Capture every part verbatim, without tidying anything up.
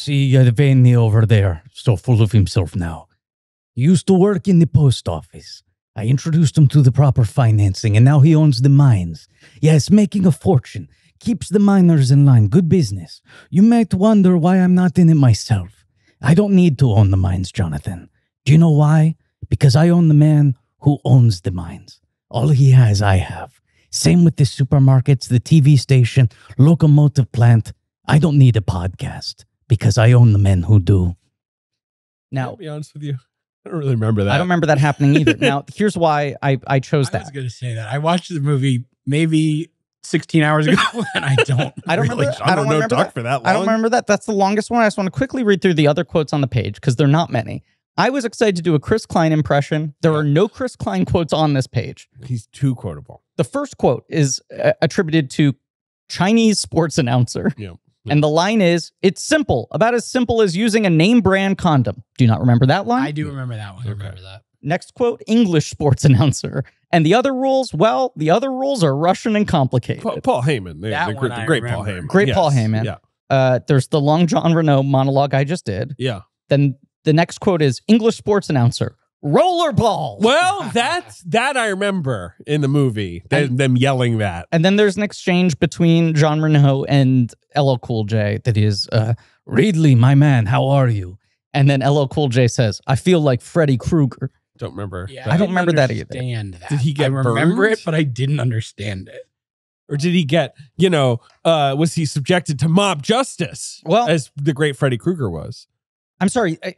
see uh, Vinny over there, so full of himself now. He used to work in the post office. I introduced him to the proper financing, and now he owns the mines. Yes, making a fortune. Keeps the miners in line. Good business. You might wonder why I'm not in it myself. I don't need to own the mines, Jonathan. Do you know why? Because I own the man who owns the mines. All he has, I have. Same with the supermarkets, the T V station, locomotive plant. I don't need a podcast because I own the men who do. Now, I'll be honest with you. I don't really remember that. I don't remember that happening either. Now, here's why I, I chose I that. I was going to say that. I watched the movie maybe sixteen hours ago, and I don't I don't really, remember, I don't, I don't know Doc for that long. I don't remember that. That's the longest one. I just want to quickly read through the other quotes on the page because they're not many. I was excited to do a Chris Klein impression. There are no Chris Klein quotes on this page. He's too quotable. The first quote is uh, attributed to Chinese sports announcer. Yeah. And the line is, it's simple, about as simple as using a name brand condom. Do you not remember that line? I do remember that one. Okay. I remember that. Next quote, English sports announcer. And the other rules, well, the other rules are Russian and complicated. Paul, Paul Heyman. They, that the, one the, the great remember. Paul Heyman. Great yes. Paul Heyman. Yeah. Uh, there's the long John Renault monologue I just did. Yeah. Then the next quote is, English sports announcer. Rollerball. Well, that's that I remember in the movie, they, and, them yelling that. And then there's an exchange between Jean Reno and L L Cool J that is, uh, Ridley, my man, how are you? And then L L Cool J says, I feel like Freddy Krueger. Don't remember. Yeah, I, I don't remember that either. That. Did he get I remember burned? It, but I didn't understand it. Or did he get, you know, uh, was he subjected to mob justice? Well, as the great Freddy Krueger was. I'm sorry. I,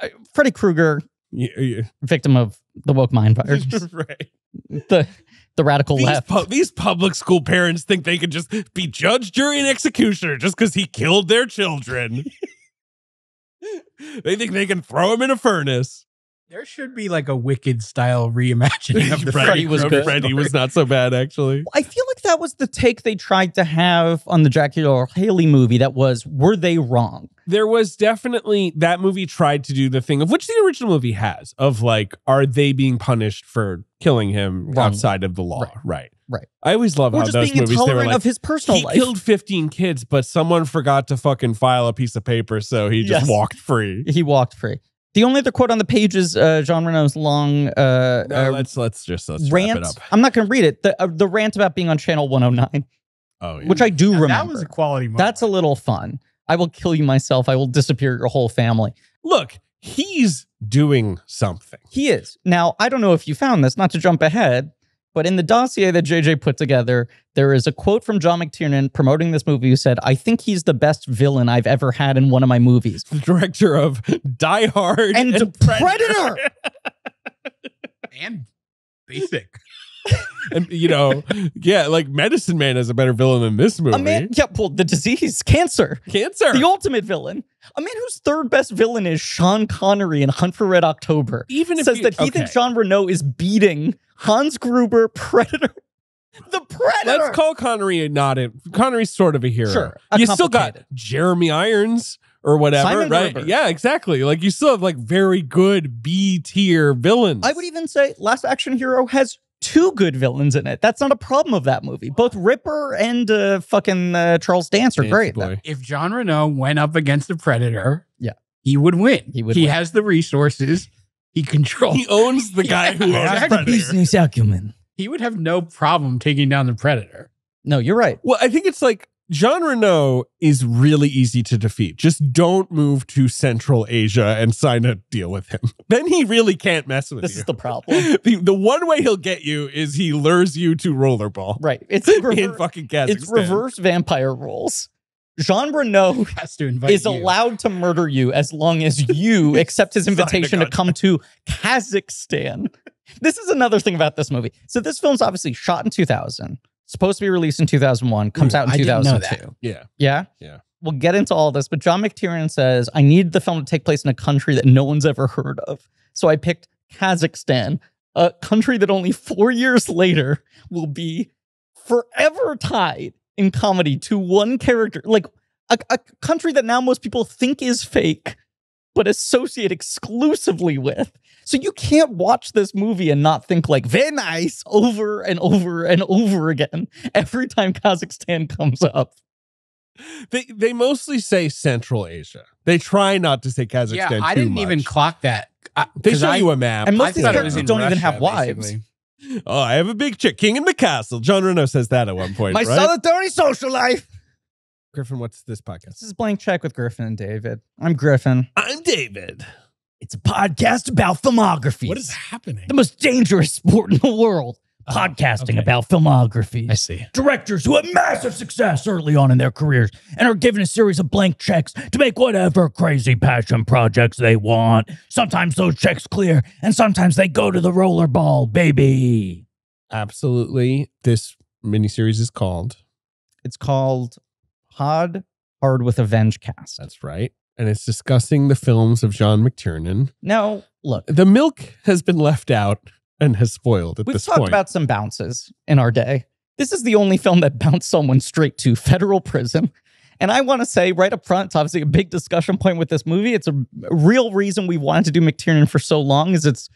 I, Freddy Krueger... Yeah, yeah. Victim of the woke mind virus. Right. The the radical these left. Pu these public school parents think they can just be judge, jury, and executioner just because he killed their children. They think they can throw him in a furnace. There should be like a Wicked style reimagining of the Freddy, Freddy was good. Freddy was not so bad, actually. I feel like that was the take they tried to have on the Jackie Earle Haley movie. That was, were they wrong? There was definitely, that movie tried to do the thing of which the original movie has, of like, are they being punished for killing him wrong. Outside of the law? Right. Right. Right. I always love or how those movies, they were like, of his personal he life. Killed fifteen kids, but someone forgot to fucking file a piece of paper, so he just yes. walked free. He walked free. The only other quote on the page is uh, Jean Reno's long uh, no, uh, let's let's just let's rant. Wrap it up. I'm not going to read it. The uh, the rant about being on Channel one oh nine, oh, yeah. which I do now, remember. That was a quality moment. That's a little fun. I will kill you myself. I will disappear your whole family. Look, he's doing something. He is. Now, I don't know if you found this, not to jump ahead, but in the dossier that J J put together, there is a quote from John McTiernan promoting this movie who said, I think he's the best villain I've ever had in one of my movies. The director of Die Hard and, and Predator. Predator. And Basic. And, you know, yeah, like Medicine Man is a better villain than this movie. A man, yeah, well, the disease, cancer. Cancer. The ultimate villain. A man whose third best villain is Sean Connery in Hunt for Red October. Even if says you, that he okay. thinks Jean Reno is beating Hans Gruber, Predator. The Predator. Let's call Connery not a Connery's sort of a hero. Sure, a you still got Jeremy Irons or whatever, Simon right? Gerber. Yeah, exactly. Like you still have like very good B-tier villains. I would even say Last Action Hero has two good villains in it. That's not a problem of that movie. Both Ripper and uh, fucking uh, Charles Dance are Dance great. Though. If Jean Reno went up against the Predator, yeah, he would win. He would. He win. has the resources. He controls. He owns the guy yeah, who owns the Predator. Business acumen. He would have no problem taking down the Predator. No, you're right. Well, I think it's like Jean Reno is really easy to defeat. Just don't move to Central Asia and sign a deal with him. Then he really can't mess with this you. This is the problem. The, the one way he'll get you is he lures you to rollerball. Right. It's reverse, in fucking Kazakhstan. It's reverse vampire rules. Jean Reno has to invite is you. allowed to murder you as long as you accept his invitation to come to Kazakhstan. This is another thing about this movie. So this film's obviously shot in two thousand. Supposed to be released in two thousand one, comes Ooh, out in I two thousand two. Didn't know that. Yeah. Yeah? Yeah. We'll get into all this, but John McTiernan says, I need the film to take place in a country that no one's ever heard of. So I picked Kazakhstan, a country that only four years later will be forever tied in comedy to one character. Like, a, a country that now most people think is fake, but associate exclusively with. So you can't watch this movie and not think like Venice over and over and over again every time Kazakhstan comes up. They, they mostly say Central Asia. They try not to say Kazakhstan. Yeah, I too didn't much. even clock that. I, they show I, you a map. And most of these characters don't Russia, even have wives. Basically. Oh, I have a big chick. King in the castle. John Reno says that at one point. My right? solitary social life. Griffin, what's this podcast? This is Blank Check with Griffin and David. I'm Griffin. I'm David. It's a podcast about filmography. What is happening? The most dangerous sport in the world. Oh, podcasting okay. about filmography. I see. Directors who have massive success early on in their careers and are given a series of blank checks to make whatever crazy passion projects they want. Sometimes those checks clear, and sometimes they go to the rollerball, baby. Absolutely. This miniseries is called? It's called Pod Hard with a Vengecast. That's right. And it's discussing the films of John McTiernan. Now, look. The milk has been left out. And has spoiled at We've this point. We've talked about some bounces in our day. This is the only film that bounced someone straight to federal prison. And I want to say right up front, it's obviously a big discussion point with this movie. It's a real reason we wanted to do McTiernan for so long is it's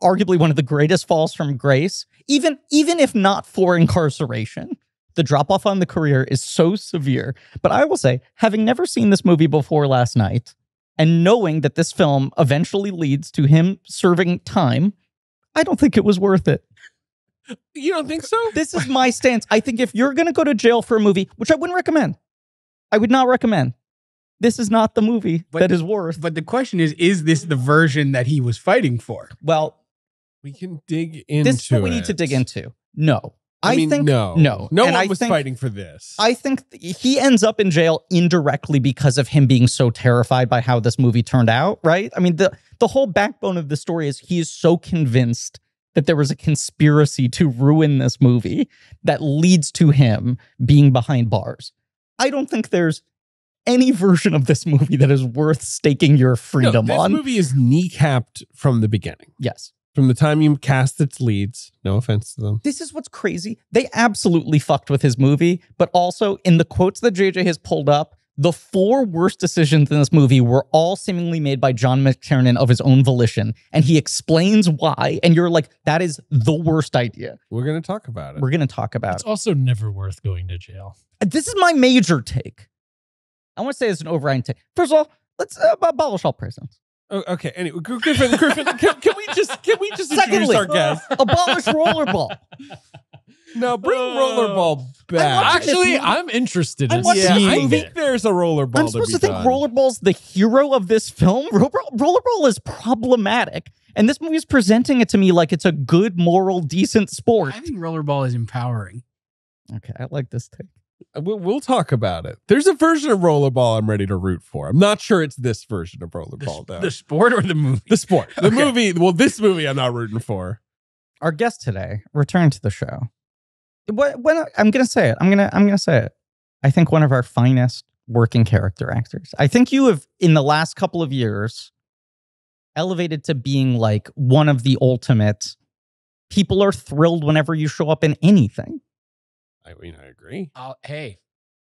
arguably one of the greatest falls from grace. Even, even if not for incarceration, the drop-off on the career is so severe. But I will say, having never seen this movie before last night, and knowing that this film eventually leads to him serving time, I don't think it was worth it. You don't think so? This is my stance. I think if you're going to go to jail for a movie, which I wouldn't recommend, I would not recommend. This is not the movie but, that is worth. But the question is, is this the version that he was fighting for? Well, we can dig into this is what it. we need to dig into. No. I, I mean, think no. No, no one I was think, fighting for this. I think th he ends up in jail indirectly because of him being so terrified by how this movie turned out, right? I mean, the, the whole backbone of the story is he is so convinced that there was a conspiracy to ruin this movie that leads to him being behind bars. I don't think there's any version of this movie that is worth staking your freedom no, this on. This movie is kneecapped from the beginning. Yes. From the time you cast its leads, no offense to them. This is what's crazy. They absolutely fucked with his movie, but also in the quotes that J J has pulled up, the four worst decisions in this movie were all seemingly made by John McTiernan of his own volition, and he explains why, and you're like, that is the worst idea. We're going to talk about it. We're going to talk about it. It's also never worth going to jail. This is my major take. I want to say it's an overriding take. First of all, let's uh, abolish all prisons. Oh, okay. Anyway, Griffin, Griffin, can, can we just can we just Secondly, introduce our guest? Abolish rollerball. No, bring uh, rollerball back. Actually, I'm interested in seeing yeah, I think there's a rollerball. I'm supposed to, be to think done. rollerball's the hero of this film. Rollerball, rollerball is problematic, and this movie is presenting it to me like it's a good, moral, decent sport. I think rollerball is empowering. Okay, I like this take. We'll talk about it. There's a version of rollerball I'm ready to root for. I'm not sure it's this version of rollerball, the, though. The sport or the movie? The sport. The okay. movie. Well, this movie I'm not rooting for. Our guest today returned to the show. What? When I'm gonna say it. I'm gonna. I'm gonna say it. I think one of our finest working character actors. I think you have, in the last couple of years, elevated to being like one of the ultimate. People are thrilled whenever you show up in anything. I mean, I agree. I'll, hey,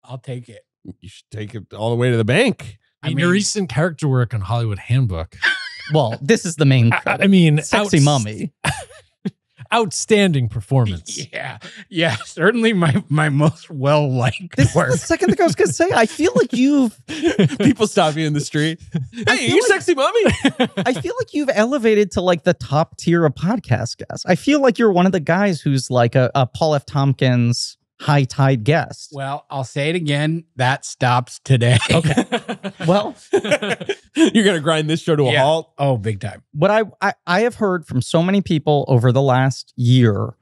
I'll take it. You should take it all the way to the bank. I mean, your recent character work on Hollywood Handbook. Well, this is the main credit. I, I mean, Sexy Mummy. Outstanding performance. Yeah. Yeah. Certainly my, my most well-liked this work. Is the second thing I was going to say. I feel like you've... People stop you in the street. Hey, you like, Sexy Mummy. I feel like you've elevated to like the top tier of podcast guests. I feel like you're one of the guys who's like a, a Paul F. Tompkins... High Tide guest. Well, I'll say it again. That stops today. Okay. Well, you're going to grind this show to a yeah. halt. Oh, big time. What I, I, I have heard from so many people over the last year,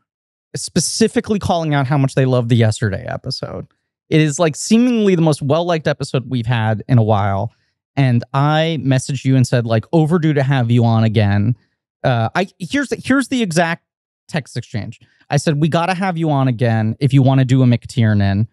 specifically calling out how much they love the Yesterday episode. It is like seemingly the most well-liked episode we've had in a while. And I messaged you and said, like, overdue to have you on again. Uh, I here's the, here's the exact text exchange. I said, we got to have you on again if you want to do a McTiernan.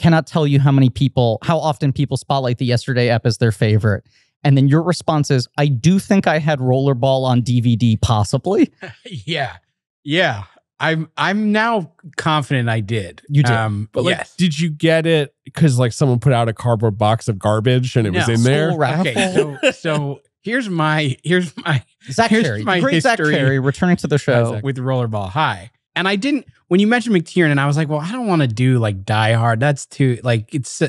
Cannot tell you how many people, how often people spotlight the Yesterday ep as their favorite. And then your response is, I do think I had rollerball on D V D, possibly. yeah. Yeah. I'm I'm now confident I did. You did. Um, but yes. like, did you get it? Because like someone put out a cardboard box of garbage and it no, was in there. Okay, so, so here's my, here's my, Zach here's Carey. my Great Zach Carey returning to the show Isaac. with Rollerball High. And I didn't, when you mentioned McTiernan, I was like, well, I don't want to do like Die Hard. That's too, like, it's,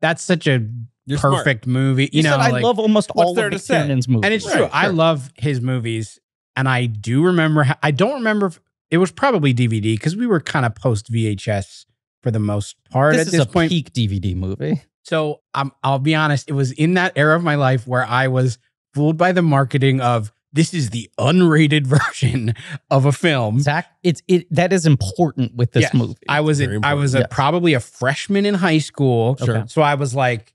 that's such a You're perfect smart. movie. You, you know, said I like, love almost all of Kiernan's movies. And it's right, true. Sure. I love his movies. And I do remember, how, I don't remember, if, it was probably D V D because we were kind of post V H S for the most part this at this a point. Peak D V D movie. So um, I'll be honest, it was in that era of my life where I was fooled by the marketing of this is the unrated version of a film. Zach, it's it that is important with this yes. movie. I was a, I was a, yes. probably a freshman in high school. Sure. So I was like,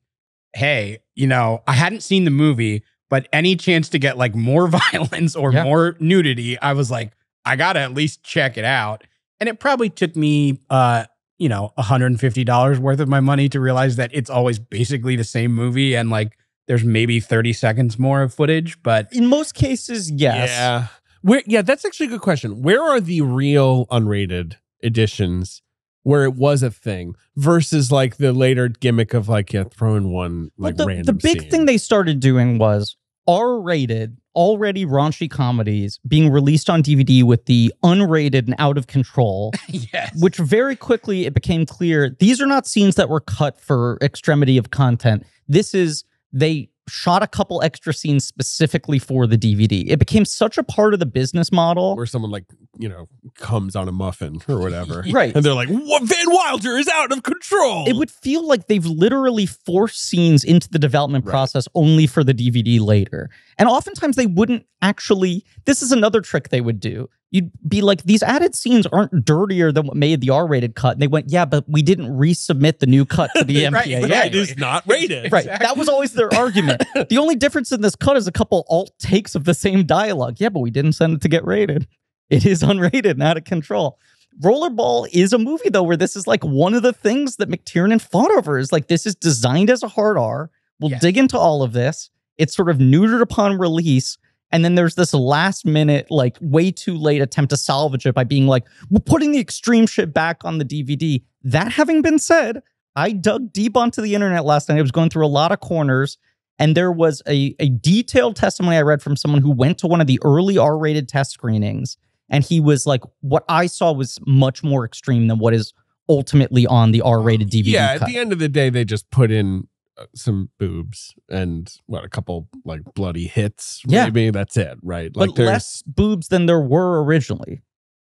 hey, you know, I hadn't seen the movie, but any chance to get like more violence or yeah. more nudity, I was like, I gotta at least check it out. And it probably took me uh you know, one hundred fifty dollars worth of my money to realize that it's always basically the same movie and like there's maybe thirty seconds more of footage, but... In most cases, yes. Yeah, Where, yeah that's actually a good question. Where are the real unrated editions where it was a thing versus like the later gimmick of like, yeah, throw in one like well, the, random The big scene. thing they started doing was R-rated, already raunchy comedies being released on D V D with the unrated and out of control, yes. which very quickly it became clear these are not scenes that were cut for extremity of content. This is, they shot a couple extra scenes specifically for the D V D. It became such a part of the business model. Where someone like, you know, comes on a muffin or whatever. Right. And they're like, what, Van Wilder is out of control. It would feel like they've literally forced scenes into the development right. process only for the D V D later. And oftentimes they wouldn't actually, this is another trick they would do. You'd be like, these added scenes aren't dirtier than what made the R-rated cut. And they went, yeah, but we didn't resubmit the new cut to the right, M P A A. Right, it is not rated. Right, exactly. That was always their argument. The only difference in this cut is a couple alt takes of the same dialogue. Yeah, but we didn't send it to get rated. It is unrated and out of control. Rollerball is a movie, though, where this is like one of the things that McTiernan fought over. Is like, this is designed as a hard R. We'll yes. dig into all of this. It's sort of neutered upon release. And then there's this last minute, like way too late attempt to salvage it by being like, we're putting the extreme shit back on the D V D. That having been said, I dug deep onto the internet last night. I was going through a lot of corners and there was a, a detailed testimony I read from someone who went to one of the early R-rated test screenings. And he was like, what I saw was much more extreme than what is ultimately on the R-rated D V D Yeah, cut. At the end of the day, they just put in some boobs and what a couple like bloody hits maybe yeah. that's it right like but less boobs than there were originally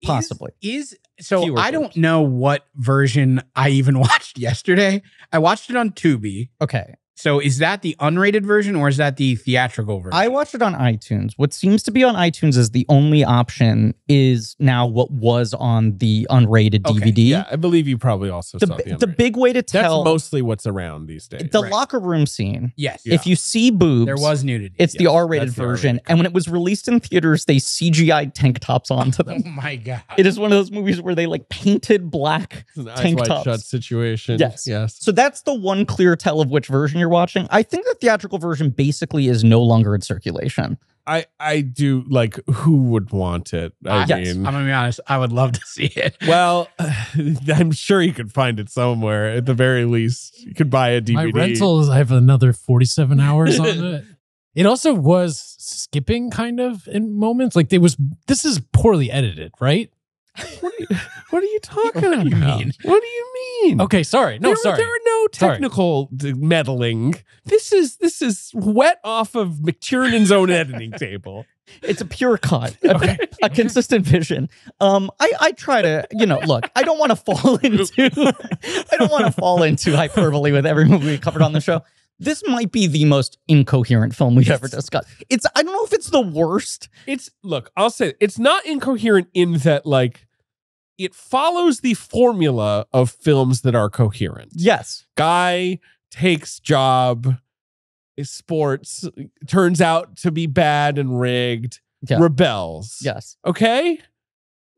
possibly is, is so Fewer I boobs. Don't know what version I even watched yesterday. I watched it on Tubi. Okay, so is that the unrated version or is that the theatrical version? I watched it on iTunes. What seems to be on iTunes is the only option is now what was on the unrated D V D. Okay, yeah, I believe you probably also the, saw the unrated. The big way to tell... That's mostly what's around these days. The right. locker room scene. Yes. Yeah. If you see boobs... There was nudity. It's yes, the R-rated version. The R-rated. And when it was released in theaters, they C G I'd tank tops onto them. Oh my God. It is one of those movies where they like painted black tank tops. Eyes Wide Shut situation. Yes. yes. So that's the one clear tell of which version you're watching. I think the theatrical version basically is no longer in circulation. I, I do, like, who would want it? I uh, mean, yes. I'm going to be honest, I would love to see it. Well, I'm sure you could find it somewhere. At the very least, you could buy a D V D. My rentals, I have another forty-seven hours on it. It also was skipping, kind of, in moments. Like, it was, this is poorly edited, right? What are you, what are you talking what do you about? Mean? What do you mean? Okay, sorry. No, there, sorry. There are no technical sorry. meddling. This is this is wet off of McTiernan's own editing table. It's a pure cut. Okay. A, a consistent vision. Um, I, I try to, you know, look, I don't want to fall into I don't want to fall into hyperbole with every movie covered on the show. This might be the most incoherent film we've ever discussed. It's I don't know if it's the worst. It's look, I'll say it's not incoherent in that like it follows the formula of films that are coherent. Yes. Guy takes job, sports, turns out to be bad and rigged, yeah. rebels. Yes. Okay?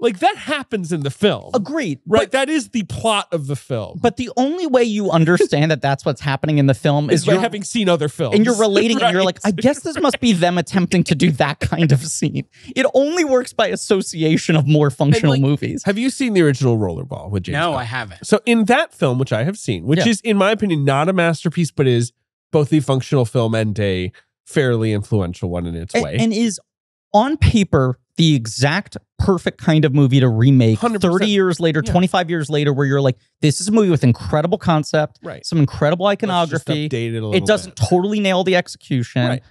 Like that happens in the film. Agreed. Right. But, that is the plot of the film. But the only way you understand that that's what's happening in the film is, is by having seen other films. And you're relating right. and you're like, I guess this must be them attempting to do that kind of scene. It only works by association of more functional like, movies. Have you seen the original Rollerball with James No, Bond? I haven't. So in that film, which I have seen, which yeah. is, in my opinion, not a masterpiece, but is both a functional film and a fairly influential one in its and, way. And is on paper, the exact perfect kind of movie to remake one hundred percent. thirty years later, yeah. twenty-five years later, where you're like, this is a movie with incredible concept, right. some incredible iconography. It, a it doesn't bit. totally nail the execution. Right.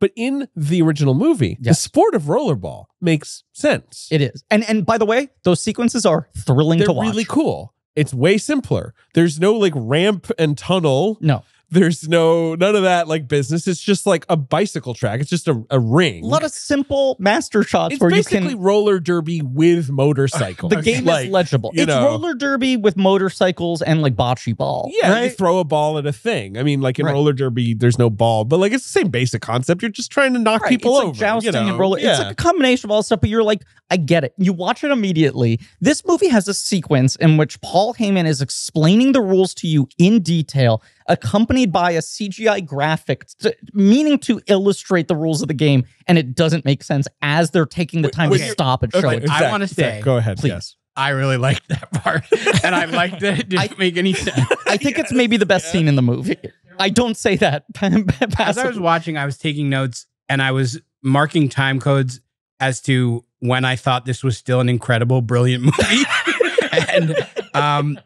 But in the original movie, yes. the sport of rollerball makes sense. It is. And and by the way, those sequences are thrilling They're to watch. They're really cool. It's way simpler. There's no like ramp and tunnel. No. There's no, none of that like business. It's just like a bicycle track. It's just a, a ring. A lot of simple master shots it's where you can... It's basically roller derby with motorcycles. The game like, is legible. It's know. roller derby with motorcycles and like bocce ball. Yeah, right? You throw a ball at a thing. I mean, like in right. roller derby, there's no ball, but like it's the same basic concept. You're just trying to knock right. people it's over. It's like jousting you know? and roller. Yeah. It's like a combination of all stuff, but you're like, I get it. You watch it immediately. This movie has a sequence in which Paul Heyman is explaining the rules to you in detail, accompanied by a C G I graphic to, meaning to illustrate the rules of the game, and it doesn't make sense as they're taking the time wait, wait, to stop and okay, show it. Exactly, I want to say, exactly. go ahead, please. Yes. I really liked that part, and I liked that it didn't I, make any sense. I think yes, it's maybe the best yeah. scene in the movie. I don't say that. As I was watching, I was taking notes, and I was marking time codes as to when I thought this was still an incredible, brilliant movie. and... Um,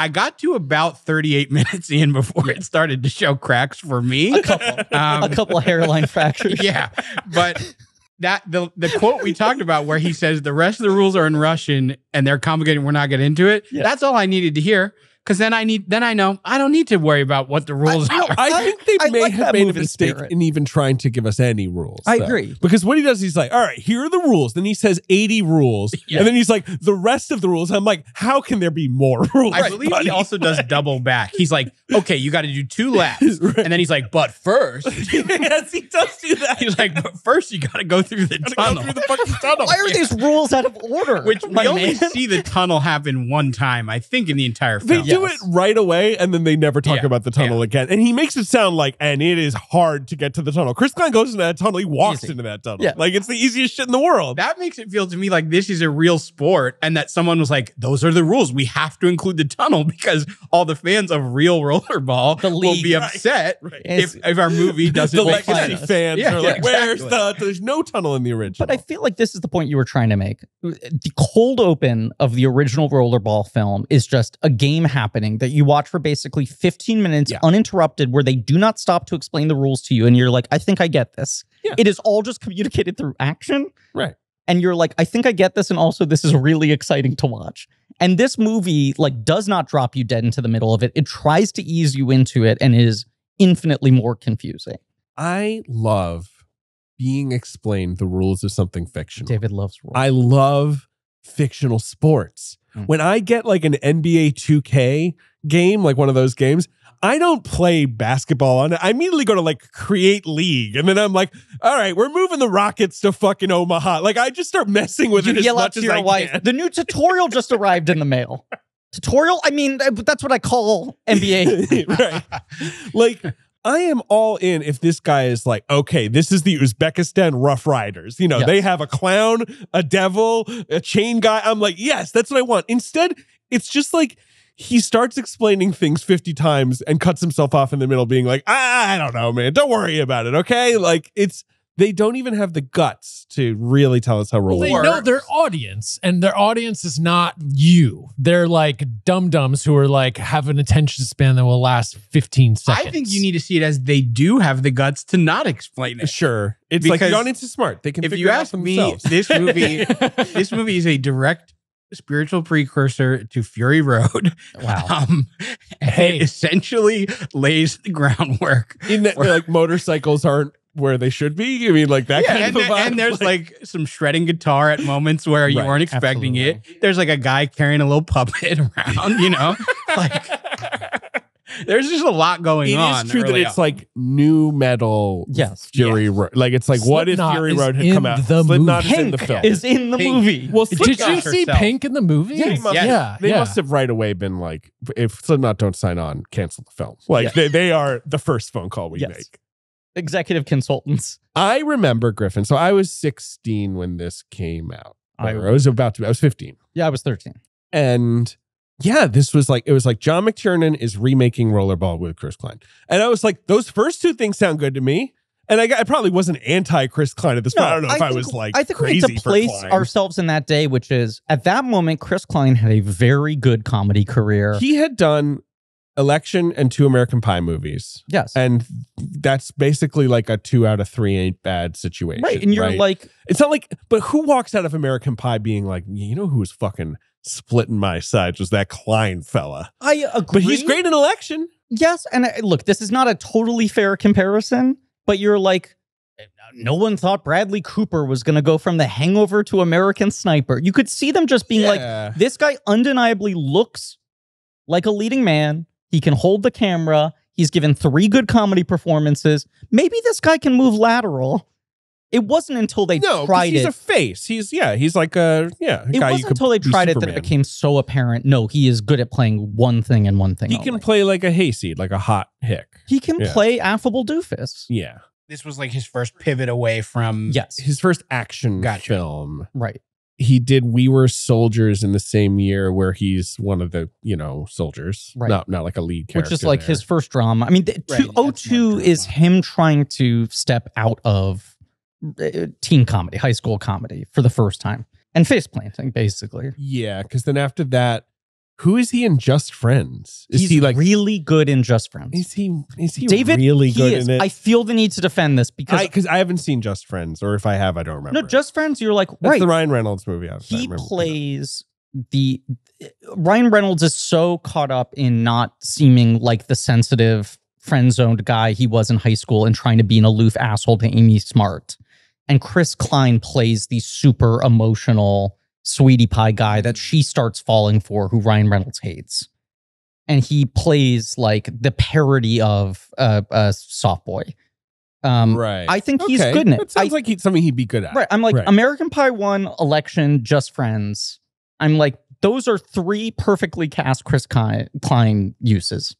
I got to about thirty-eight minutes in before it started to show cracks for me. A couple, um, a couple of hairline fractures. Yeah, but that the the quote we talked about where he says the rest of the rules are in Russian and they're complicated. We're not getting into it. Yeah. That's all I needed to hear. Because then I need, then I know I don't need to worry about what the rules I, are. I think they I may like have made a mistake spirit. in even trying to give us any rules. I though. agree. Because what he does, he's like, all right, here are the rules. Then he says eighty rules. Yeah. And then he's like, the rest of the rules. I'm like, how can there be more rules? I right, believe buddy? he also does double back. He's like, okay, you got to do two laps. right. And then he's like, but first. yes, he does do that. He's like, but first you got to go through the tunnel. Go through the fucking tunnel. Why are yeah. these rules out of order? Which we only man. see the tunnel happen one time, I think, in the entire film. They do it right away, and then they never talk yeah, about the tunnel yeah. again. And he makes it sound like, and it is hard to get to the tunnel. Chris Klein goes into that tunnel. He walks Easy. into that tunnel. Yeah. Like, it's the easiest shit in the world. That makes it feel to me like this is a real sport, and that someone was like, those are the rules. We have to include the tunnel because all the fans of real rollerball the will be upset right. Right. If, if our movie doesn't the make legacy us. fans yeah, are yeah, like, exactly. where's the, there's no tunnel in the original. But I feel like this is the point you were trying to make. The cold open of the original rollerball film is just a game happening that you watch for basically fifteen minutes yeah. uninterrupted, where they do not stop to explain the rules to you, and you're like, I think I get this. Yeah. It is all just communicated through action. Right. And you're like, I think I get this, and also this is really exciting to watch. And this movie like does not drop you dead into the middle of it. It tries to ease you into it and is infinitely more confusing. I love being explained the rules of something fictional. David loves rules. I love fictional sports. When I get like an N B A two K game, like one of those games, I don't play basketball on it. I immediately go to like create league. And then I'm like, all right, we're moving the Rockets to fucking Omaha. Like I just start messing with you it as much as I wife. can. The new tutorial just arrived in the mail. Tutorial? I mean, that's what I call N B A. right. Like... I am all in if this guy is like, okay, this is the Uzbekistan Rough Riders. You know, yes. they have a clown, a devil, a chain guy. I'm like, yes, that's what I want. Instead, it's just like he starts explaining things fifty times and cuts himself off in the middle being like, I don't know, man. Don't worry about it, okay? Like, it's... They don't even have the guts to really tell us how roll well, works. They know their audience, and their audience is not you. They're like dum-dums who are like, have an attention span that will last fifteen seconds. I think you need to see it as they do have the guts to not explain it. Sure. It's because like, the audience is smart. They can figure it out themselves. If you ask me, this movie, this movie is a direct spiritual precursor to Fury Road. Wow. Um, hey. It essentially lays the groundwork. In that, where, like, motorcycles aren't where they should be. I mean, like that yeah, kind and, of vibe. And there's like, like some shredding guitar at moments where right, you weren't expecting absolutely. it. There's like a guy carrying a little puppet around, you know? like there's just a lot going it on. It is true that it's up. like new metal yes, Fury yes. Road. Like it's like, Slipknot what if Fury Road had come out? Slipknot is in the film. is in the Pink. movie. Well, Slipknot Did you herself. see Pink in the movie? Yeah. Yes. Must, yeah. They yeah. must have right away been like, if Slipknot don't sign on, cancel the film. Like yes. they, they are the first phone call we yes. make. Executive consultants. I remember, Griffin. So I was sixteen when this came out. I, I was about to. I was fifteen. Yeah, I was thirteen. And yeah, this was like, it was like John McTiernan is remaking Rollerball with Chris Klein. And I was like, those first two things sound good to me. And I, I probably wasn't anti Chris Klein at this no, point. I don't know I if think, I was like, I think crazy we need to place ourselves in that day, which is at that moment, Chris Klein had a very good comedy career. He had done Election and two American Pie movies. Yes. And that's basically like a two out of three ain't bad situation. Right. And you're right? like, it's not like, but who walks out of American Pie being like, you know who was fucking splitting my sides was that Klein fella. I agree. But he's great in Election. Yes. And I, look, this is not a totally fair comparison, but you're like, no one thought Bradley Cooper was going to go from The Hangover to American Sniper. You could see them just being yeah. like, this guy undeniably looks like a leading man. He can hold the camera. He's given three good comedy performances. Maybe this guy can move lateral. It wasn't until they no, tried he's it. he's a face. He's, yeah, he's like a, yeah. A it guy wasn't until they tried Superman. it that it became so apparent, no, he is good at playing one thing and one thing He only. can play like a hayseed, like a hot hick. He can yeah. play affable doofus. Yeah. This was like his first pivot away from... Yes. His first action gotcha. film. Right. He did We Were Soldiers in the same year where he's one of the, you know, soldiers. Right. Not, not like a lead character. Which is like there. his first drama. I mean, the, right, two, oh two is him trying to step out of teen comedy, high school comedy for the first time. And face planting, basically. Yeah, because then after that, who is he in Just Friends? Is He's he like really good in Just Friends? Is he? Is he David, really good he in it? I feel the need to defend this because because I, I haven't seen Just Friends, or if I have, I don't remember. No, Just Friends. You're like right. That's the Ryan Reynolds movie. I he plays the Ryan Reynolds is so caught up in not seeming like the sensitive friend-zoned guy he was in high school and trying to be an aloof asshole to Amy Smart, and Chris Klein plays the super emotional sweetie pie guy that she starts falling for, who Ryan Reynolds hates, and he plays like the parody of uh, a soft boy. Um, right. I think okay. he's good in it. That sounds I, like he, something he'd be good at. Right. I'm like right. American Pie one, Election, Just Friends. I'm like those are three perfectly cast Chris Klein uses.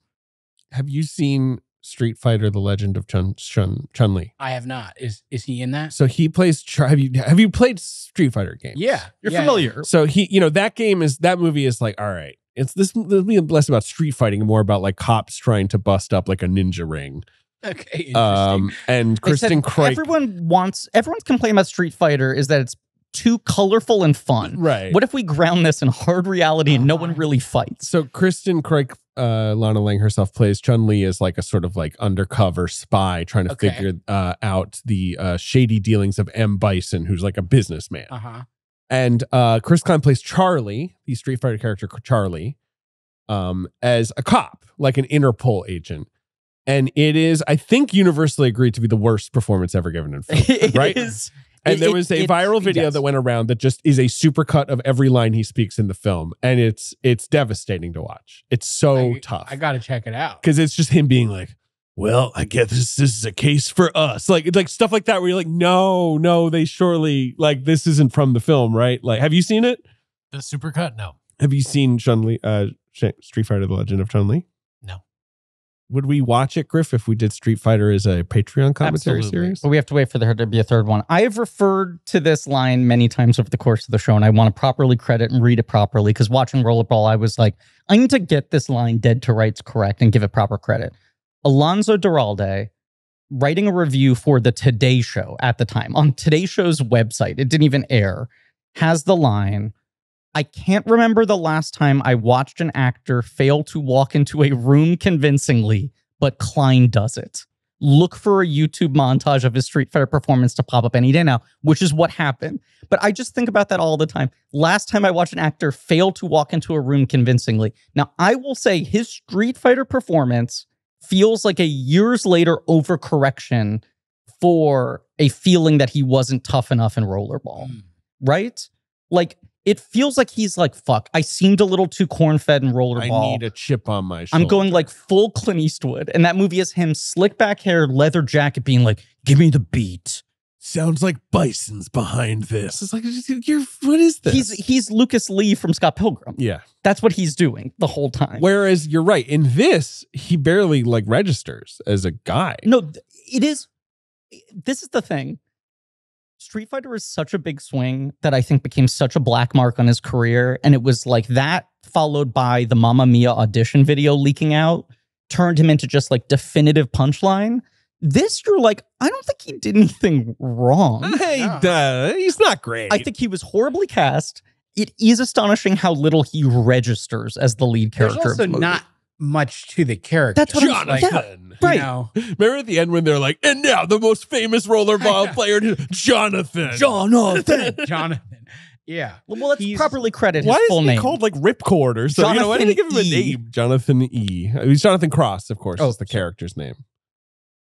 Have you seen Street Fighter: The Legend of Chun Chun Chun Li? I have not. Is is he in that? So he plays. Have you have you played Street Fighter games? Yeah, you're yeah, familiar. Yeah. So he, you know, that game is that movie is like, all right, it's this. It'll be less about street fighting and more about like cops trying to bust up like a ninja ring. Okay, interesting. Um, and Kristen Kreig. Everyone wants. Everyone's complaint about Street Fighter is that it's too colorful and fun. Right. What if we ground this in hard reality and no one really fights? So Kristen Kreig, uh, Lana Lang herself, plays Chun-Li as like a sort of like undercover spy trying to okay. figure uh, out the uh, shady dealings of M. Bison, who's like a businessman. Uh-huh. And uh, Chris Klein plays Charlie, the Street Fighter character Charlie, um, as a cop, like an Interpol agent. And it is, I think, universally agreed to be the worst performance ever given in film. It right? is. And there was a viral video yes. that went around that just is a supercut of every line he speaks in the film. And it's it's devastating to watch. It's so I, tough. I got to check it out. Because it's just him being like, well, I guess this, this is a case for us. Like, it's like stuff like that where you're like, no, no, they surely, like, this isn't from the film, right? Like, have you seen it? The supercut? No. Have you seen Chun-Li, uh, Street Fighter, The Legend of Chun-Li? No. Would we watch it, Griff, if we did Street Fighter as a Patreon commentary Absolutely. series? But we have to wait for there to be a third one. I have referred to this line many times over the course of the show, and I want to properly credit and read it properly, because watching Rollerball, I was like, I need to get this line dead to rights correct and give it proper credit. Alonzo Duralde, writing a review for the Today Show at the time, on Today Show's website, it didn't even air, has the line... I can't remember the last time I watched an actor fail to walk into a room convincingly, but Klein does it. Look for a YouTube montage of his Street Fighter performance to pop up any day now, which is what happened. But I just think about that all the time. Last time I watched an actor fail to walk into a room convincingly. Now, I will say his Street Fighter performance feels like a years later overcorrection for a feeling that he wasn't tough enough in Rollerball, mm. right? Like... It feels like he's like, fuck, I seemed a little too corn-fed in Rollerball. I need a chip on my shoulder. I'm going like full Clint Eastwood. And that movie is him, slick back hair, leather jacket, being like, give me the beat. Sounds like Bison's behind this. It's like, you're, what is this? He's, he's Lucas Lee from Scott Pilgrim. Yeah. That's what he's doing the whole time. Whereas, you're right, in this, he barely like registers as a guy. No, it is, this is the thing. Street Fighter is such a big swing that I think became such a black mark on his career. And it was like that, followed by the Mamma Mia audition video leaking out, turned him into just like definitive punchline. This, you're like, I don't think he did anything wrong. Hey, uh, he's not great. I think he was horribly cast. It is astonishing how little he registers as the lead character. There's also of the movie. Not much to the character. That's what Jonathan. Yeah, right. You know? Remember at the end when they're like, and now the most famous rollerball player, Jonathan. Jonathan. Jonathan. Yeah. Well, let's He's, properly credit his full name. Why is he called like Ripcord or something? You know, why did they give him a name? Jonathan E. It was Jonathan Cross, of course, oh, is the sure. character's name.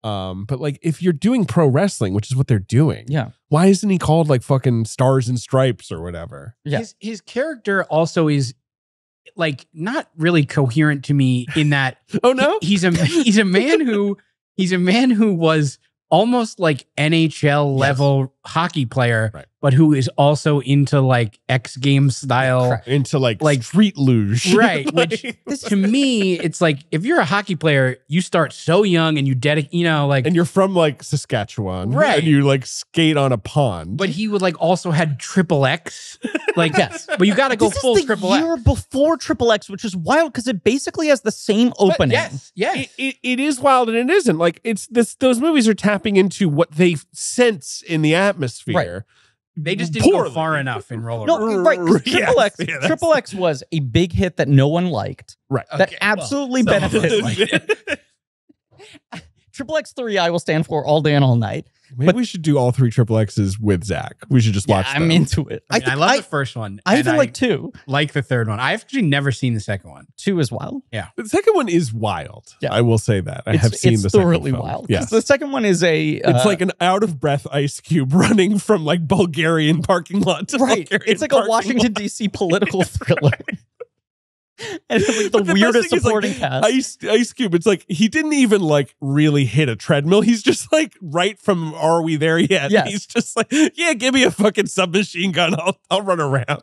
Um, but like, if you're doing pro wrestling, which is what they're doing, yeah, why isn't he called like fucking Stars and Stripes or whatever? Yeah. His, his character also is like not really coherent to me in that. Oh no, he, he's a he's a man who he's a man who was almost like N H L level yes. hockey player, right. but who is also into like X Games style, right. into like, like street luge. Right. Which to me, it's like, if you're a hockey player, you start so young and you dedicate, you know, like. And you're from like Saskatchewan. Right. And you like skate on a pond. But he would like also had triple X. Like, yes. But you got to go this full triple X. This is the year before triple X, which is wild because it basically has the same opening. But yes. Yes. It, it, it is wild and it isn't. Like, it's this, those movies are tapped into what they sense in the atmosphere. Right. They just didn't poorly. go far enough in roller. No, right. Triple X, yeah, Triple X was a big hit that no one liked. Right. Okay. That absolutely well, benefited. Triple X three I will stand for all day and all night. Maybe but, we should do all three Triple X's with Zach. We should just watch yeah, them. I'm into it. I, I, mean, I love I, the first one. I even like two. Like the third one. I've actually never seen the second one. Two is wild. Yeah. The second one is wild. Yeah. I will say that. I it's, have seen the second one. It's thoroughly wild. Yes. The second one is a... Uh, it's like an out-of-breath Ice Cube running from like Bulgarian parking lot to right. Bulgarian It's like a Washington, D C political thriller. And it's like the, the weirdest supporting like, cast. Ice, Ice Cube, it's like, he didn't even like really hit a treadmill. He's just like right from Are We There Yet? Yes. He's just like, yeah, give me a fucking submachine gun. I'll, I'll run around.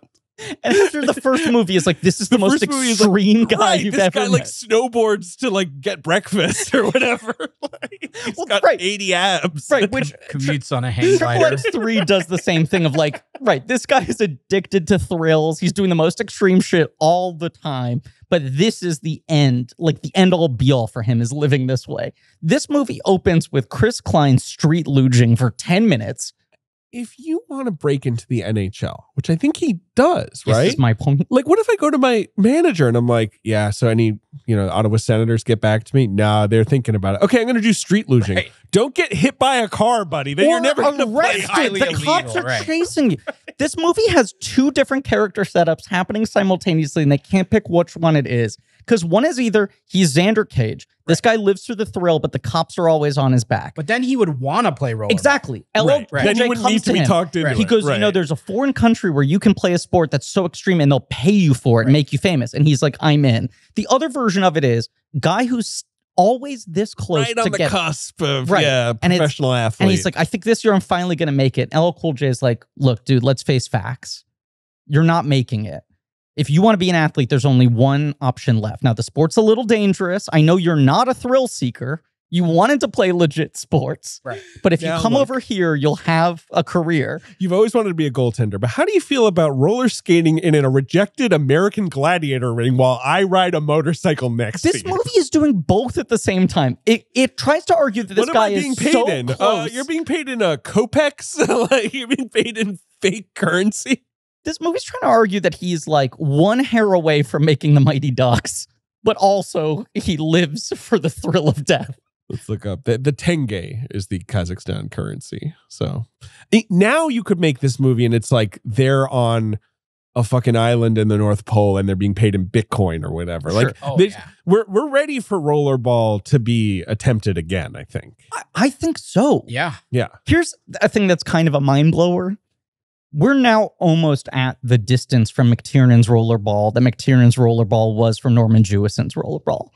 And after the first movie, it's like, this is the, the most extreme like, guy right, you've ever guy, met. This guy like snowboards to like get breakfast or whatever. Like, he's well, got right. eighty abs. Right, which commutes on a hang glider. Triple X three does the same thing of like, right, this guy is addicted to thrills. He's doing the most extreme shit all the time. But this is the end. Like the end all be all for him is living this way. This movie opens with Chris Klein street luging for ten minutes. If you want to break into the N H L, which I think he does, right? This is my point. Like, what if I go to my manager and I'm like, yeah, so any, you know, Ottawa Senators get back to me? Nah, they're thinking about it. Okay, I'm going to do street luging. Right. Don't get hit by a car, buddy. Then or you're never going to play highly illegal. The cops are right. chasing you. This movie has two different character setups happening simultaneously, and they can't pick which one it is. Because one is either he's Xander Cage. Right. This guy lives through the thrill, but the cops are always on his back. But then he would want to play rollerball. Exactly. Right. Right. Then he would need to, to be talked into. Right. He goes, right. you know, there's a foreign country where you can play a sport that's so extreme and they'll pay you for it right. and make you famous. And he's like, I'm in. The other version of it is guy who's always this close right to getting. Right on the cusp of, right. yeah, professional and athlete. And he's like, I think this year I'm finally going to make it. And L L Cool J is like, look, dude, let's face facts. You're not making it. If you want to be an athlete, there's only one option left. Now, the sport's a little dangerous. I know you're not a thrill seeker. You wanted to play legit sports. Right. But if now you come look. over here, you'll have a career. You've always wanted to be a goaltender. But how do you feel about roller skating in a rejected American Gladiator ring while I ride a motorcycle next this to you? This movie is doing both at the same time. It it tries to argue that this what guy am I being is paid so in? Close. Uh, you're being paid in uh, Copex? Like, you're being paid in fake currency? This movie's trying to argue that he's like one hair away from making the Mighty Ducks, but also he lives for the thrill of death. Let's look up. The, the tenge is the Kazakhstan currency. So it, now you could make this movie and it's like they're on a fucking island in the North Pole and they're being paid in Bitcoin or whatever. Sure. Like oh, they, yeah. we're, we're ready for rollerball to be attempted again, I think. I, I think so. Yeah. Yeah. Here's a thing that's kind of a mind blower. We're now almost at the distance from McTiernan's rollerball that McTiernan's rollerball was from Norman Jewison's rollerball.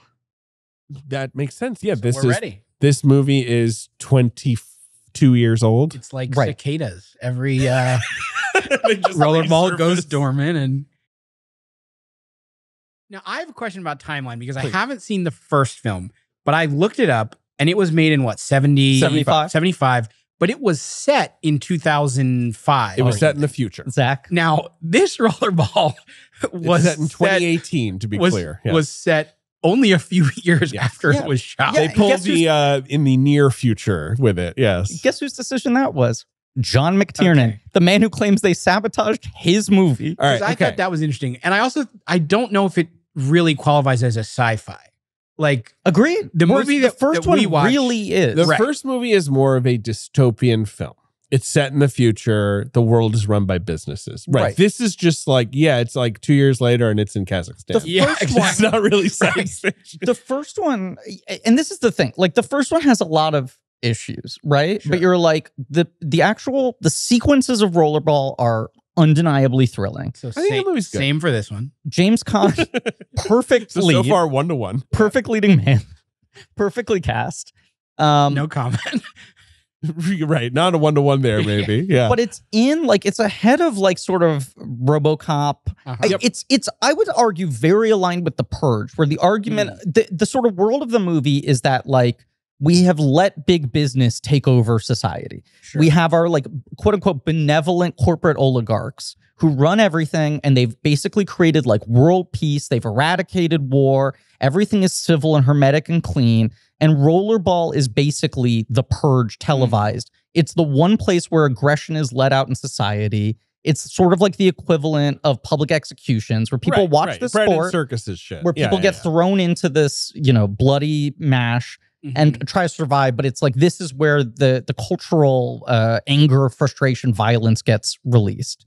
That makes sense. Yeah, so this is ready. This movie is twenty-two years old. It's like right. cicadas. Every uh, rollerball goes dormant. And now I have a question about timeline because Please. I haven't seen the first film, but I looked it up and it was made in what seventy, seventy-five, seventy-five. But it was set in two thousand five. It was set in the future. Zach. Now, this rollerball was set in twenty eighteen, set, to be was, clear. Yes. Was set only a few years yeah. after yeah. it was shot. Yeah. They pulled the uh, in the near future with it. Yes. Guess whose decision that was? John McTiernan, okay. the man who claims they sabotaged his movie. All right, I okay. thought that was interesting. And I also, I don't know if it really qualifies as a sci-fi. Like, agreed. The Whereas movie, the that, first that one watched, really is. The right. first movie is more of a dystopian film. It's set in the future. The world is run by businesses. Right. right. This is just like, yeah, it's like two years later and it's in Kazakhstan. The yeah, first one, it's not really science right. fiction. The first one, and this is the thing, like the first one has a lot of issues, right? Sure. But you're like, the the actual, the sequences of Rollerball are undeniably thrilling. So I think same, the movie's good. Same for this one. James Caan, perfect so, lead. So far, one to one. Perfect yeah. leading man. Perfectly cast. Um, no comment. Right, not a one-to-one there, maybe. Yeah, but it's in like it's ahead of like sort of RoboCop. Uh-huh. I, yep. It's it's I would argue very aligned with The Purge, where the argument, mm. the the sort of world of the movie is that like we have let big business take over society. Sure. We have our like quote unquote benevolent corporate oligarchs who run everything, and they've basically created like world peace. They've eradicated war. Everything is civil and hermetic and clean. And Rollerball is basically The Purge televised. It's the one place where aggression is let out in society. It's sort of like the equivalent of public executions, where people right, watch right. the sport, bread and circuses shit. Where yeah, people yeah, get yeah. thrown into this, you know, bloody mash mm-hmm. and try to survive. But it's like this is where the the cultural uh, anger, frustration, violence gets released.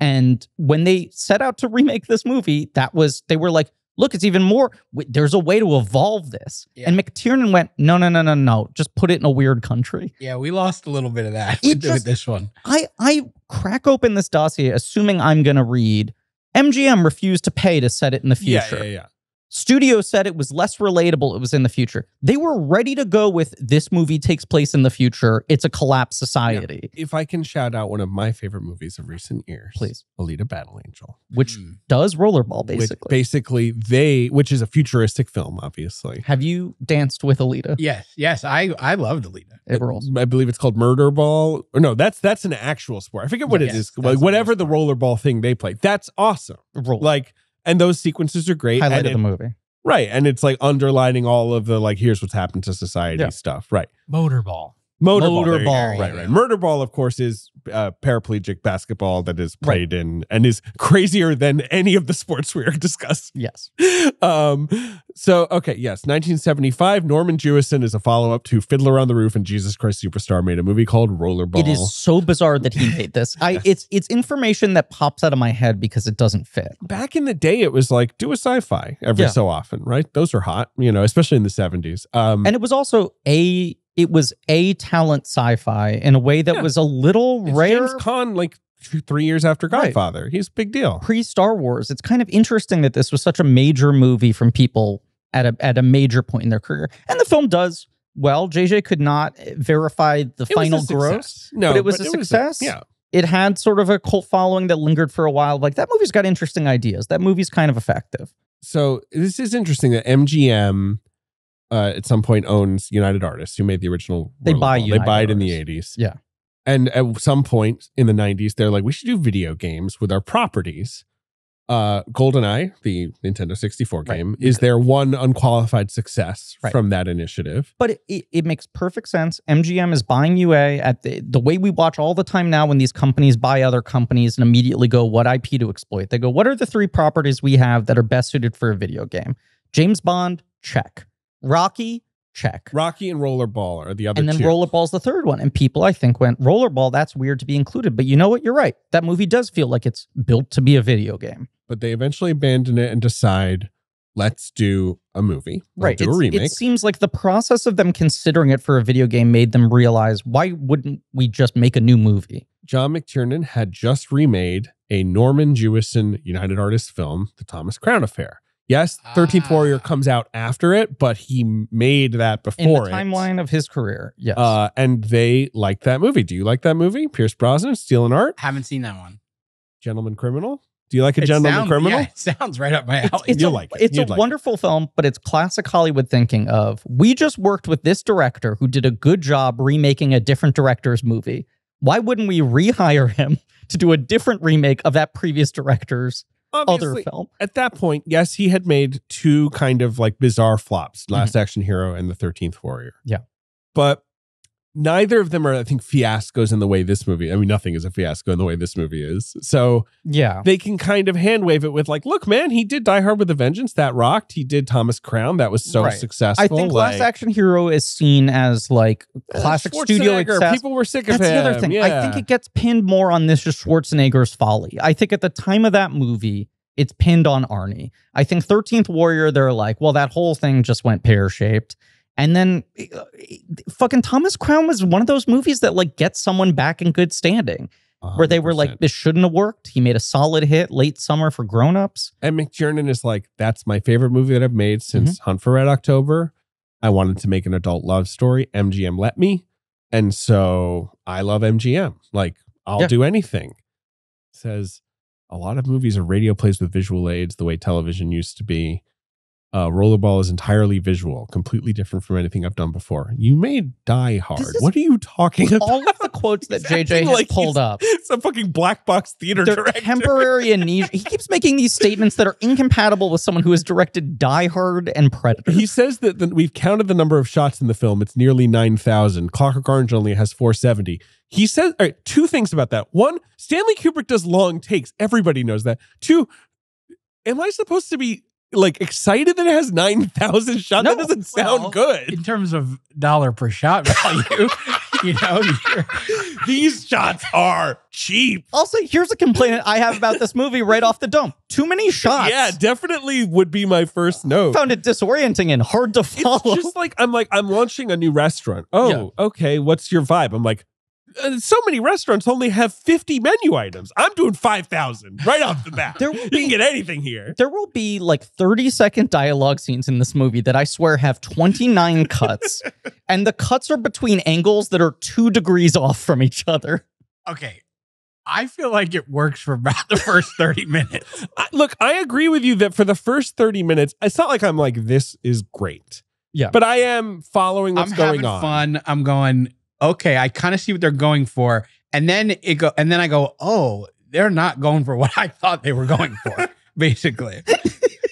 And when they set out to remake this movie, that was they were like, look, it's even more, there's a way to evolve this. Yeah. And McTiernan went, no, no, no, no, no. Just put it in a weird country. Yeah, we lost a little bit of that with just, this one. I, I crack open this dossier, assuming I'm going to read, M G M refused to pay to set it in the future. Yeah, yeah, yeah. Studio said it was less relatable, it was in the future. They were ready to go with this movie takes place in the future. It's a collapsed society. Yeah. If I can shout out one of my favorite movies of recent years. Please. Alita Battle Angel. Which mm. does Rollerball, basically. Which basically, they, which is a futuristic film, obviously. Have you danced with Alita? Yes, yes. I, I loved Alita. It rolls. I believe it's called Murder Ball. Or no, that's that's an actual sport. I forget what yes, it is. Like, whatever the Rollerball thing they play. That's awesome. Roll. Like... And those sequences are great. Highlight of the movie. Right. And it's like underlining all of the like, here's what's happened to society yeah. stuff. Right. Motorball. Motorball. Motorball. Right, right. Murderball, of course, is uh, paraplegic basketball that is played right. in and is crazier than any of the sports we are discussing. Yes. Um, so, okay. Yes. nineteen seventy-five, Norman Jewison is a follow-up to Fiddler on the Roof, and Jesus Christ Superstar made a movie called Rollerball. It is so bizarre that he made this. I it's It's information that pops out of my head because it doesn't fit. Back in the day, it was like, do a sci-fi every yeah. so often, right? Those are hot, you know, especially in the seventies. Um, and it was also a... It was a talent sci-fi in a way that yeah. was a little it's rare. James Caan, like two, three years after Godfather. Right. He's a big deal. Pre-Star Wars. It's kind of interesting that this was such a major movie from people at a at a major point in their career. And the film does well. J J could not verify the it final gross. No, but it was but a it success. Was a, yeah. It had sort of a cult following that lingered for a while. Like, that movie's got interesting ideas. That movie's kind of effective. So this is interesting that M G M... Uh, at some point owns United Artists, who made the original. They buy United They buy it in the eighties. Yeah. And at some point in the nineties, they're like, we should do video games with our properties. Uh, GoldenEye, the Nintendo sixty-four game, right. is their one unqualified success right. from that initiative. But it, it, it makes perfect sense. M G M is buying U A at the, the way we watch all the time now when these companies buy other companies and immediately go, what I P to exploit? They go, what are the three properties we have that are best suited for a video game? James Bond, check. Rocky, check. Rocky and Rollerball are the other two. And then two. Rollerball's the third one. And people, I think, went, Rollerball, that's weird to be included. But you know what? You're right. That movie does feel like it's built to be a video game. But they eventually abandon it and decide, let's do a movie. We'll right. do it's, a remake. It seems like the process of them considering it for a video game made them realize, why wouldn't we just make a new movie? John McTiernan had just remade a Norman Jewison United Artists film, The Thomas Crown Affair. Yes, thirteenth ah. Warrior comes out after it, but he made that before In the it. timeline of his career, yes. Uh, and they liked that movie. Do you like that movie? Pierce Brosnan, Stealing Art? Haven't seen that one. Gentleman Criminal? Do you like a it Gentleman sounds, Criminal? Yeah, it sounds right up my alley. You'll like it. It's You'd a like wonderful it. film, but it's classic Hollywood thinking of, we just worked with this director who did a good job remaking a different director's movie. Why wouldn't we rehire him to do a different remake of that previous director's other film. At that point, yes, he had made two kind of like bizarre flops, Last mm-hmm. Action Hero and The thirteenth Warrior. Yeah. But neither of them are, I think, fiascos in the way this movie... I mean, nothing is a fiasco in the way this movie is. So yeah, they can kind of hand wave it with like, look, man, he did Die Hard with a Vengeance. That rocked. He did Thomas Crown. That was so right. successful. I think like, Last Action Hero is seen as like classic studio excess. People were sick of That's him. That's the other thing. Yeah. I think it gets pinned more on this just Schwarzenegger's folly. I think at the time of that movie, it's pinned on Arnie. I think thirteenth Warrior, they're like, well, that whole thing just went pear-shaped. And then fucking Thomas Crown was one of those movies that like gets someone back in good standing one hundred percent. Where they were like, this shouldn't have worked. He made a solid hit late summer for grown-ups. And McTiernan is like, that's my favorite movie that I've made since mm-hmm. Hunt for Red October. I wanted to make an adult love story. M G M let me. And so I love M G M. Like, I'll yeah. do anything. It says a lot of movies are radio plays with visual aids the way television used to be. Uh, Rollerball is entirely visual, completely different from anything I've done before. You made Die Hard. What are you talking about? All of the quotes that J J has like pulled up. It's a fucking black box theater director. Temporary amnesia. He keeps making these statements that are incompatible with someone who has directed Die Hard and Predator. He says that the, we've counted the number of shots in the film. It's nearly nine thousand. Clockwork Orange only has four seventy. He says, all right, two things about that. One, Stanley Kubrick does long takes. Everybody knows that. Two, am I supposed to be like excited that it has nine thousand shots? No, that doesn't sound well, good. In terms of dollar per shot value, you know, these shots are cheap. Also, here's a complaint I have about this movie right off the dome. Too many shots. Yeah, definitely would be my first note. Found it disorienting and hard to follow. It's just like, I'm like, I'm launching a new restaurant. Oh, yeah. Okay, what's your vibe? I'm like, so many restaurants only have fifty menu items. I'm doing five thousand right off the bat. There will be, you can get anything here. There will be like thirty second dialogue scenes in this movie that I swear have twenty-nine cuts. And the cuts are between angles that are two degrees off from each other. Okay. I feel like it works for about the first thirty minutes. I, look, I agree with you that for the first thirty minutes, it's not like I'm like, this is great. Yeah. But I am following what's I'm going on. I'm having fun. I'm going... okay, I kind of see what they're going for, and then it go, and then I go, oh, they're not going for what I thought they were going for. Basically,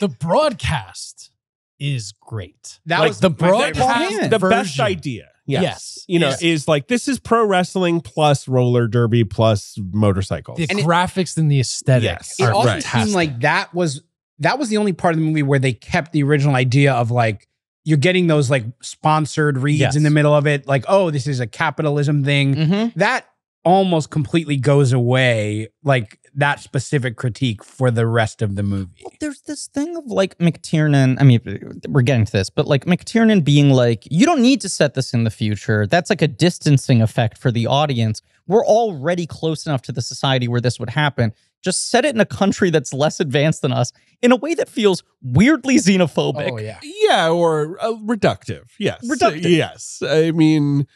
the broadcast is great. That like was the broadcast, the best idea. Yes, yes. you know, yes. is like this is pro wrestling plus roller derby plus motorcycles. The and graphics it, and the aesthetic. Yes, it also right. seemed like that was that was the only part of the movie where they kept the original idea of like, you're getting those like sponsored reads yes. in the middle of it. Like, oh, this is a capitalism thing. Mm-hmm. That almost completely goes away. Like that specific critique for the rest of the movie. Well, there's this thing of like McTiernan. I mean, we're getting to this, but like McTiernan being like, you don't need to set this in the future. That's like a distancing effect for the audience. We're already close enough to the society where this would happen. Just set it in a country that's less advanced than us in a way that feels weirdly xenophobic. Oh, yeah. Yeah, or uh, reductive. Yes. Reductive. Uh, yes. I mean,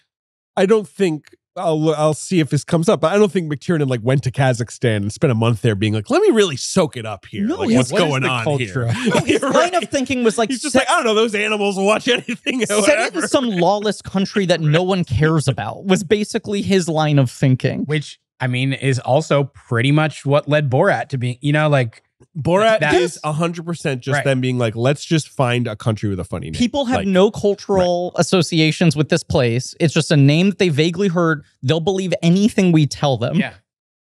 I don't think, I'll, I'll see if this comes up, but I don't think McTiernan like went to Kazakhstan and spent a month there being like, let me really soak it up here. No, like, what's what going on culture? Here? No, his right. line of thinking was like, he's just set, like, I don't know, those animals will watch anything. Set it in some lawless country that no one cares about was basically his line of thinking. Which, I mean, is also pretty much what led Borat to being, you know, like Borat that is one hundred percent just right. them being like, let's just find a country with a funny name. People have like, no cultural right. associations with this place. It's just a name that they vaguely heard. They'll believe anything we tell them. Yeah.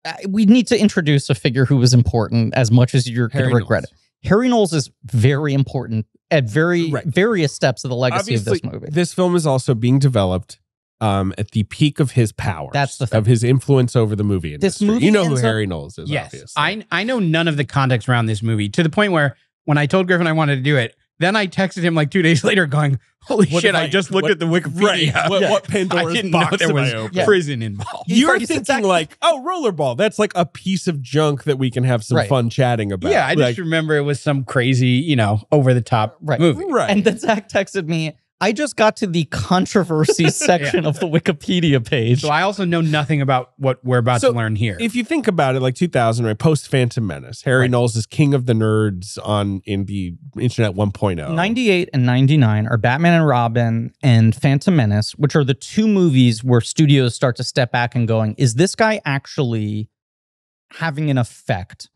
Uh, we need to introduce a figure who was important as much as you're going to regret Knowles. It. Harry Knowles is very important at very right. various steps of the legacy Obviously, of this movie. This film is also being developed Um, at the peak of his powers, that's the thing. Of his influence over the movie industry. This movie, you know who Harry Knowles is, yes, obviously. I, I know none of the context around this movie, to the point where when I told Griffin I wanted to do it, then I texted him like two days later going, holy what shit, I, I just looked what, at the Wikipedia. Right. What, yeah. what Pandora's I didn't box know there was I yeah. prison involved. You're thinking exactly. like, oh, Rollerball, that's like a piece of junk that we can have some right. fun chatting about. Yeah, I like, just remember it was some crazy, you know, over-the-top right. movie. Right. And then Zach texted me, I just got to the controversy section yeah. of the Wikipedia page. So I also know nothing about what we're about so to learn here. If you think about it, like two thousand, right, post-Phantom Menace, Harry right. Knowles is king of the nerds on in the internet one point oh. ninety-eight and ninety-nine are Batman and Robin and Phantom Menace, which are the two movies where studios start to step back and going, is this guy actually having an effect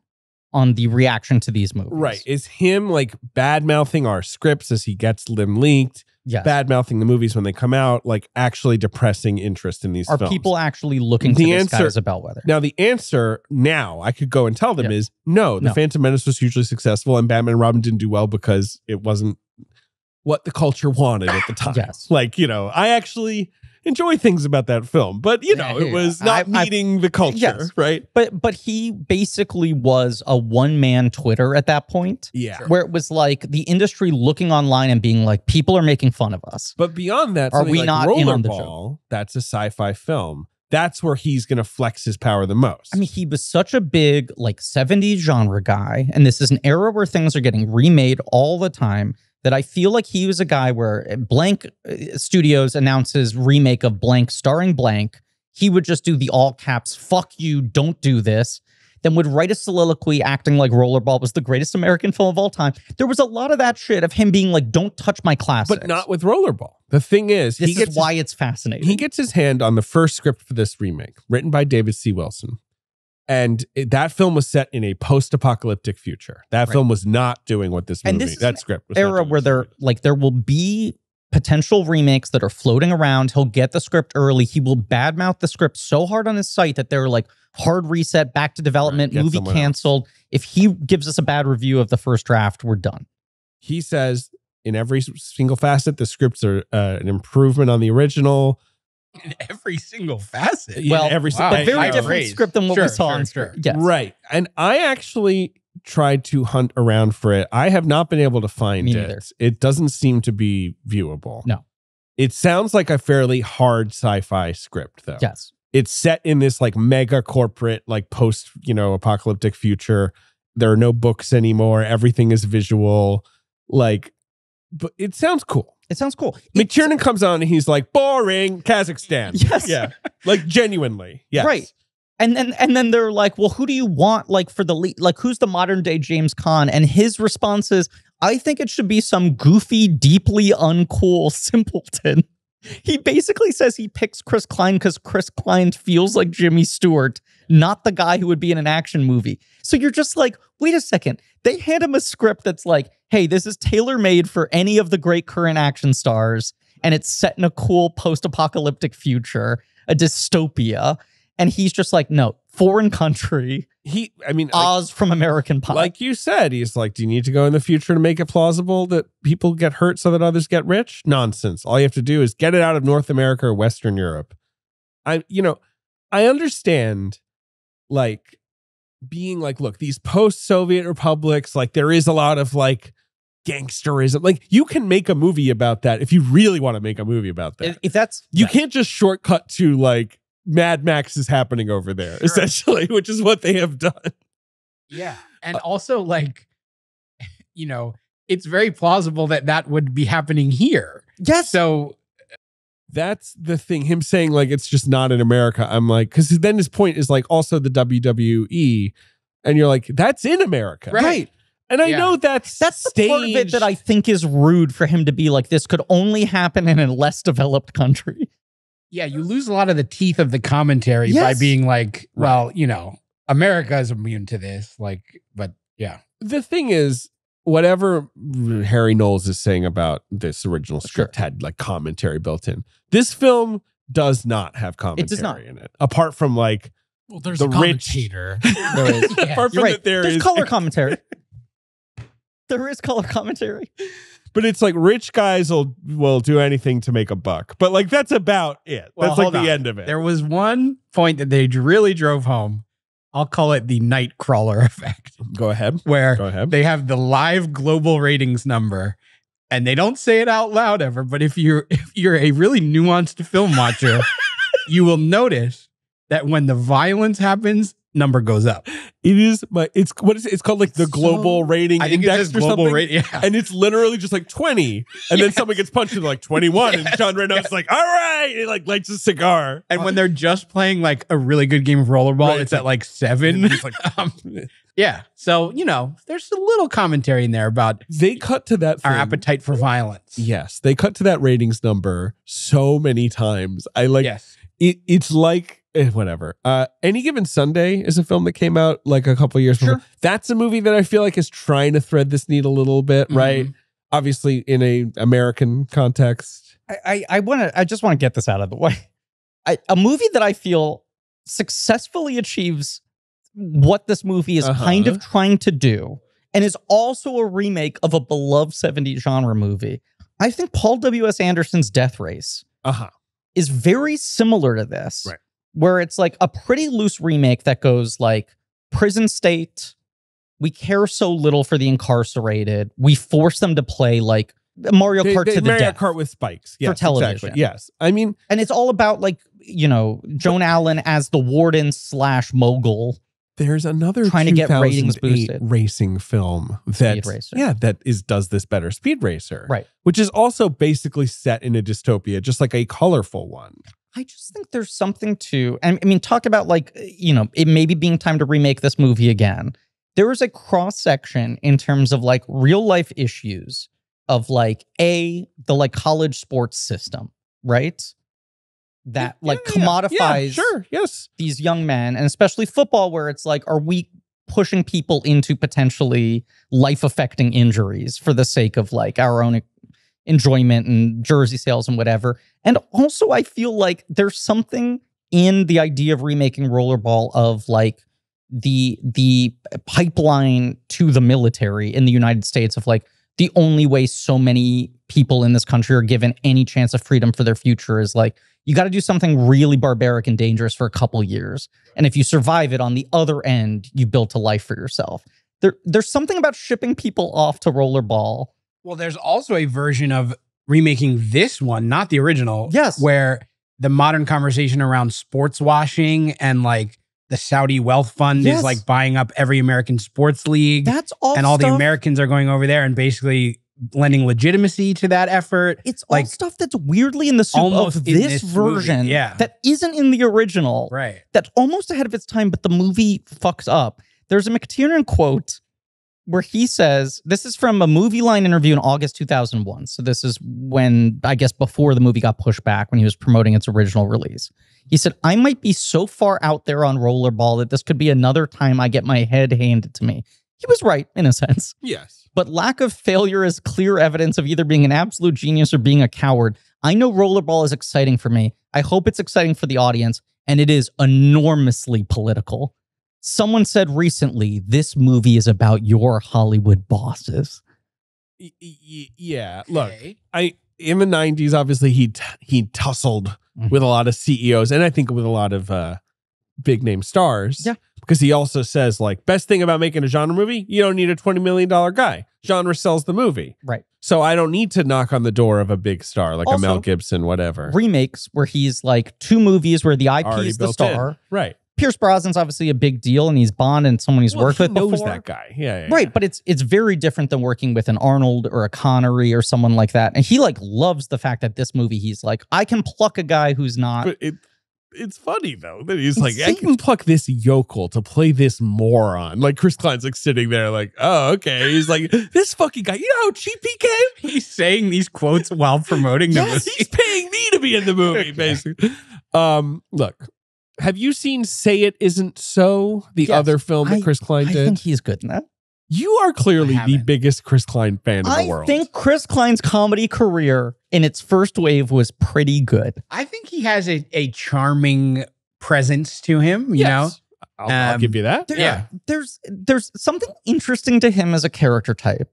on the reaction to these movies. Right. Is him like bad-mouthing our scripts as he gets them leaked? Yes. Bad-mouthing the movies when they come out, like actually depressing interest in these Are films. Are people actually looking the to answer, this guy as a bellwether? Now, the answer now, I could go and tell them yep. is no, The no. Phantom Menace was hugely successful and Batman and Robin didn't do well because it wasn't what the culture wanted at the time. Yes. Like, you know, I actually enjoy things about that film, but you know, yeah, it was not I, meeting I, the culture, yes. right? But but he basically was a one-man Twitter at that point. Yeah. Where it was like the industry looking online and being like, people are making fun of us. But beyond that, are we like not Rollerball, in on the joke? That's a sci-fi film. That's where he's going to flex his power the most. I mean, he was such a big like seventies genre guy, and this is an era where things are getting remade all the time, that I feel like he was a guy where blank studios announces remake of blank starring blank. He would just do the all caps, fuck you, don't do this. Then would write a soliloquy acting like Rollerball was the greatest American film of all time. There was a lot of that shit of him being like, don't touch my classics. But not with Rollerball. The thing is, this he gets is why his, it's fascinating. He gets his hand on the first script for this remake, written by David C. Wilson. And it, that film was set in a post-apocalyptic future. That right. film was not doing what this movie, and this is that script was era where there, like, there will be potential remakes that are floating around. He'll get the script early. He will badmouth the script so hard on his site that they're like, hard reset, back to development, right, movie canceled. Else. If he gives us a bad review of the first draft, we're done. He says in every single facet, the scripts are uh, an improvement on the original. In every single facet? Well, in every wow, but very I, I different raised. Script than what sure, we saw. Sure, sure. Yes. Right. And I actually tried to hunt around for it. I have not been able to find Me it. Neither. It doesn't seem to be viewable. No. It sounds like a fairly hard sci-fi script, though. Yes. It's set in this like mega corporate, like post, you know, apocalyptic future. There are no books anymore. Everything is visual. Like, but it sounds cool. It sounds cool. McTiernan it's, comes on and he's like, boring Kazakhstan. Yes. Yeah. Like genuinely. Yes. Right. And then and then they're like, well, who do you want like for the lead? Like, who's the modern day James Caan? And his response is, I think it should be some goofy, deeply uncool simpleton. He basically says he picks Chris Klein because Chris Klein feels like Jimmy Stewart, not the guy who would be in an action movie. So you're just like, wait a second. They hand him a script that's like, hey, this is tailor-made for any of the great current action stars, and it's set in a cool post-apocalyptic future, a dystopia. And he's just like, no, foreign country. He, I mean, Oz like, from American Pie. Like you said, he's like, do you need to go in the future to make it plausible that people get hurt so that others get rich? Nonsense. All you have to do is get it out of North America or Western Europe. I, you know, I understand, like, being like, look, these post-Soviet republics, like, there is a lot of, like, gangsterism. Like, you can make a movie about that if you really want to make a movie about that. If that's... You right. can't just shortcut to, like, Mad Max is happening over there, sure. essentially, which is what they have done. Yeah. And uh, also, like, you know, it's very plausible that that would be happening here. Yes. So that's the thing. Him saying, like, it's just not in America. I'm like, because then his point is, like, also the W W E. And you're like, that's in America. Right. right. And I yeah. know that's That's the part of it that I think is rude for him to be like, this could only happen in a less developed country. Yeah, you lose a lot of the teeth of the commentary yes. by being like, well, right. you know, America is immune to this. Like, but yeah. The thing is, whatever Harry Knowles is saying about this original script sure. had like commentary built in. This film does not have commentary it does not. in it. Apart from like, well, there's the a commentator. Rich... there is. Yeah. Apart from right. that there there's is... color commentary. There is color commentary. But it's like rich guys will, will do anything to make a buck. But like, that's about it. Well, that's like the on. end of it. There was one point that they really drove home. I'll call it the Nightcrawler effect. Go ahead. Where Go ahead. they have the live global ratings number and they don't say it out loud ever. But if you're, if you're a really nuanced film watcher, you will notice that when the violence happens, number goes up. It is my. It's what is it? It's called like the so, global rating I think index it says or global something. Rate, yeah. And it's literally just like twenty, and yes. then someone gets punched in like twenty-one, yes. and John Renault's yes. like, "All right," he like lights a cigar. And when they're just playing like a really good game of rollerball, right. it's at like seven. It's like, um, yeah. So you know, there's a little commentary in there about they cut to that thing. Our appetite for violence. Yes, they cut to that ratings number so many times. I like. Yes. It. It's like. eh, whatever. Uh, Any Given Sunday is a film that came out like a couple years before. Sure. That's a movie that I feel like is trying to thread this needle a little bit, mm-hmm. right? Obviously in a American context. I I, I want to. I just want to get this out of the way. I, a movie that I feel successfully achieves what this movie is uh-huh. kind of trying to do, and is also a remake of a beloved seventies genre movie. I think Paul W S Anderson's Death Race uh-huh. is very similar to this, right. where it's like a pretty loose remake that goes like prison state. We care so little for the incarcerated. We force them to play like Mario Kart they, they, to the Mario death. Mario Kart with spikes. Yes, for television. Exactly. Yes. I mean... And it's all about like, you know, Joan but, Allen as the warden slash mogul. There's another trying to get ratings boosted racing film that yeah that is does this better, Speed Racer, right? Which is also basically set in a dystopia, just like a colorful one. I just think there's something to, I mean, talk about like you know it maybe being time to remake this movie again. There is a cross section in terms of like real life issues of like a the like college sports system, right? That yeah, like commodifies yeah, yeah, sure, yes. these young men, and especially football, where it's like, are we pushing people into potentially life-affecting injuries for the sake of like our own enjoyment and jersey sales and whatever? And also I feel like there's something in the idea of remaking Rollerball of like the the pipeline to the military in the United States of like, the only way so many people in this country are given any chance of freedom for their future is like, you got to do something really barbaric and dangerous for a couple years. And if you survive it on the other end, you built a life for yourself. There, there's something about shipping people off to Rollerball. Well, there's also a version of remaking this one, not the original. Yes. Where the modern conversation around sports washing and like the Saudi wealth fund yes. is like buying up every American sports league. That's all And all stuff. The Americans are going over there and basically lending legitimacy to that effort. It's all like, stuff that's weirdly in the soup of this, this version movie, yeah. that isn't in the original. Right. That's almost ahead of its time, but the movie fucks up. There's a McTiernan quote where he says, this is from a Movie Line interview in August two thousand one. So this is when, I guess, before the movie got pushed back when he was promoting its original release. He said, I might be so far out there on Rollerball that this could be another time I get my head handed to me. He was right, in a sense. Yes. But lack of failure is clear evidence of either being an absolute genius or being a coward. I know Rollerball is exciting for me. I hope it's exciting for the audience, and it is enormously political. Someone said recently, this movie is about your Hollywood bosses. Y y yeah, look, I in the nineties, obviously, he t he tussled mm-hmm. with a lot of C E Os, and I think with a lot of uh, big-name stars. Yeah. Because he also says, like, best thing about making a genre movie, you don't need a twenty million dollar guy. Genre sells the movie. Right. So I don't need to knock on the door of a big star, like also, a Mel Gibson, whatever. Remakes where he's, like, two movies where the I P already is the star. In. Right. Pierce Brosnan's obviously a big deal, and he's Bond and someone he's well, worked he with knows before. That guy. Yeah, yeah, right, yeah. But it's it's very different than working with an Arnold or a Connery or someone like that. And he, like, loves the fact that this movie, he's like, I can pluck a guy who's not... It's funny, though, that he's like, I can pluck this yokel to play this moron. Like, Chris Klein's, like, sitting there like, oh, okay. He's like, this fucking guy, you know how cheap he came? He's saying these quotes while promoting the yes, movie. He's paying me to be in the movie, basically. Yeah. Um, look, have you seen Say It Isn't So, the yes, other film that I, Chris Klein did? I think he's good in that. You are clearly the biggest Chris Klein fan I in the world. I think Chris Klein's comedy career in its first wave was pretty good. I think he has a, a charming presence to him, you yes. know? I'll, um, I'll give you that. There, yeah. There's there's something interesting to him as a character type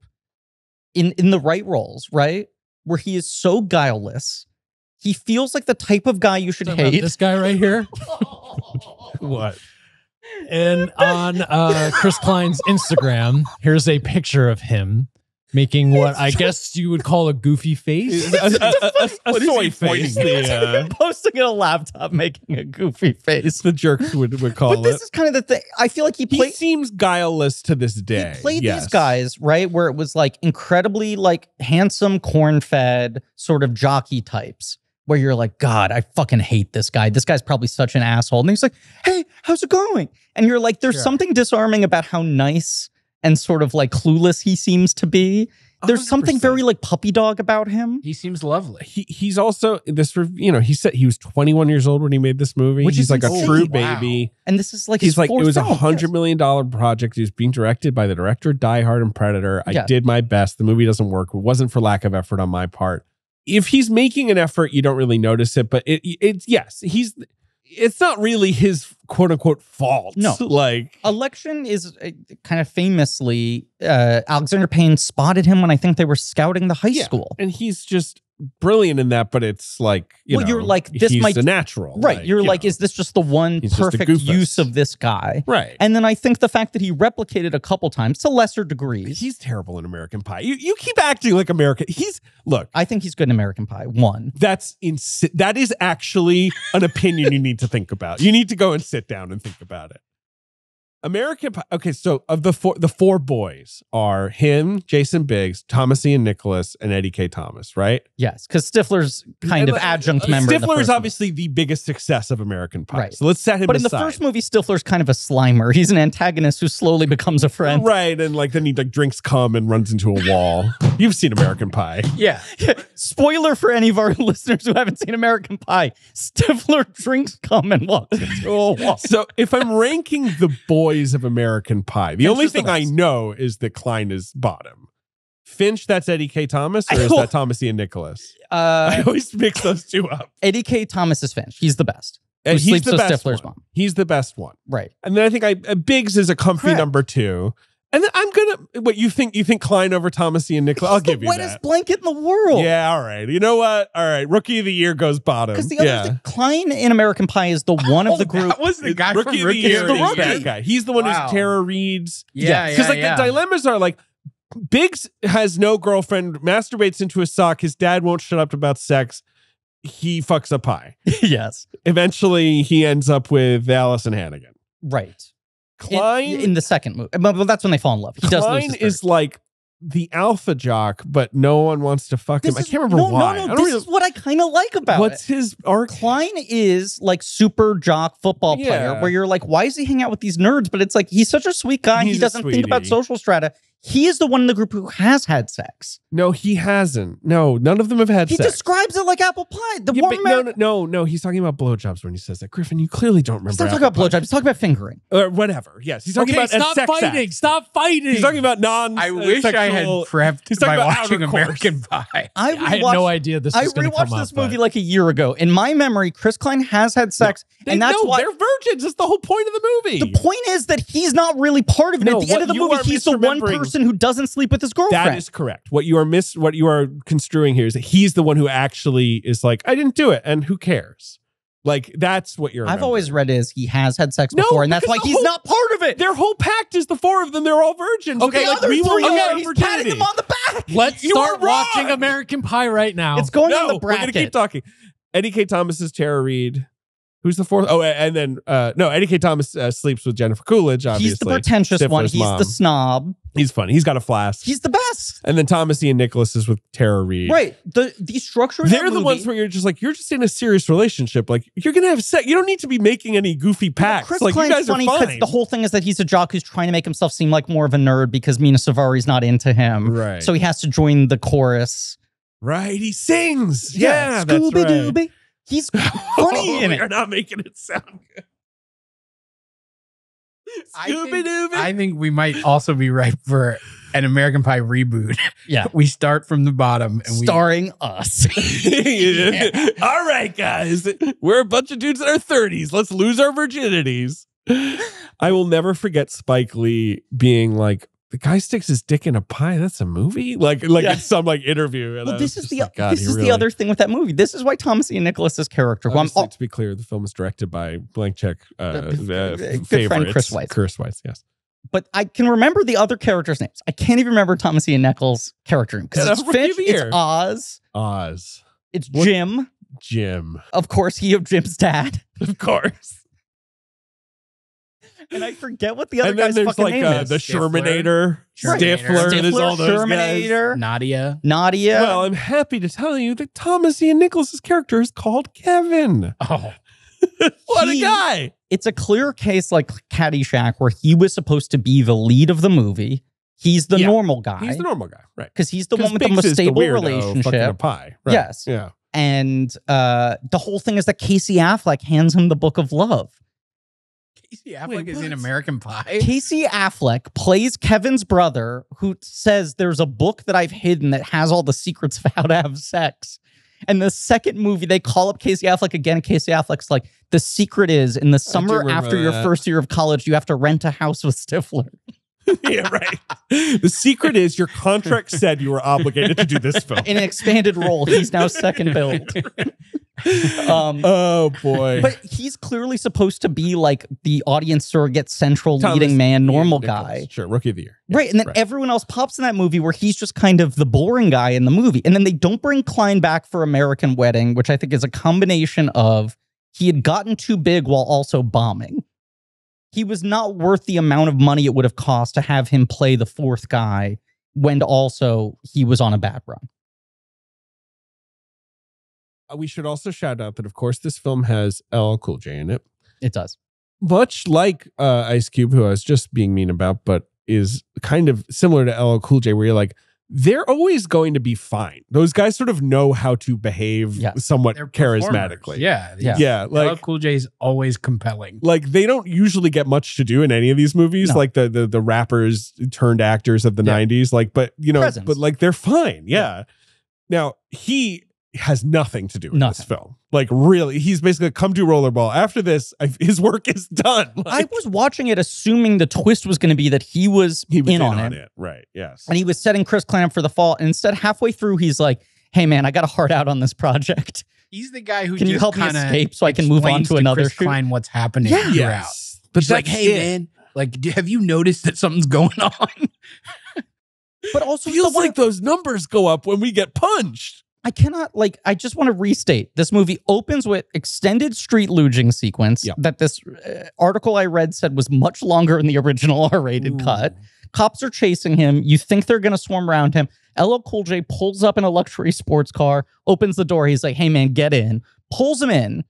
in, in the right roles, right? Where he is so guileless. He feels like the type of guy you should hate. This guy right here? What? And on uh, Chris Klein's Instagram, here's a picture of him making what it's I guess you would call a goofy face. A, a, a, a soy face. The, uh... Posting on a laptop, making a goofy face. The jerks would, would call it. But this it. is kind of the thing. I feel like he played... He seems guileless to this day. He played yes. these guys, right? Where it was like incredibly like handsome, corn-fed sort of jockey types. Where you're like, God, I fucking hate this guy. This guy's probably such an asshole. And he's like, hey, how's it going? And you're like, there's sure. something disarming about how nice and sort of like clueless he seems to be. There's one hundred percent something very like puppy dog about him. He seems lovely. He he's also this you know he said he was twenty-one years old when he made this movie. Which he's is like insane. A true wow. baby. And this is like he's his like it was a hundred million dollar project. He was being directed by the director of Die Hard and Predator. I yeah. did my best. The movie doesn't work. It wasn't for lack of effort on my part. If he's making an effort, you don't really notice it. But it it's yes he's. It's not really his quote unquote fault. No, like Election is uh, kind of famously uh, Alexander Payne spotted him when I think they were scouting the high yeah, school, and he's just brilliant in that. But it's like you well, know, you're like this he's might the natural, right? Like, you're you like, know, is this just the one perfect use of this guy, right? And then I think the fact that he replicated a couple times to lesser degrees. He's terrible in American Pie. You you keep acting like America. He's look. I think he's good in American Pie. One. That's insi that is actually an opinion you need to think about. You need to go and sit down and think about it. American Pie. Okay, so of the four, the four boys are him, Jason Biggs, Thomas Ian Nicholas, and Eddie K. Thomas, right? Yes, because Stifler's kind and, of adjunct uh, member. Stifler is obviously movie. the biggest success of American Pie, right. So let's set him. But aside. in the first movie, Stifler's kind of a slimer. He's an antagonist who slowly becomes a friend, right? And like then he like drinks cum and runs into a wall. You've seen American Pie, yeah. Spoiler for any of our listeners who haven't seen American Pie: Stifler drinks cum and walks into a wall. So if I'm ranking the boys of American Pie. The Finch only thing the I know is that Klein is bottom. Finch, that's Eddie K. Thomas, or is that Thomas Ian Nicholas? Uh, I always mix those two up. Eddie K. Thomas is Finch. He's the best. And he's the best Stifler's one. Mom. He's the best one. Right. And then I think I uh, Biggs is a comfy Correct. number two. And then I'm gonna. What you think? You think Klein over Thomas Ian Nicholas? I'll give you that. Wettest blanket in the world. Yeah. All right. You know what? All right. Rookie of the year goes bottom. Because the other yeah. thing, Klein in American Pie is the one oh, of the group. That was the guy rookie from of the rookie year. The rookie. That guy. He's the one wow. who's Tara Reid's. Yeah. Because yeah, yeah, like yeah. the dilemmas are like. Biggs has no girlfriend. Masturbates into a sock. His dad won't shut up about sex. He fucks a pie. Yes. Eventually, he ends up with Allison Hannigan. Right. Klein in, in the second movie, but that's when they fall in love. He Klein does is like the alpha jock, but no one wants to fuck this him. Is, I can't remember no, why. No, no, I don't this really, is what I kind of like about what's it. What's his arc? Klein is like super jock football yeah. player, where you're like, why is he hanging out with these nerds? But it's like he's such a sweet guy. He's he doesn't think about social strata. He is the one in the group who has had sex. No, he hasn't. No, none of them have had he sex. He describes it like apple pie. The yeah, warm no, no, no, no. He's talking about blowjobs when he says that. Griffin, you clearly don't remember. He's not talking about blowjobs. He's talking about fingering. Or whatever. Yes. He's talking okay, about stop sex fighting. Act. Stop fighting. He's talking about non I wish sexual, I had prepped by watching American Pie. I, I had no idea this I was going to come I rewatched this up, movie but... like a year ago. In my memory, Chris Klein has had sex. No, they, and that's no, why they're virgins. That's the whole point of the movie. The point is that he's not really part of it. No, at the end of the movie, he's the one person who doesn't sleep with his girlfriend. That is correct. What you are mis what you are construing here is that he's the one who actually is like, I didn't do it, and who cares? Like, that's what you're I've always read is he has had sex no, before, and that's why he's whole, not part of it. Their whole pact is the four of them. They're all virgins. Okay, so like, we will okay, he's patting them on the back. Let's you start watching American Pie right now. It's going no, on the bracket. We're going to keep talking. Eddie K. Thomas is Tara Reid. Who's the fourth? Oh, and then, uh, no, Eddie K. Thomas uh, sleeps with Jennifer Coolidge, obviously. He's the pretentious Stifler's one. He's mom. the snob. He's funny. He's got a flask. He's the best. And then Thomas Ian Nicholas is with Tara Reid. Right. The, the structure of They're the movie, ones where you're just like, you're just in a serious relationship. Like, you're going to have sex. You don't need to be making any goofy pacts. Chris like, Klein's you guys funny are fine. The whole thing is that he's a jock who's trying to make himself seem like more of a nerd because Mina Savari's not into him. Right. So he has to join the chorus. Right. He sings. Yeah. yeah Scooby-Dooby. Right. He's funny oh, in it. You're not making it sound good. Scooby Dooby. I think we might also be ripe for an American Pie reboot. Yeah. We start from the bottom. And Starring we... us. yeah. Yeah. All right, guys. We're a bunch of dudes in our thirties. Let's lose our virginities. I will never forget Spike Lee being like, the guy sticks his dick in a pie. That's a movie? Like, like yeah. it's some like interview. Well, this is the like, God, this is really... the other thing with that movie. This is why Thomas Ian Nicholas's character. Well, oh. To be clear, the film is directed by blank check uh, uh, good favorite friend Chris Weitz. Chris Weitz, yes. But I can remember the other characters' names. I can't even remember Thomas Ian Nichols' character name because it's Finch, it's Oz, Oz, it's what? Jim, Jim. Of course, he of Jim's dad. Of course. And I forget what the other and then guy's there's fucking like, name uh, is. The Shermanator, Stifler, Stifler, Stifler there's all those Shermanator, guys. Nadia. Nadia. Well, I'm happy to tell you that Thomas Ian Nicholas's character is called Kevin. Oh. What he, a guy. It's a clear case like Caddyshack where he was supposed to be the lead of the movie. He's the yeah. normal guy. He's the normal guy, right? Because he's the one with Biggs the most stable the relationship. A pie, right? Yes. Yeah. And uh, the whole thing is that Casey Affleck hands him the Book of Love. Casey Affleck Wait, is in American Pie? Casey Affleck plays Kevin's brother who says there's a book that I've hidden that has all the secrets of how to have sex. And the second movie, they call up Casey Affleck again. Casey Affleck's like, the secret is in the summer after your that. first year of college, you have to rent a house with Stifler. Yeah, right. The secret is your contract said you were obligated to do this film. In an expanded role, he's now second billed. Um, oh, boy. But he's clearly supposed to be like the audience surrogate, central Thomas, leading man, normal yeah, guy. Nicholas, sure, rookie of the year. Yes, right, and then right. everyone else pops in that movie where he's just kind of the boring guy in the movie. And then they don't bring Klein back for American Wedding, which I think is a combination of he had gotten too big while also bombing. He was not worth the amount of money it would have cost to have him play the fourth guy when also he was on a bad run. We should also shout out that, of course, this film has L L Cool J in it. It does. Much like uh, Ice Cube, who I was just being mean about, but is kind of similar to L L Cool J, where you're like, they're always going to be fine. Those guys sort of know how to behave yeah. somewhat they're charismatically. Yeah. Yeah. yeah like, L L Cool J is always compelling. Like, they don't usually get much to do in any of these movies. No. Like, the, the the rappers turned actors of the yeah. nineties. Like, but, you know, Presence. but, like, they're fine. Yeah. yeah. Now, he has nothing to do with nothing. this film. Like, really, he's basically come to rollerball. After this, I've, his work is done. Like, I was watching it assuming the twist was going to be that he was, he was in, in on, on it. it. Right, yes. And he was setting Chris Clamp for the fall. And instead, halfway through, he's like, hey, man, I got a heart out on this project. He's the guy who can just you help me escape so I can move on to, to another Chris Klein what's happening. Yeah. Yes. But he's like, hey, it. man, like, have you noticed that something's going on? But also, feels like those numbers go up when we get punched. I cannot, like, I just want to restate. This movie opens with extended street luging sequence yep. that this uh, article I read said was much longer in the original R rated Ooh. cut. Cops are chasing him. You think they're going to swarm around him. L L Cool J pulls up in a luxury sports car, opens the door. He's like, hey, man, get in. Pulls him in.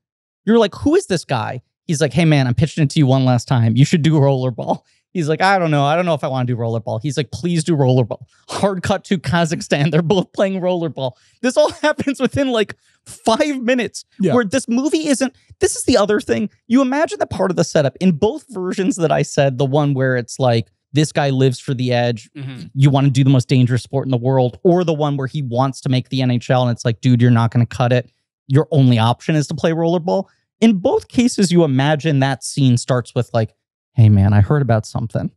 You're like, who is this guy? He's like, hey, man, I'm pitching it to you one last time. You should do rollerball. He's like, I don't know. I don't know if I want to do rollerball. He's like, please do rollerball. Hard cut to Kazakhstan. They're both playing rollerball. This all happens within like five minutes yeah. where this movie isn't. This is the other thing. You imagine that part of the setup in both versions that I said, the one where it's like, this guy lives for the edge. Mm-hmm. You want to do the most dangerous sport in the world, or the one where he wants to make the N H L. And it's like, dude, you're not going to cut it. Your only option is to play rollerball. In both cases, you imagine that scene starts with like, hey, man, I heard about something.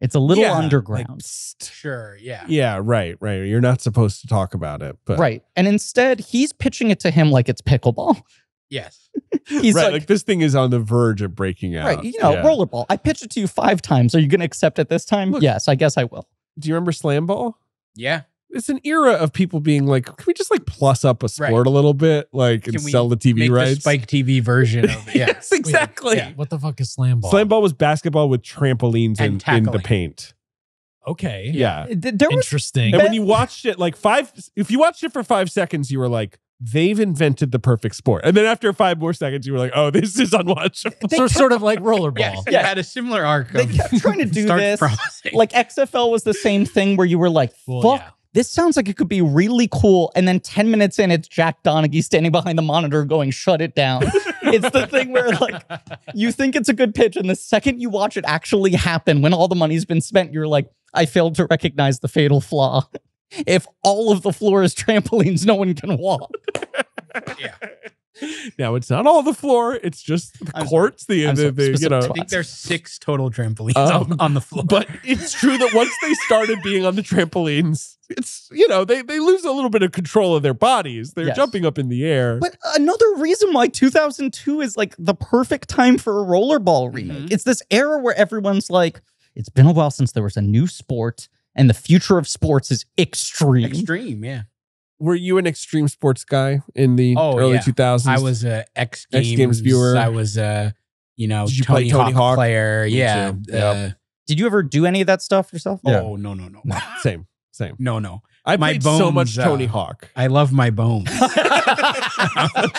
It's a little yeah, underground. Like, sure, yeah. Yeah, right, right. You're not supposed to talk about it. But. Right. And instead, he's pitching it to him like it's pickleball. Yes. He's right, like, like, this thing is on the verge of breaking out. Right, you know, yeah. rollerball. I pitched it to you five times. Are you going to accept it this time? Look, yes, I guess I will. Do you remember slam ball? Yeah. It's an era of people being like, can we just like plus up a sport right. a little bit, like, can and sell the T V make rights? The Spike T V version of it. Yeah. Yes, exactly. Yeah. What the fuck is slam ball? Slam ball was basketball with trampolines and in, in the paint. Okay. Yeah. yeah. There was Interesting. And when you watched it, like five, if you watched it for five seconds, you were like, they've invented the perfect sport. And then after five more seconds, you were like, oh, this is unwatchable. They so sort of like rollerball. Yes, yeah, it had a similar arc. They kept trying to do this. Promising. Like X F L was the same thing where you were like, fuck. Well, yeah. This sounds like it could be really cool. And then ten minutes in, it's Jack Donaghy standing behind the monitor going, shut it down. It's the thing where, like, you think it's a good pitch. And the second you watch it actually happen, when all the money's been spent, you're like, I failed to recognize the fatal flaw. If all of the floor is trampolines, no one can walk. Yeah. Now, it's not all the floor. It's just the I'm courts. The, the, the you know, I think there's six total trampolines um, on, on the floor. But it's true that once they started being on the trampolines, it's, you know, they, they lose a little bit of control of their bodies. They're yes. jumping up in the air. But another reason why two thousand two is like the perfect time for a rollerball remake. Mm-hmm. It's this era where everyone's like, it's been a while since there was a new sport and the future of sports is extreme. Extreme, yeah. Were you an extreme sports guy in the oh, early yeah. two thousands? I was a X Games, X Games viewer. I was a, you know, Did you Tony, play Tony Hawk, Hawk player. Yeah. Yep. Uh, Did you ever do any of that stuff yourself? Yeah. Oh, no, no, no. no same, same. No, no. I my played bones, so much Tony Hawk. Uh, I love my bones.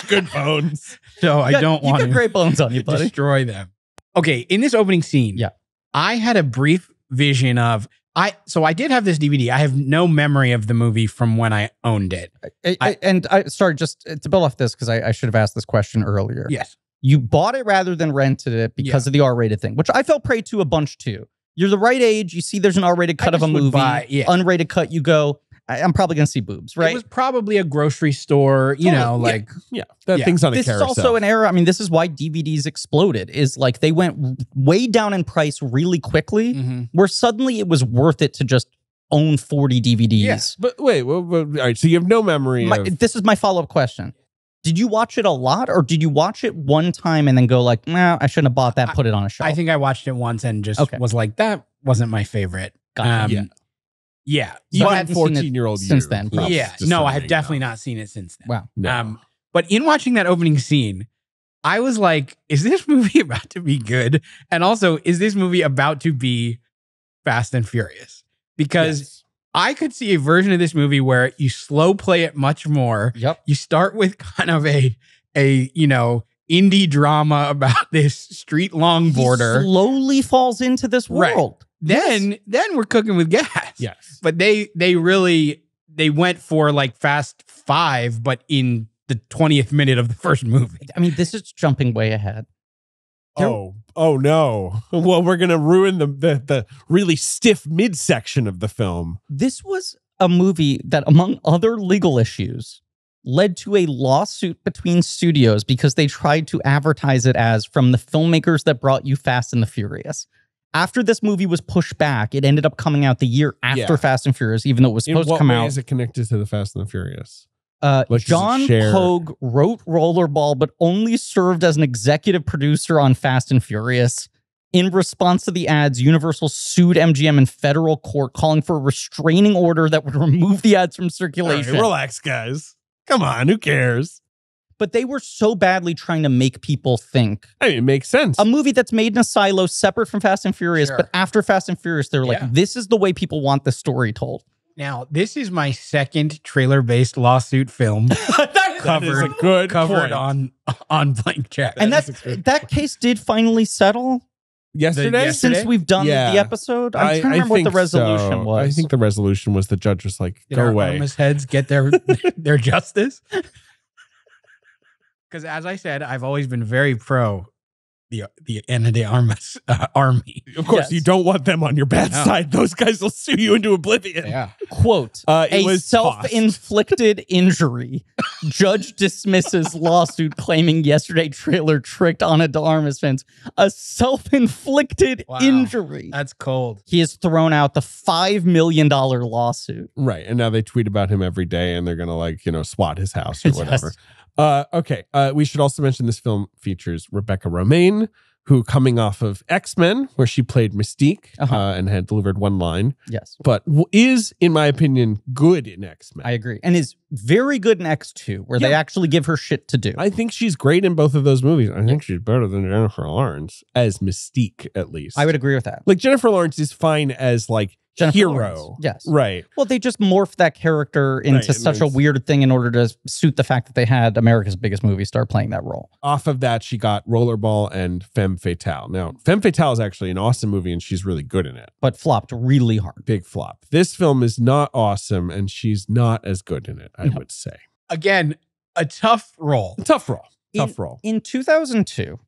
Good bones. So I got, don't want to great bones on you, buddy. Destroy them. Okay, in this opening scene, yeah. I had a brief vision of I so I did have this D V D. I have no memory of the movie from when I owned it. I, I, and I sorry, just to build off this, because I, I should have asked this question earlier. Yes. You bought it rather than rented it because yeah. of the R-rated thing, which I fell prey to a bunch too. You're the right age. You see there's an R-rated cut of a movie. Buy, yeah. Unrated cut, you go, I, I'm probably going to see boobs, right? It was probably a grocery store, you totally, know, like. Yeah, yeah. That yeah. thing's on the carousel. This is also an era. I mean, this is why D V Ds exploded, is like they went way down in price really quickly, mm-hmm. where suddenly it was worth it to just own forty D V Ds. Yeah. But wait, well, well, all right, so you have no memory my, of... This is my follow-up question. Did you watch it a lot, or did you watch it one time and then go like, nah, I shouldn't have bought that, put it on a shelf? I think I watched it once and just okay. was like, that wasn't my favorite. Gotcha. Um, yeah. Yeah. You had fourteen-year-old since year, then. Probably. Yeah. No, I have definitely out. not seen it since then. Wow. No. Um, but in watching that opening scene, I was like, is this movie about to be good? And also, is this movie about to be Fast and Furious? Because yes. I could see a version of this movie where you slow play it much more. Yep. You start with kind of a, a you know, indie drama about this street longboarder. He slowly falls into this world. Right. Then, yes. then we're cooking with gas. Yes, but they they really they went for like Fast Five, but in the twentieth minute of the first movie. I mean, this is jumping way ahead. Oh, oh no! Well, we're gonna ruin the the, the really stiff midsection of the film. This was a movie that, among other legal issues, led to a lawsuit between studios because they tried to advertise it as from the filmmakers that brought you Fast and the Furious. After this movie was pushed back, it ended up coming out the year after yeah. Fast and Furious, even though it was supposed to come out. In what way is it connected to the Fast and the Furious? Uh, like, John Hogue wrote Rollerball, but only served as an executive producer on Fast and Furious. In response to the ads, Universal sued M G M in federal court, calling for a restraining order that would remove the ads from circulation. All right, relax, guys. Come on, who cares? But they were so badly trying to make people think. I mean, it makes sense. A movie that's made in a silo separate from Fast and Furious, sure. but after Fast and Furious, they were yeah. like, this is the way people want the story told. Now, this is my second trailer-based lawsuit film that covered, that good covered on, on blank check. And that, that's, that case did finally settle yesterday? The, yesterday? Since we've done yeah. the episode. I'm I, trying to remember what the resolution so. was. I think the resolution was the judge was like, did go away. Did our heads get their, their justice? Because as I said, I've always been very pro the the Ana de Armas uh, army. Of course, yes. you don't want them on your bad no. side. Those guys will sue you into oblivion. Yeah. Quote, uh, a self-inflicted injury. Judge dismisses lawsuit claiming yesterday trailer tricked Ana de Armas fans. A self-inflicted wow. injury. That's cold. He has thrown out the five million dollar lawsuit. Right. And now they tweet about him every day and they're going to like, you know, swat his house or whatever. Yes. Uh, okay, uh, we should also mention this film features Rebecca Romijn, who coming off of X-Men, where she played Mystique uh-huh. uh, and had delivered one line. Yes. But is, in my opinion, good in X-Men. I agree. And is very good in X two, where yeah. they actually give her shit to do. I think she's great in both of those movies. I think she's better than Jennifer Lawrence, as Mystique, at least. I would agree with that. Like, Jennifer Lawrence is fine as, like, Jennifer hero. Lawrence. Yes. Right. Well, they just morphed that character into right, such a weird thing in order to suit the fact that they had America's biggest movie star playing that role. Off of that, she got Rollerball and Femme Fatale. Now, Femme Fatale is actually an awesome movie and she's really good in it. But flopped really hard. Big flop. This film is not awesome and she's not as good in it, I no. would say. Again, a tough role. A tough role. Tough in, role. In two thousand two,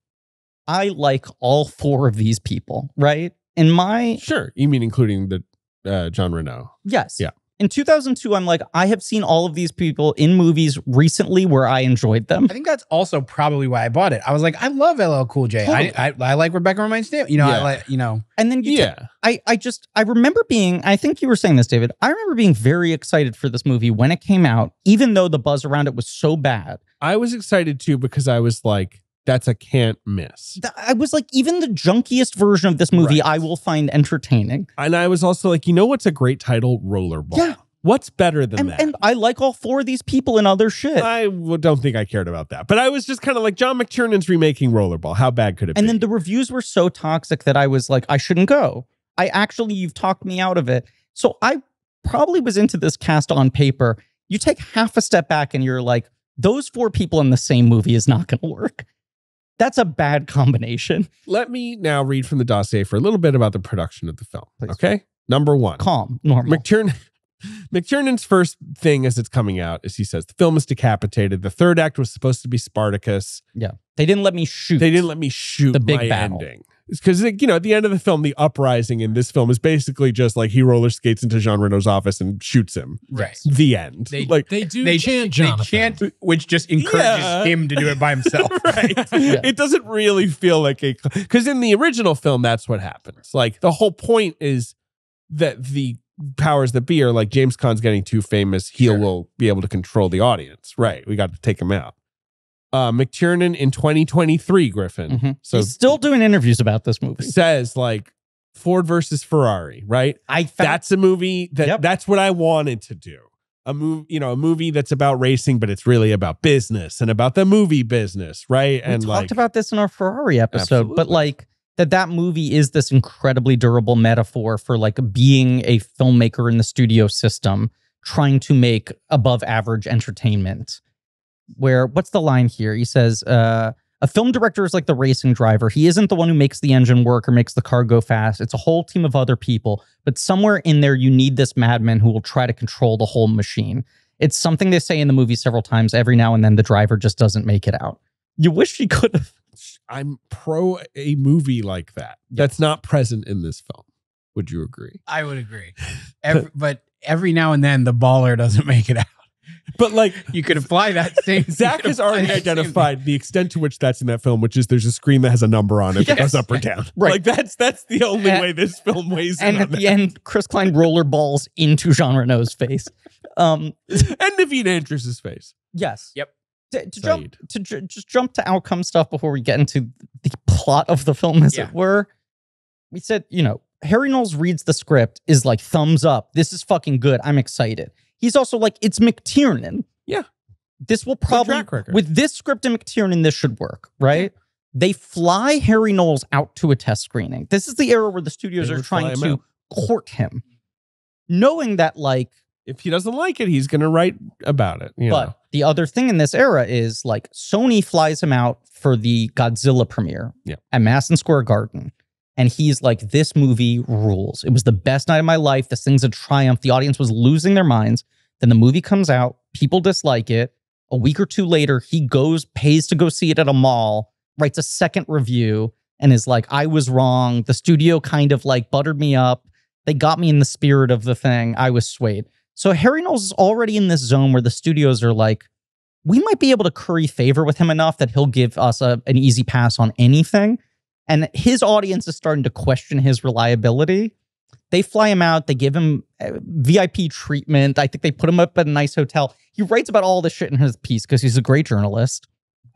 I like all four of these people, right? In my... Sure. You mean including the Uh, Jean Reno. Yes. Yeah. In two thousand two, I'm like, I have seen all of these people in movies recently where I enjoyed them. I think that's also probably why I bought it. I was like, I love L L Cool J. Totally. I, I, I like Rebecca Romijn's name. You know, yeah. I like, you know. And then, you yeah. T- I, I just, I remember being, I think you were saying this, David. I remember being very excited for this movie when it came out, even though the buzz around it was so bad. I was excited too because I was like, that's a can't miss. I was like, even the junkiest version of this movie, right. I will find entertaining. And I was also like, you know what's a great title? Rollerball. Yeah. What's better than and, that? And I like all four of these people and other shit. I don't think I cared about that. But I was just kind of like, John McTiernan's remaking Rollerball. How bad could it and be? And then the reviews were so toxic that I was like, I shouldn't go. I actually, you've talked me out of it. So I probably was into this cast on paper. You take half a step back and you're like, those four people in the same movie is not going to work. That's a bad combination. Let me now read from the dossier for a little bit about the production of the film. Please. Okay. Number one. Calm, normal. McTiernan, McTiernan's first thing as it's coming out is he says, the film is decapitated. The third act was supposed to be Spartacus. Yeah. They didn't let me shoot. They didn't let me shoot the big my battle. Ending. Because, you know, at the end of the film, the uprising in this film is basically just like he roller skates into Jean Reno's office and shoots him. Right. The end. They, like, they do they chant Jonathan. They chant, which just encourages yeah. him to do it by himself. Right. Yeah. It doesn't really feel like a... Because in the original film, that's what happens. Like, the whole point is that the powers that be are like, James Caan's getting too famous. He sure. will be able to control the audience. Right. We got to take him out. Uh, McTiernan in twenty twenty-three, Griffin. Mm-hmm. So he's still doing interviews about this movie. Says like Ford versus Ferrari, right? I found, that's a movie that yep. that's what I wanted to do. A movie, you know, a movie that's about racing, but it's really about business and about the movie business, right? We and talked like, about this in our Ferrari episode, absolutely. But like that that movie is this incredibly durable metaphor for like being a filmmaker in the studio system, trying to make above average entertainment. Where, what's the line here? He says, uh, a film director is like the racing driver. He isn't the one who makes the engine work or makes the car go fast. It's a whole team of other people. But somewhere in there, you need this madman who will try to control the whole machine. It's something they say in the movie several times. Every now and then, the driver just doesn't make it out. You wish he could have. I'm pro a movie like that. Yes. That's not present in this film. Would you agree? I would agree. Every, but every now and then, the baller doesn't make it out. But like you could apply that same. Zach has already identified the extent to which that's in that film, which is there's a screen that has a number on it yes. that goes up or down. Right. Like that's that's the only at, way this film weighs and in. And at on the that. End, Chris Klein rollerballs into Jean Reno's face, um, and Naveen Andrews' face. Yes. Yep. To, to jump to ju just jump to outcome stuff before we get into the plot of the film, as yeah. it were. We said, you know, Harry Knowles reads the script, is like thumbs up. This is fucking good. I'm excited. He's also like, it's McTiernan. Yeah. This will probably, with this script and McTiernan, this should work, right? Yeah. They fly Harry Knowles out to a test screening. This is the era where the studios they are trying to out. court him. Knowing that, like... if he doesn't like it, he's going to write about it. You but know. The other thing in this era is, like, Sony flies him out for the Godzilla premiere yeah. at Madison Square Garden. And he's like, this movie rules. It was the best night of my life. This thing's a triumph. The audience was losing their minds. Then the movie comes out. People dislike it. A week or two later, he goes, pays to go see it at a mall, writes a second review, and is like, I was wrong. The studio kind of like buttered me up. They got me in the spirit of the thing. I was swayed. So Harry Knowles is already in this zone where the studios are like, we might be able to curry favor with him enough that he'll give us a, an easy pass on anything. And his audience is starting to question his reliability. They fly him out. They give him V I P treatment. I think they put him up at a nice hotel. He writes about all this shit in his piece because he's a great journalist.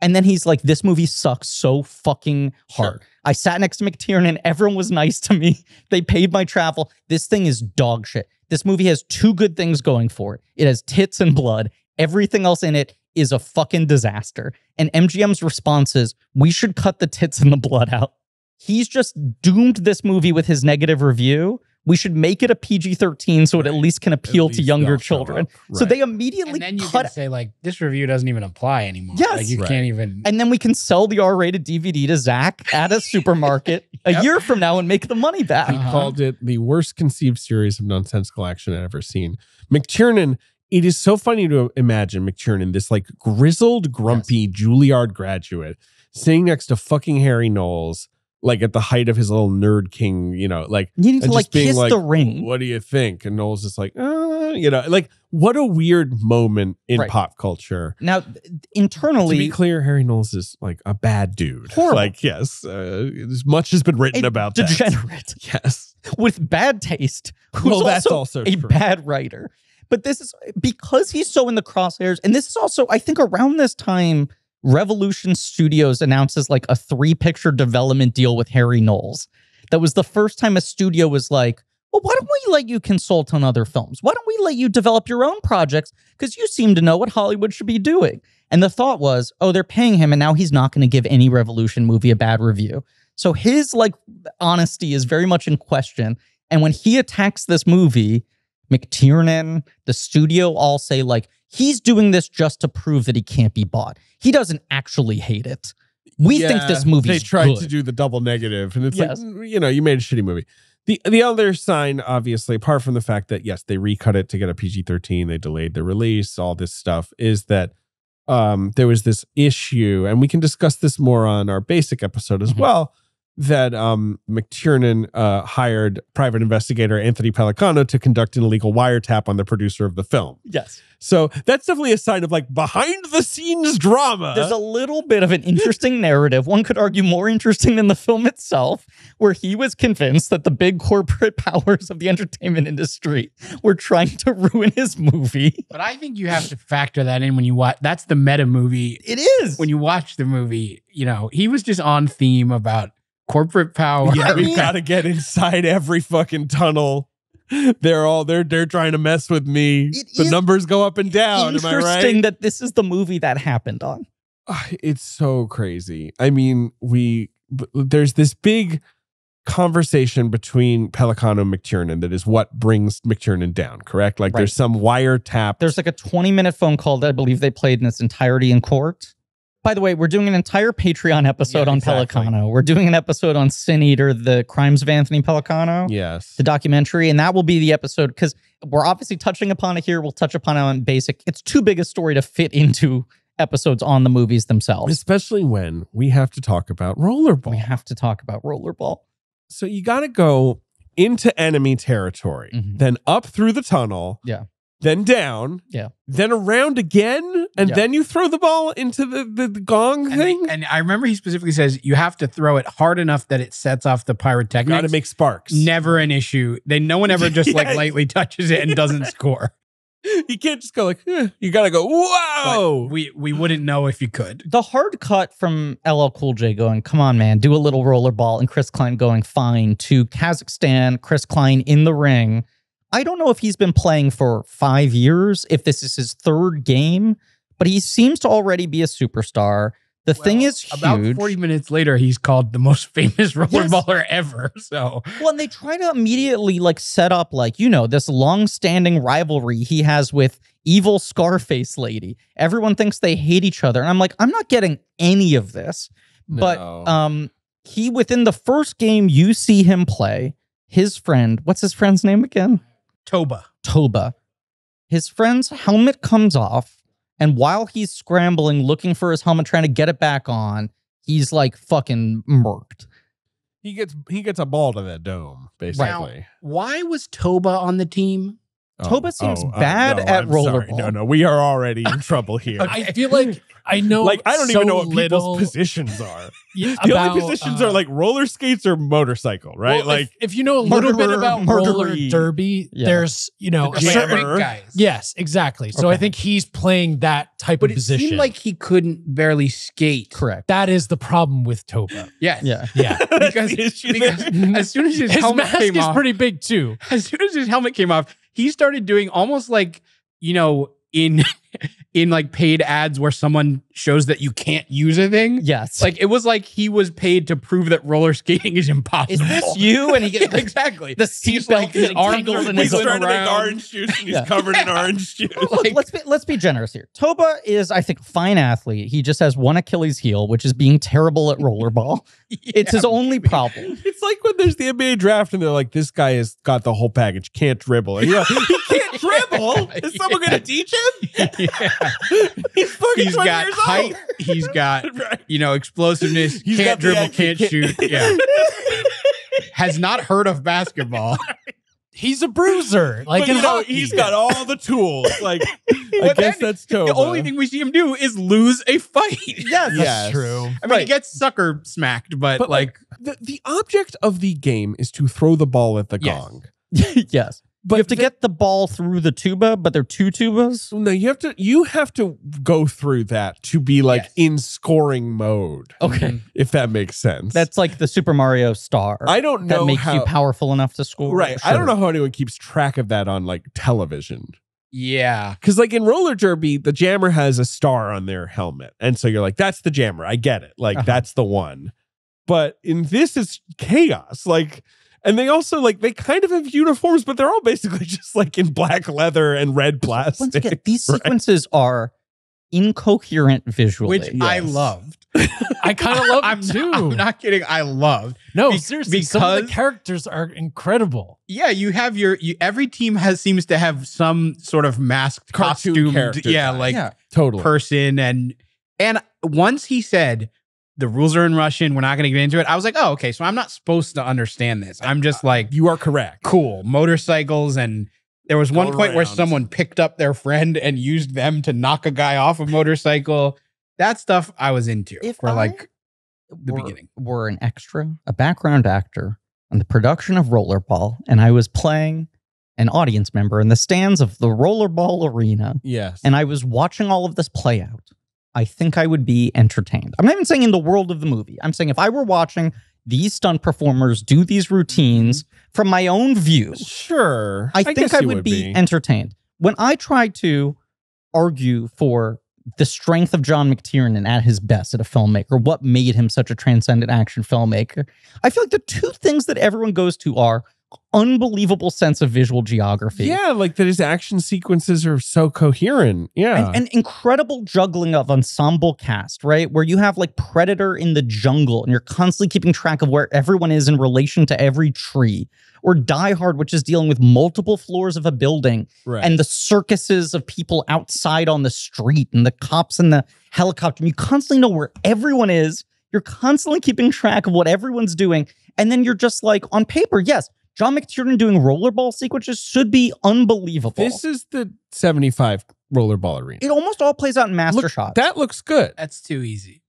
And then he's like, this movie sucks so fucking hard. Sure. I sat next to McTiernan. Everyone was nice to me. They paid my travel. This thing is dog shit. This movie has two good things going for it. It has tits and blood. Everything else in it is a fucking disaster. And M G M's response is, we should cut the tits and the blood out. He's just doomed this movie with his negative review. We should make it a P G thirteen so it right. at least can appeal least to younger children. Right. So they immediately cut. And then you cut can say like, this review doesn't even apply anymore. Yes. Like, you right. can't even. And then we can sell the R rated D V D to Zach at a supermarket yep. a year from now and make the money back. He uh-huh. called it the worst conceived series of nonsensical action I've ever seen. McTiernan, it is so funny to imagine McTiernan, this like grizzled, grumpy yes. Juilliard graduate sitting next to fucking Harry Knowles. Like at the height of his little nerd king, you know, like you need to like kiss like, the ring. What do you think? And Knowles is like, uh, you know, like what a weird moment in right. pop culture. Now, internally, to be clear, Harry Knowles is like a bad dude. Horrible. Like yes, uh, much has been written a about degenerate. That. Yes, with bad taste. Who's well, that's also, also a true. Bad writer. But this is because he's so in the crosshairs, and this is also, I think, around this time. Revolution Studios announces like a three-picture development deal with Harry Knowles. That was the first time a studio was like, well, why don't we let you consult on other films? Why don't we let you develop your own projects? Because you seem to know what Hollywood should be doing. And the thought was, oh, they're paying him and now he's not going to give any Revolution movie a bad review. So his like honesty is very much in question. And when he attacks this movie, McTiernan, the studio all say like, he's doing this just to prove that he can't be bought. He doesn't actually hate it. We yeah, think this movie's good. They tried good. to do the double negative, and it's yes. like, you know, you made a shitty movie. The the other sign, obviously, apart from the fact that, yes, they recut it to get a P G thirteen, they delayed the release, all this stuff, is that um, there was this issue, and we can discuss this more on our basic episode as mm-hmm. well, that um, McTiernan uh, hired private investigator Anthony Pellicano to conduct an illegal wiretap on the producer of the film. Yes. So that's definitely a sign of, like, behind-the-scenes drama. There's a little bit of an interesting narrative. One could argue more interesting than the film itself, where he was convinced that the big corporate powers of the entertainment industry were trying to ruin his movie. But I think you have to factor that in when you watch. That's the meta movie. It is. When you watch the movie, you know, he was just on theme about corporate power. Yeah, we've got to get inside every fucking tunnel. They're all they're they're trying to mess with me. It the numbers go up and down. Am I right? Interesting that this is the movie that happened on. Uh, it's so crazy. I mean, we b there's this big conversation between Pellicano and McTiernan that is what brings McTiernan down. Correct? Like right. There's some wiretap. There's like a twenty minute phone call that I believe they played in its entirety in court. By the way, we're doing an entire Patreon episode yeah, on exactly. Pellicano. We're doing an episode on Sin Eater, The Crimes of Anthony Pellicano. Yes. The documentary. And that will be the episode, because we're obviously touching upon it here. We'll touch upon it on basic. It's too big a story to fit into episodes on the movies themselves. Especially when we have to talk about Rollerball. We have to talk about Rollerball. So you got to go into enemy territory, mm-hmm. then up through the tunnel. Yeah. Then down, yeah. Then around again, and yeah. then you throw the ball into the, the, the gong and thing. They, and I remember he specifically says you have to throw it hard enough that it sets off the pyrotechnics. Got to make sparks. Never an issue. They no one ever just yes. like lightly touches it and doesn't score. You can't just go like eh. You got to go. Whoa! But we we wouldn't know if you could. The hard cut from L L Cool J going, "Come on, man, do a little rollerball," and Chris Klein going, "Fine." To Kazakhstan, Chris Klein in the ring. I don't know if he's been playing for five years, if this is his third game, but he seems to already be a superstar. The well, thing is huge. About forty minutes later, he's called the most famous rollerballer yes. ever. So, well, and they try to immediately like set up like, you know, this long-standing rivalry he has with evil Scarface lady. Everyone thinks they hate each other. And I'm like, I'm not getting any of this. No. But um, he, within the first game you see him play, his friend, what's his friend's name again? Toba. Toba. His friend's helmet comes off, and while he's scrambling, looking for his helmet, trying to get it back on, he's like fucking murked. He gets he gets a ball to that dome, basically. Now, why was Toba on the team? Oh, Toba seems oh, bad uh, no, at rollerball. No, no, we are already in trouble here. I feel like I know. Like I don't so even know what little... people's positions are. Yeah, the about, only positions uh, are like roller skates or motorcycle, right? Well, like if, if you know a murder, little bit about roller derby, yeah. there's you know a certain guys. Yes, exactly. So okay. I think he's playing that type but of it position. Seemed like he couldn't barely skate. Correct. That is the problem with Toba. Yes. Yeah. Yeah. because, because as soon as his, his helmet mask came is off, pretty big too. As soon as his helmet came off, he started doing almost like, you know, in in like paid ads where someone shows that you can't use a thing. Yes. Like it was like he was paid to prove that roller skating is impossible. Is this you? And he gets yeah, exactly. The seatbelt like, his arms are and he's trying to make orange juice and he's yeah. covered yeah. in orange juice. Look, like, let's be let's be generous here. Toba is, I think, a fine athlete. He just has one Achilles heel, which is being terrible at rollerball. yeah, it's his only problem. It's like when there's the N B A draft and they're like, this guy has got the whole package, can't dribble. And you're like, he can't dribble. Is someone yeah. gonna teach him? Yeah. He's fucking he's got years height. Old. He's got right. you know explosiveness. He's can't dribble. Can't shoot. Yeah, has not heard of basketball. He's a bruiser. Like you know, he's got all the tools. Like I guess that's Toba. The only thing we see him do is lose a fight. Yes, yes. That's true. I mean, right. he gets sucker smacked, but, but like, like the the object of the game is to throw the ball at the yes. gong. yes. But you have to get the ball through the tuba, but they're two tubas. No, you have to you have to go through that to be like yes. in scoring mode. Okay, if that makes sense. That's like the Super Mario star. I don't know that makes how, you powerful enough to score. Right. Sure. I don't know how anyone keeps track of that on like television. Yeah, because like in roller derby, the jammer has a star on their helmet, and so you're like, that's the jammer. I get it. Like uh-huh. that's the one. But in this, it's chaos. Like. And they also, like, they kind of have uniforms, but they're all basically just, like, in black leather and red plastic. Once again, these right? sequences are incoherent visually. Which yes. I loved. I kind of love it too. Not, I'm not kidding. I loved. No, Be seriously, because some of the characters are incredible. Yeah, you have your, you, every team has seems to have some sort of masked costume character. Yeah, guy. like yeah, totally. person. And, and once he said, the rules are in Russian, we're not going to get into it, I was like, oh, okay, so I'm not supposed to understand this. I'm just like, you are correct. Cool. Motorcycles and... There was one point where someone picked up their friend and used them to knock a guy off a motorcycle. That stuff I was into for like the beginning. If I were an extra, a background actor on the production of Rollerball, and I was playing an audience member in the stands of the Rollerball Arena. Yes. And I was watching all of this play out, I think I would be entertained. I'm not even saying in the world of the movie. I'm saying if I were watching these stunt performers do these routines from my own view, sure, I think I, I would, would be, be entertained. When I try to argue for the strength of John McTiernan at his best as a filmmaker, what made him such a transcendent action filmmaker, I feel like the two things that everyone goes to are unbelievable sense of visual geography. Yeah, like that his action sequences are so coherent. Yeah. And, and incredible juggling of ensemble cast, right? Where you have like Predator in the jungle and you're constantly keeping track of where everyone is in relation to every tree. Or Die Hard, which is dealing with multiple floors of a building, right, and the circuses of people outside on the street and the cops in the helicopter. And you constantly know where everyone is. You're constantly keeping track of what everyone's doing. And then you're just like, on paper, yes, John McTiernan doing rollerball sequences should be unbelievable. This is the seventy-five Rollerball Arena. It almost all plays out in master Look, shots. That looks good. That's too easy.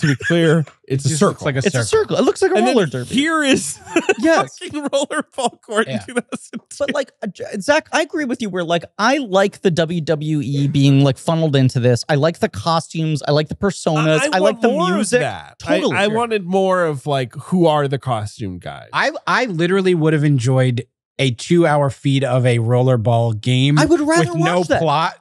To be clear, it's it a circle. Like a it's circle. a circle. It looks like a and roller derby. Here is yes. fucking rollerball court yeah. in two thousand two. But like, Zach, I agree with you. Where like, I like the W W E being like funneled into this. I like the costumes. I like the personas. I, I, I like the music. That. Totally. I, I wanted more of like, who are the costume guys? I I literally would have enjoyed a two-hour feed of a rollerball game. I would rather with watch no that. plot.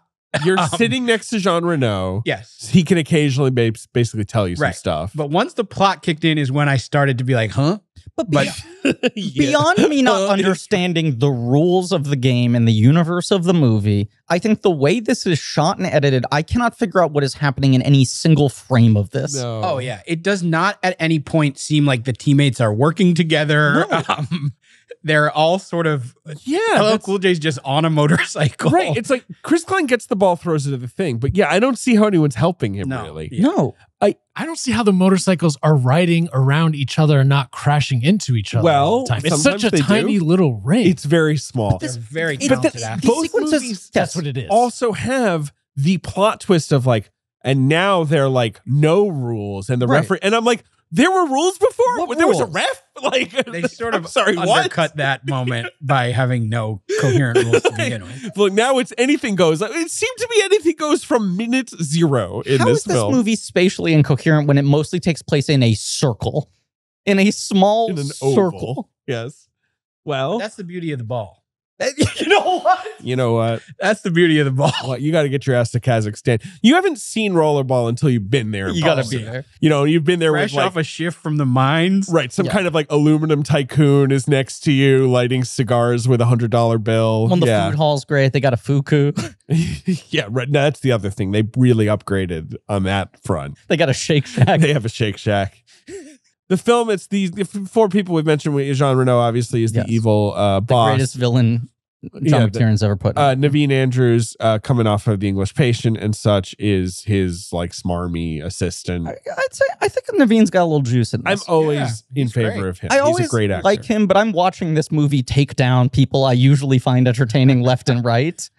You're um, sitting next to Jean Reno. Yes. He can occasionally basically tell you some right. stuff. But once the plot kicked in is when I started to be like, huh? But, be but yeah. beyond me not understanding the rules of the game and the universe of the movie, I think the way this is shot and edited, I cannot figure out what is happening in any single frame of this. No. Oh, yeah. It does not at any point seem like the teammates are working together. No. Um, They're all sort of, yeah, Hello Cool J's just on a motorcycle. Right. It's like Chris Klein gets the ball, throws it at the thing. But yeah, I don't see how anyone's helping him no. really. Yeah. No. I, I don't see how the motorcycles are riding around each other and not crashing into each other. Well, all the time. It's such a tiny do. little ring. It's very small. But this, They're very it, but the, both sequences, movies, that's what it is. Also have the plot twist of like, and now they're like no rules and the right. referee. And I'm like, there were rules before? What there rules? was a ref? Like They sort of sorry, undercut what? that moment by having no coherent rules to begin with. Look, now it's anything goes. It seemed to be anything goes from minute zero in How this film. How is this movie spatially incoherent when it mostly takes place in a circle? In a small in an circle. Oval. Yes. Well. That's the beauty of the ball. You know what? You know what? That's the beauty of the ball. Well, you got to get your ass to Kazakhstan. You haven't seen rollerball until you've been there. You got to be there. You know, you've been there Fresh with like, off a shift from the mines. Right. Some yeah. kind of like aluminum tycoon is next to you lighting cigars with a hundred dollar bill. When the yeah. food hall's great. They got a fuku. yeah. Right. No, that's the other thing. They really upgraded on that front. They got a Shake Shack. They have a Shake Shack. The film, it's these the four people we've mentioned. Jean Reno, obviously, is yes. the evil uh, boss. The greatest villain John yeah, McTiernan's ever put. Uh, Naveen Andrews, uh, coming off of The English Patient and such, is his like smarmy assistant. I, I'd say I think Naveen's got a little juice in this. I'm always yeah, in favor great. of him. I he's always a great actor. like him, but I'm watching this movie take down people I usually find entertaining left and right.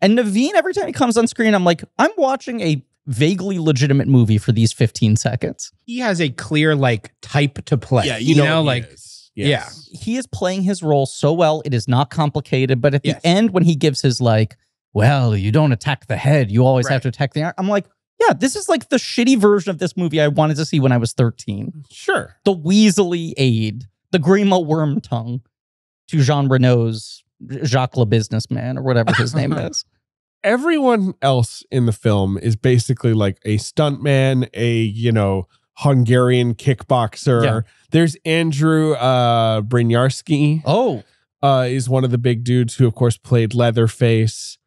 And Naveen, every time he comes on screen, I'm like, I'm watching a vaguely legitimate movie for these fifteen seconds. He has a clear like type to play. Yeah, you, you know, know like. Yes. Yeah, he is playing his role so well. It is not complicated. But at the yes. end, when he gives his like, well, you don't attack the head. You always right. have to attack the arm. I'm like, yeah, this is like the shitty version of this movie I wanted to see when I was thirteen. Sure. The Weasley aid, the Grima worm tongue to Jean Reno's Jacques Le Businessman or whatever his name is. Everyone else in the film is basically like a stuntman, a, you know, Hungarian kickboxer. Yeah. There's Andrew uh, Brynjarski. Oh, uh, is one of the big dudes who, of course, played Leatherface.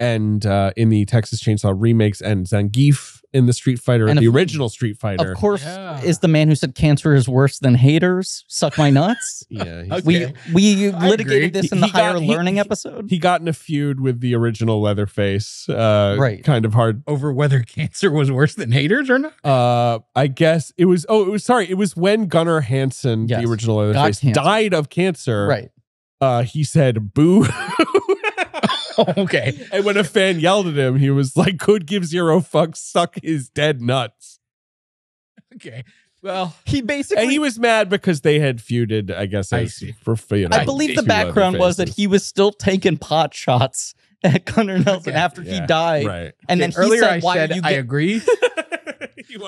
and uh, in the Texas Chainsaw remakes, and Zangief in the Street Fighter, and the if, original Street Fighter. Of course, yeah. is the man who said cancer is worse than haters. Suck my nuts. yeah, okay. We we litigated this in the he higher got, learning he, episode. He got in a feud with the original Leatherface. Uh, right. Kind of hard. Over whether cancer was worse than haters or not? Uh, I guess it was, oh, it was, sorry, it was when Gunnar Hansen, yes. the original Leatherface, died of cancer. Right. Uh, he said, boo. Okay. And when a fan yelled at him, he was like, could give zero fucks, suck his dead nuts. Okay. Well, he basically... And he was mad because they had feuded, I guess. I see. For, you know, I believe the background was that he was still taking pot shots at Gunnar Nelson okay. after yeah. he died. Right. And then earlier he said, I Why said, are you I agree.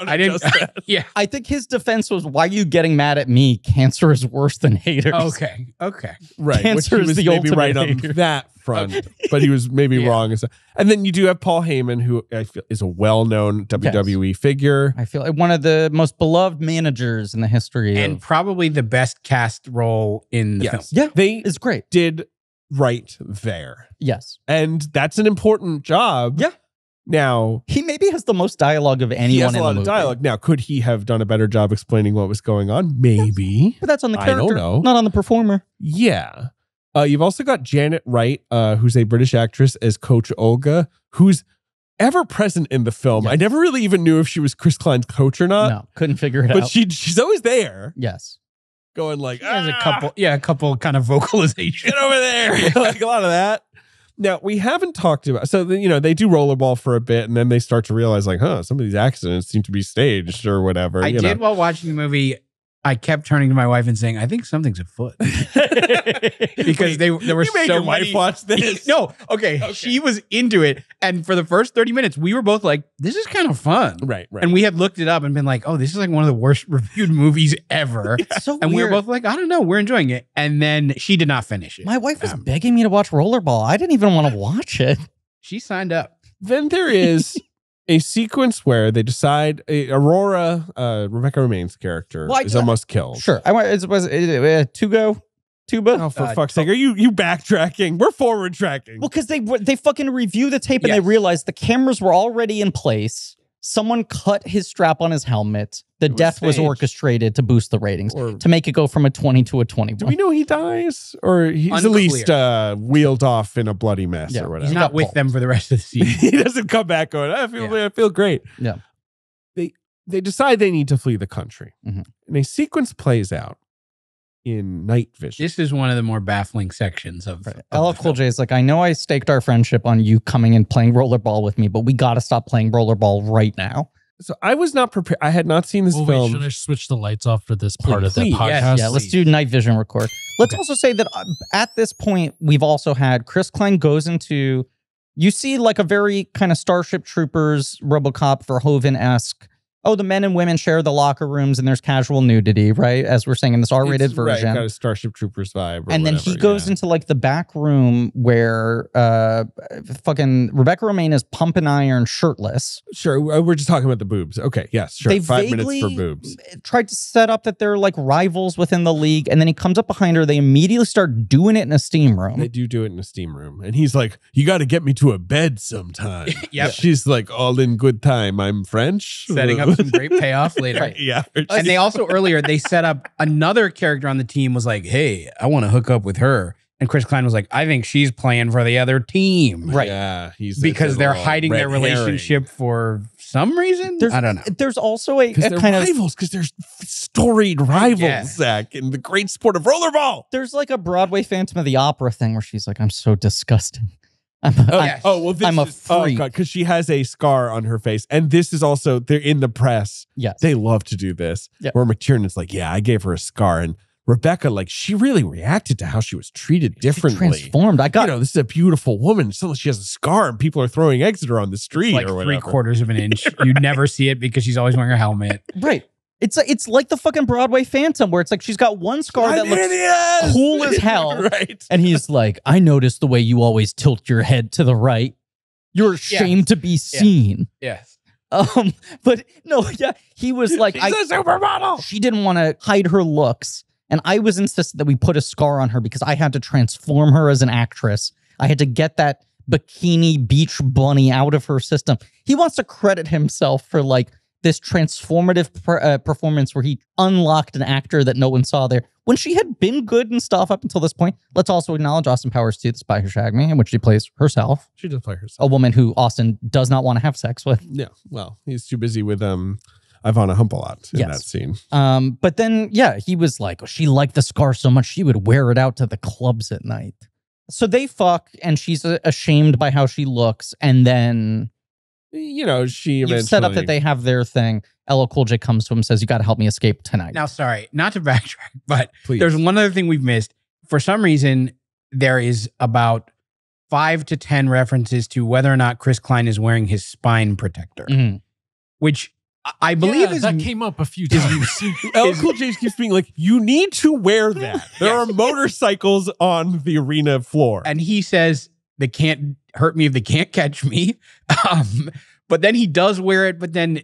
I didn't. Yeah. I think his defense was, "Why are you getting mad at me? Cancer is worse than haters." Okay. Okay. Right. Cancer Which he was is the maybe ultimate right hater. On that front, okay. but he was maybe yeah. wrong. And then you do have Paul Heyman, who I feel is a well-known W W E yes. figure. I feel like one of the most beloved managers in the history, and of... probably the best cast role in the yes. film. Yeah, they is great. Did right there. Yes, and that's an important job. Yeah. Now he maybe has the most dialogue of anyone. He has a lot in the of movie. Dialogue. Now, could he have done a better job explaining what was going on? Maybe, yes. but that's on the character, I don't know. Not on the performer. Yeah, uh, you've also got Janet Wright, uh, who's a British actress, as Coach Olga, who's ever present in the film. Yes. I never really even knew if she was Chris Klein's coach or not. No, couldn't figure it but out. But she she's always there. Yes, going like ah! there's a couple, yeah, a couple kind of vocalization over there, yeah. like a lot of that. Now, we haven't talked about... So, you know, they do rollerball for a bit, and then they start to realize, like, huh, some of these accidents seem to be staged or whatever. I you did know. While watching the movie, I kept turning to my wife and saying, I think something's afoot. because Wait, they there were you made so your many... wife watch this? No, okay, okay. She was into it, and for the first thirty minutes, we were both like, this is kind of fun. Right, right. And we had looked it up and been like, oh, this is like one of the worst reviewed movies ever. It's so and weird. We were both like, I don't know, we're enjoying it. And then she did not finish it. My wife was um, begging me to watch Rollerball. I didn't even want to watch it. She signed up. Then there is... a sequence where they decide uh, Aurora, uh, Rebecca Romijn's character, well, I, is almost killed. Sure. I went, was it uh, Tugo? Tuba? Oh, for uh, fuck's sake. Are you, you backtracking? We're forward tracking. Well, because they, they fucking review the tape and yes. they realize the cameras were already in place. Someone cut his strap on his helmet. The was death staged. Was orchestrated to boost the ratings, or, to make it go from a twenty to a twenty-one. Do we know he dies? Or he's Unclear. At least uh, wheeled off in a bloody mess yeah. or whatever. He's not with pulled. Them for the rest of the season. He doesn't come back going, I feel, yeah. I feel great. Yeah. They, they decide they need to flee the country. Mm-hmm. And a sequence plays out in night vision. This is one of the more baffling sections of... Right. of L L Cool J is like, I know I staked our friendship on you coming and playing rollerball with me, but we got to stop playing rollerball right now. So I was not prepared. I had not seen this well, film. Wait, should I switch the lights off for this part please, of the podcast? Yes, yeah, let's do night vision record. Let's okay. also say that at this point, we've also had Chris Klein goes into... You see like a very kind of Starship Troopers, RoboCop, Verhoeven-esque. Oh, the men and women share the locker rooms and there's casual nudity, right? As we're saying in this R-rated version. Right, got a Starship Troopers vibe. Or and then whatever, he goes yeah. into like the back room where uh, fucking Rebecca Romijn is pump and iron shirtless. Sure, we're just talking about the boobs. Okay, yes, sure. They Five minutes for boobs. Tried to set up that they're like rivals within the league, and then he comes up behind her. They immediately start doing it in a steam room. They do do it in a steam room. And he's like, you got to get me to a bed sometime. yep. She's like, all in good time. I'm French. Setting up some great payoff later. Right. Yeah. And they also earlier they set up another character on the team was like, hey, I want to hook up with her. And Chris Klein was like, I think she's playing for the other team. Right. Yeah. He's because they're hiding their relationship herring. For some reason. There's, I don't know. There's also a, a kind rivals, of because there's storied rivals, yeah. Zach, in the great sport of rollerball. There's like a Broadway Phantom of the Opera thing where she's like, I'm so disgusted. I'm a, oh, yes. oh well, this I'm a is, freak because oh she has a scar on her face, and this is also they're in the press. Yes, they love to do this. Yep. Where McTiernan's like, yeah, I gave her a scar, and Rebecca, like, she really reacted to how she was treated differently. She transformed. I got you know this is a beautiful woman. Suddenly she has a scar, and people are throwing eggs at her on the street. It's like or three quarters of an inch. right. You never see it because she's always wearing her helmet. Right. It's like, it's like the fucking Broadway Phantom where it's like she's got one scar that looks cool as hell. right. And he's like, I noticed the way you always tilt your head to the right. You're ashamed yes. to be seen. Yes. yes. Um, but no, yeah, he was like, she's I, a supermodel. She didn't want to hide her looks. And I was insistent that we put a scar on her because I had to transform her as an actress. I had to get that bikini beach bunny out of her system. He wants to credit himself for like this transformative per, uh, performance where he unlocked an actor that no one saw there when she had been good and stuff up until this point. Let's also acknowledge Austin Powers two, This By Her Shagme, in which she plays herself. She does play herself. A woman who Austin does not want to have sex with. Yeah, well, he's too busy with um, Ivana Humpelot in yes. that scene. Um, but then, yeah, he was like, oh, she liked the scar so much she would wear it out to the clubs at night. So they fuck, and she's ashamed by how she looks, and then... You know, she eventually... You set up that they have their thing. L L Cool J comes to him and says, you got to help me escape tonight. Now, sorry, not to backtrack, but Please. There's one other thing we've missed. For some reason, there is about five to ten references to whether or not Chris Klein is wearing his spine protector, mm-hmm. which... I believe yeah, is, that came up a few times. L L Cool J keeps being like, you need to wear that. There yes. are motorcycles on the arena floor. And he says, they can't hurt me if they can't catch me. Um, but then he does wear it, but then,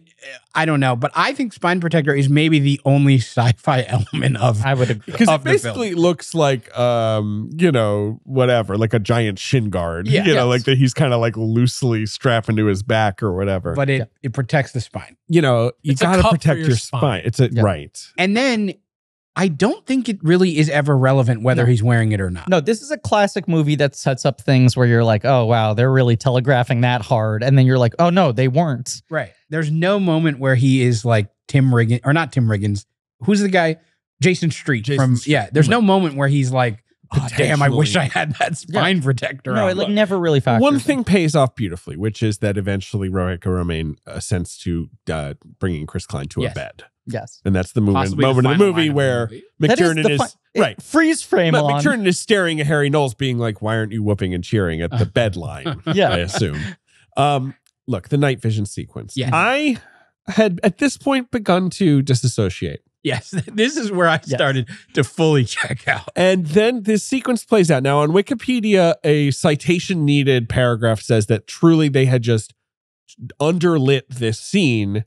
I don't know. But I think spine protector is maybe the only sci-fi element of I would agree. Because it basically film. Looks like, um, you know, whatever, like a giant shin guard. Yeah, you yes. know, like that he's kind of like loosely strapped into his back or whatever. But it, yeah. it protects the spine. You know, you it's gotta protect your, your spine. spine. It's a, yeah. right. And then... I don't think it really is ever relevant whether no. he's wearing it or not. No, this is a classic movie that sets up things where you're like, oh, wow, they're really telegraphing that hard. And then you're like, oh, no, they weren't. Right. There's no moment where he is like Tim Riggins, or not Tim Riggins. Who's the guy? Jason Street. Jason from Street. Yeah, there's no moment where he's like, oh, damn, I wish I had that spine yeah. protector. No, it like never really factors. One thing in. Pays off beautifully, which is that eventually Rebecca Romijn assents to uh, bringing Chris Klein to yes. a bed. Yes. And that's the moment, moment the of the movie where McTiernan is, is right. freeze frame but on. McTiernan is staring at Harry Knowles being like, why aren't you whooping and cheering at the bed line? Yeah. I assume. Um, look, the night vision sequence. Yeah. I had at this point begun to disassociate. Yes. This is where I started yes. to fully check out. And then this sequence plays out. Now on Wikipedia, a citation needed paragraph says that truly they had just underlit this scene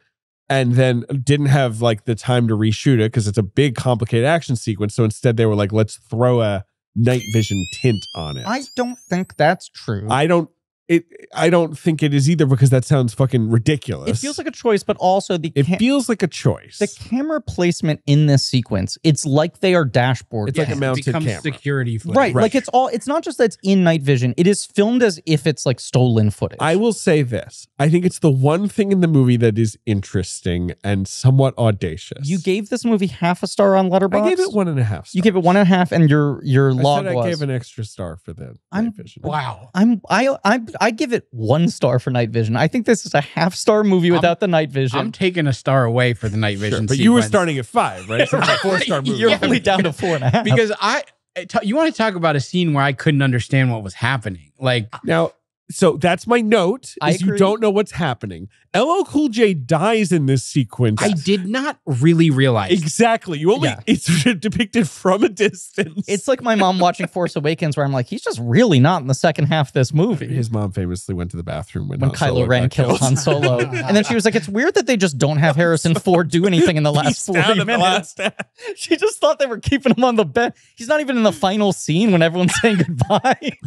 and then didn't have like the time to reshoot it because it's a big complicated action sequence. So instead they were like, let's throw a night vision tint on it. I don't think that's true. I don't it I don't think it is either because that sounds fucking ridiculous. It feels like a choice, but also the It feels like a choice. The camera placement in this sequence, it's like they are dashboard. It's yes, like a mounted it camera. Security footage. Right, right. Like it's all it's not just that it's in night vision. It is filmed as if it's like stolen footage. I will say this. I think it's the one thing in the movie that is interesting and somewhat audacious. You gave this movie half a star on Letterboxd? I gave it one and a half stars. You gave it one and a half and your your I log said I was. gave an extra star for the I'm, night vision. Wow. I'm I I'm I give it one star for night vision. I think this is a half star movie without I'm, the night vision. I'm taking a star away for the night vision. Sure, but sequence. You were starting at five, right? So it's a four star movie. You're only down to four and a half. Because I, you want to talk about a scene where I couldn't understand what was happening. Like now, so that's my note. Is I you don't know what's happening. L L Cool J dies in this sequence. I did not really realize exactly. You only yeah. it's depicted from a distance. It's like my mom watching Force Awakens, where I'm like, he's just really not in the second half of this movie. His mom famously went to the bathroom when, when Kylo Ren killed Han Solo, and then she was like, "It's weird that they just don't have Harrison Ford do anything in the last forty minutes." She just thought they were keeping him on the bed. He's not even in the final scene when everyone's saying goodbye.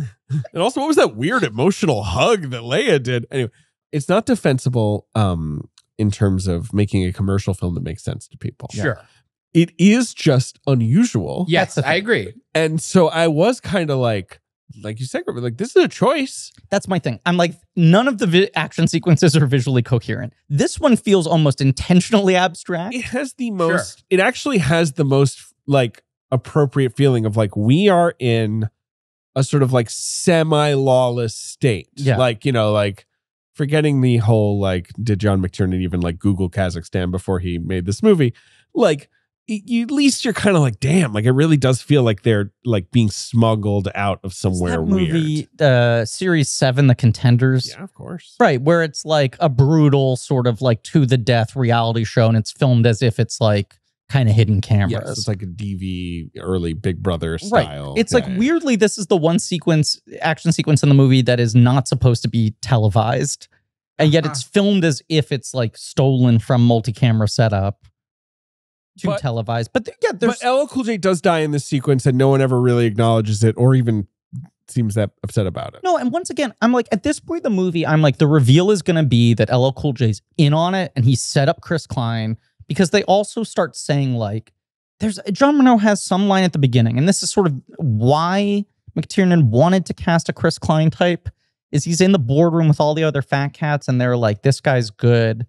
And also, what was that weird emotional hug that Leia did? Anyway, it's not defensible um, in terms of making a commercial film that makes sense to people. Sure. It is just unusual. Yes, I agree. And so I was kind of like, like you said, like, this is a choice. That's my thing. I'm like, none of the vi action sequences are visually coherent. This one feels almost intentionally abstract. It has the most, sure. it actually has the most like appropriate feeling of like, we are in a sort of like semi-lawless state. Yeah. Like, you know, like forgetting the whole, like, did John McTiernan even like Google Kazakhstan before he made this movie? Like, you, at least you're kind of like, damn, like it really does feel like they're like being smuggled out of somewhere that movie, weird. Uh, series seven, The Contenders. Yeah, of course. Right. Where it's like a brutal sort of like to the death reality show. And it's filmed as if it's like, kind of hidden cameras. Yes, it's like a D V early Big Brother style. Right. It's like weirdly, this is the one sequence, action sequence in the movie that is not supposed to be televised. And yet it's filmed as if it's like stolen from multi-camera setup to but, televise. But, th yeah, there's, but L L Cool J does die in this sequence and no one ever really acknowledges it or even seems that upset about it. No, and once again, I'm like, at this point in the movie, I'm like, the reveal is going to be that L L Cool J's in on it, and he set up Chris Klein, because they also start saying, like, there's John Renaud has some line at the beginning, and this is sort of why McTiernan wanted to cast a Chris Klein type, is he's in the boardroom with all the other fat cats, and they're like, this guy's good.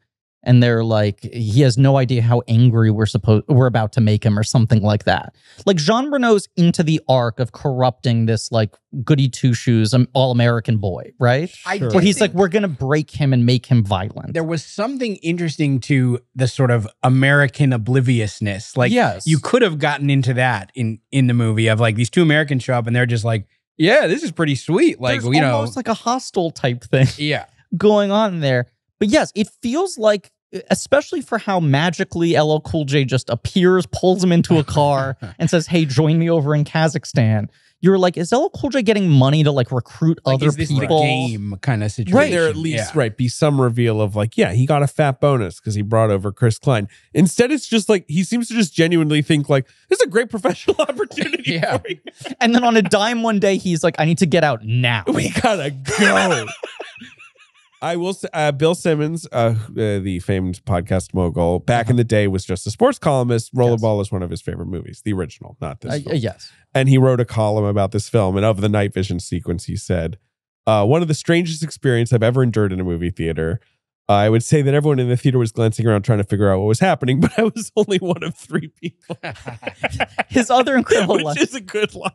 And they're like, he has no idea how angry we're supposed we're about to make him, or something like that. Like, Jean Reno's into the arc of corrupting this, like, goody two shoes all American boy, right? I Where he's like, we're gonna break him and make him violent. There was something interesting to the sort of American obliviousness. Like, yes. you could have gotten into that in in the movie of like these two Americans show up and they're just like, yeah, this is pretty sweet. Like, There's you know, almost like a hostile type thing, yeah, going on there. But yes, it feels like, especially for how magically L L Cool J just appears, pulls him into a car, and says, hey, join me over in Kazakhstan. You're like, is L L Cool J getting money to, like, recruit like, other is this people? The game kind of situation. Right. There at least, yeah. right, be some reveal of, like, yeah, he got a fat bonus because he brought over Chris Klein. Instead, it's just like, he seems to just genuinely think, like, this is a great professional opportunity yeah. for me. And then on a dime one day, he's like, I need to get out now. We gotta go. I will say, uh, Bill Simmons, uh, uh, the famed podcast mogul, back in the day was just a sports columnist. Rollerball yes. is one of his favorite movies, the original, not this uh, film. Yes. And he wrote a column about this film, and of the night vision sequence, he said, uh, one of the strangest experiences I've ever endured in a movie theater. Uh, I would say that everyone in the theater was glancing around trying to figure out what was happening, but I was only one of three people. His other incredible Which line. Which is a good line.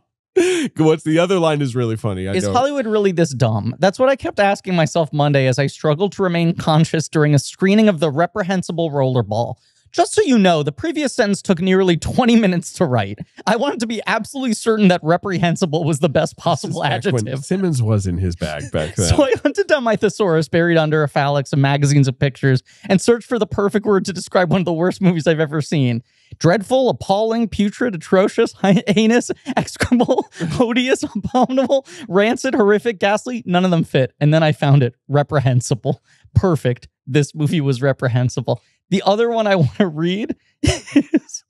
What's the other line is really funny. I is don't. Hollywood really this dumb? That's what I kept asking myself Monday as I struggled to remain conscious during a screening of the reprehensible Rollerball. Just so you know, the previous sentence took nearly twenty minutes to write. I wanted to be absolutely certain that reprehensible was the best possible adjective. Simmons was in his bag back then. So I hunted down my thesaurus buried under a phalanx of magazines of pictures and searched for the perfect word to describe one of the worst movies I've ever seen. Dreadful, appalling, putrid, atrocious, heinous, execrable, odious, abominable, rancid, horrific, ghastly. None of them fit. And then I found it. Reprehensible. Perfect. This movie was reprehensible. The other one I want to read is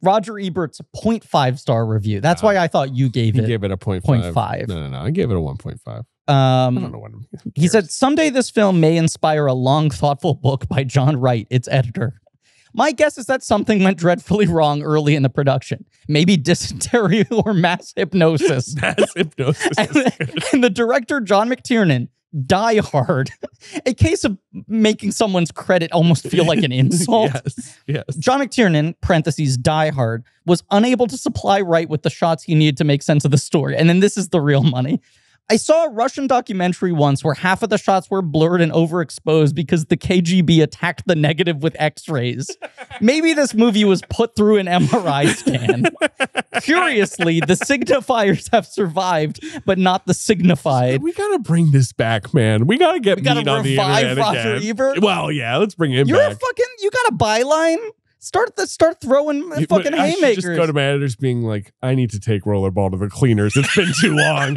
Roger Ebert's zero point five star review. That's wow. why I thought you gave it. You gave it a zero point five. No, no, no. I gave it a one point five. Um, I don't know what I'm He said, someday this film may inspire a long, thoughtful book by John Wright, its editor. My guess is that something went dreadfully wrong early in the production. Maybe dysentery or mass hypnosis. Mass hypnosis. and, and the director, John McTiernan, Die Hard. A case of making someone's credit almost feel like an insult. yes, yes. John McTiernan, parentheses, Die Hard, was unable to supply Wright with the shots he needed to make sense of the story. And then this is the real money. I saw a Russian documentary once where half of the shots were blurred and overexposed because the K G B attacked the negative with x-rays. Maybe this movie was put through an M R I scan. Curiously, the signifiers have survived, but not the signified. We gotta bring this back, man. We gotta get we gotta meat on the internet Roger again. Ebert. Well, yeah, let's bring him You're back. You're a fucking, you got a byline? Start the start throwing you, fucking I haymakers. Just go to my editors being like, I need to take Rollerball to the cleaners. It's been too long.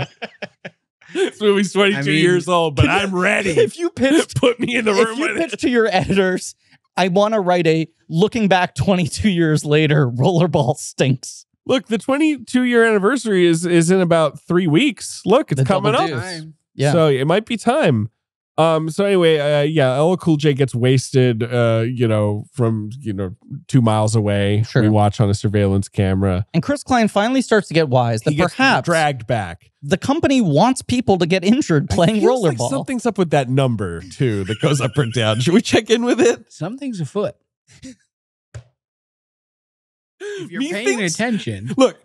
This movie's twenty-two I mean, years old, but I'm ready. If you pitched, put me in the room. If you with pitched it. to your editors, I want to write a looking back twenty-two years later. Rollerball stinks. Look, the twenty-two year anniversary is is in about three weeks. Look, it's the coming up. Yeah. So it might be time. Um. So anyway, uh, yeah, L L Cool J gets wasted. Uh, you know, from you know two miles away. Sure. We watch on a surveillance camera, and Chris Klein finally starts to get wise that he gets perhaps dragged back. The company wants people to get injured playing Rollerball. Like something's up with that number too that goes up or down. Should we check in with it? Something's afoot. If you're Me paying thinks, attention, look.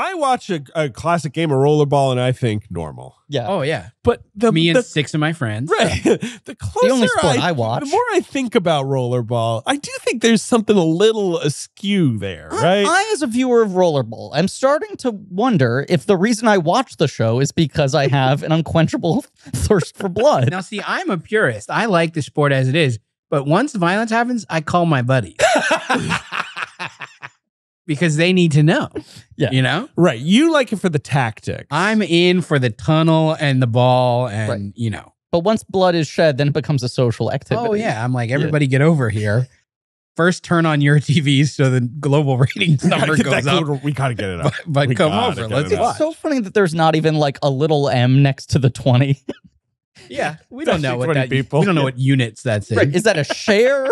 I watch a, a classic game of Rollerball and I think normal. Yeah. Oh, yeah. But the, Me and the, six of my friends. Right. Yeah. The closer the only sport I, I watch. The more I think about Rollerball, I do think there's something a little askew there, I, right? I, as a viewer of Rollerball, I'm starting to wonder if the reason I watch the show is because I have an unquenchable thirst for blood. Now, see, I'm a purist. I like the sport as it is. But once violence happens, I call my buddy. Because they need to know, yeah, you know, right? You like it for the tactics. I'm in for the tunnel and the ball, and right. you know. But once blood is shed, then it becomes a social activity. Oh yeah, I'm like everybody yeah. get over here. First, turn on your T Vs so the global ratings number goes up. Global, we gotta get it up. But, but come over. Let's it watch. It's so funny that there's not even like a little M next to the twenty. Yeah, we don't know what that. People. We don't know what units that's in. Right. Is that a share?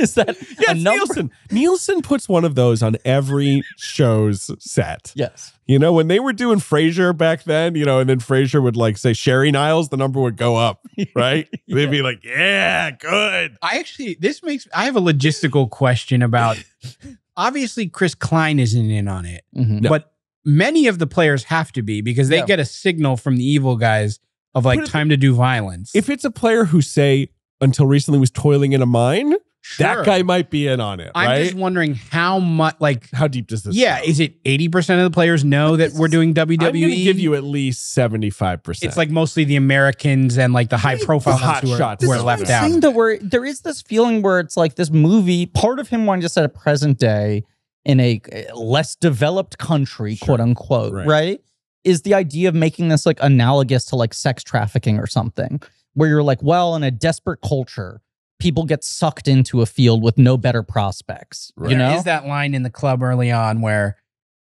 Is that yes, Nielsen? Nielsen puts one of those on every show's set. Yes. You know, when they were doing Frasier back then, you know, and then Frasier would like say Sherry Niles, the number would go up, right? Yeah. They'd be like, yeah, good. I actually, this makes, I have a logistical question about, obviously Chris Klein isn't in on it, mm-hmm. no. but many of the players have to be because they yeah. get a signal from the evil guys of like time to do violence. If it's a player who say until recently was toiling in a mine, sure. That guy might be in on it, right? I'm just wondering how much, like... How deep does this Yeah, go? Is it eighty percent of the players know that we're doing W W E? I'm going to give you at least seventy-five percent. It's like mostly the Americans and like the high-profile hot who are, shots who are left out. That we're, there is this feeling where it's like this movie, part of him wanting to set a present day in a less developed country, sure. quote-unquote, right. right? Is the idea of making this like analogous to like sex trafficking or something, where you're like, well, in a desperate culture... people get sucked into a field with no better prospects. Right. You know? There is that line in the club early on where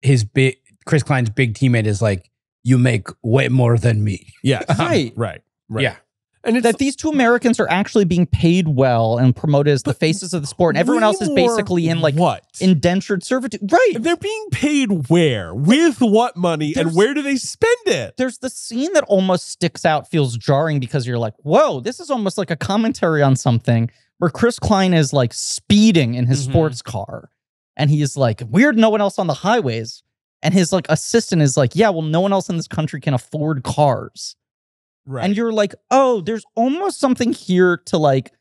his big Chris Klein's big teammate is like, "You make way more than me." Yeah, right, right, right. Yeah, and it's, that these two Americans are actually being paid well and promoted as the faces of the sport, and everyone else is basically in like what indentured servitude. Right, they're being paid where, with what money, there's, and where do they spend it? There's the scene that almost sticks out, feels jarring because you're like, "Whoa, this is almost like a commentary on something." Where Chris Klein is like speeding in his mm-hmm. sports car, and he's like, "Weird, no one else on the highways," and his like assistant is like, "Yeah, well, no one else in this country can afford cars." Right. And you're like, oh, there's almost something here to like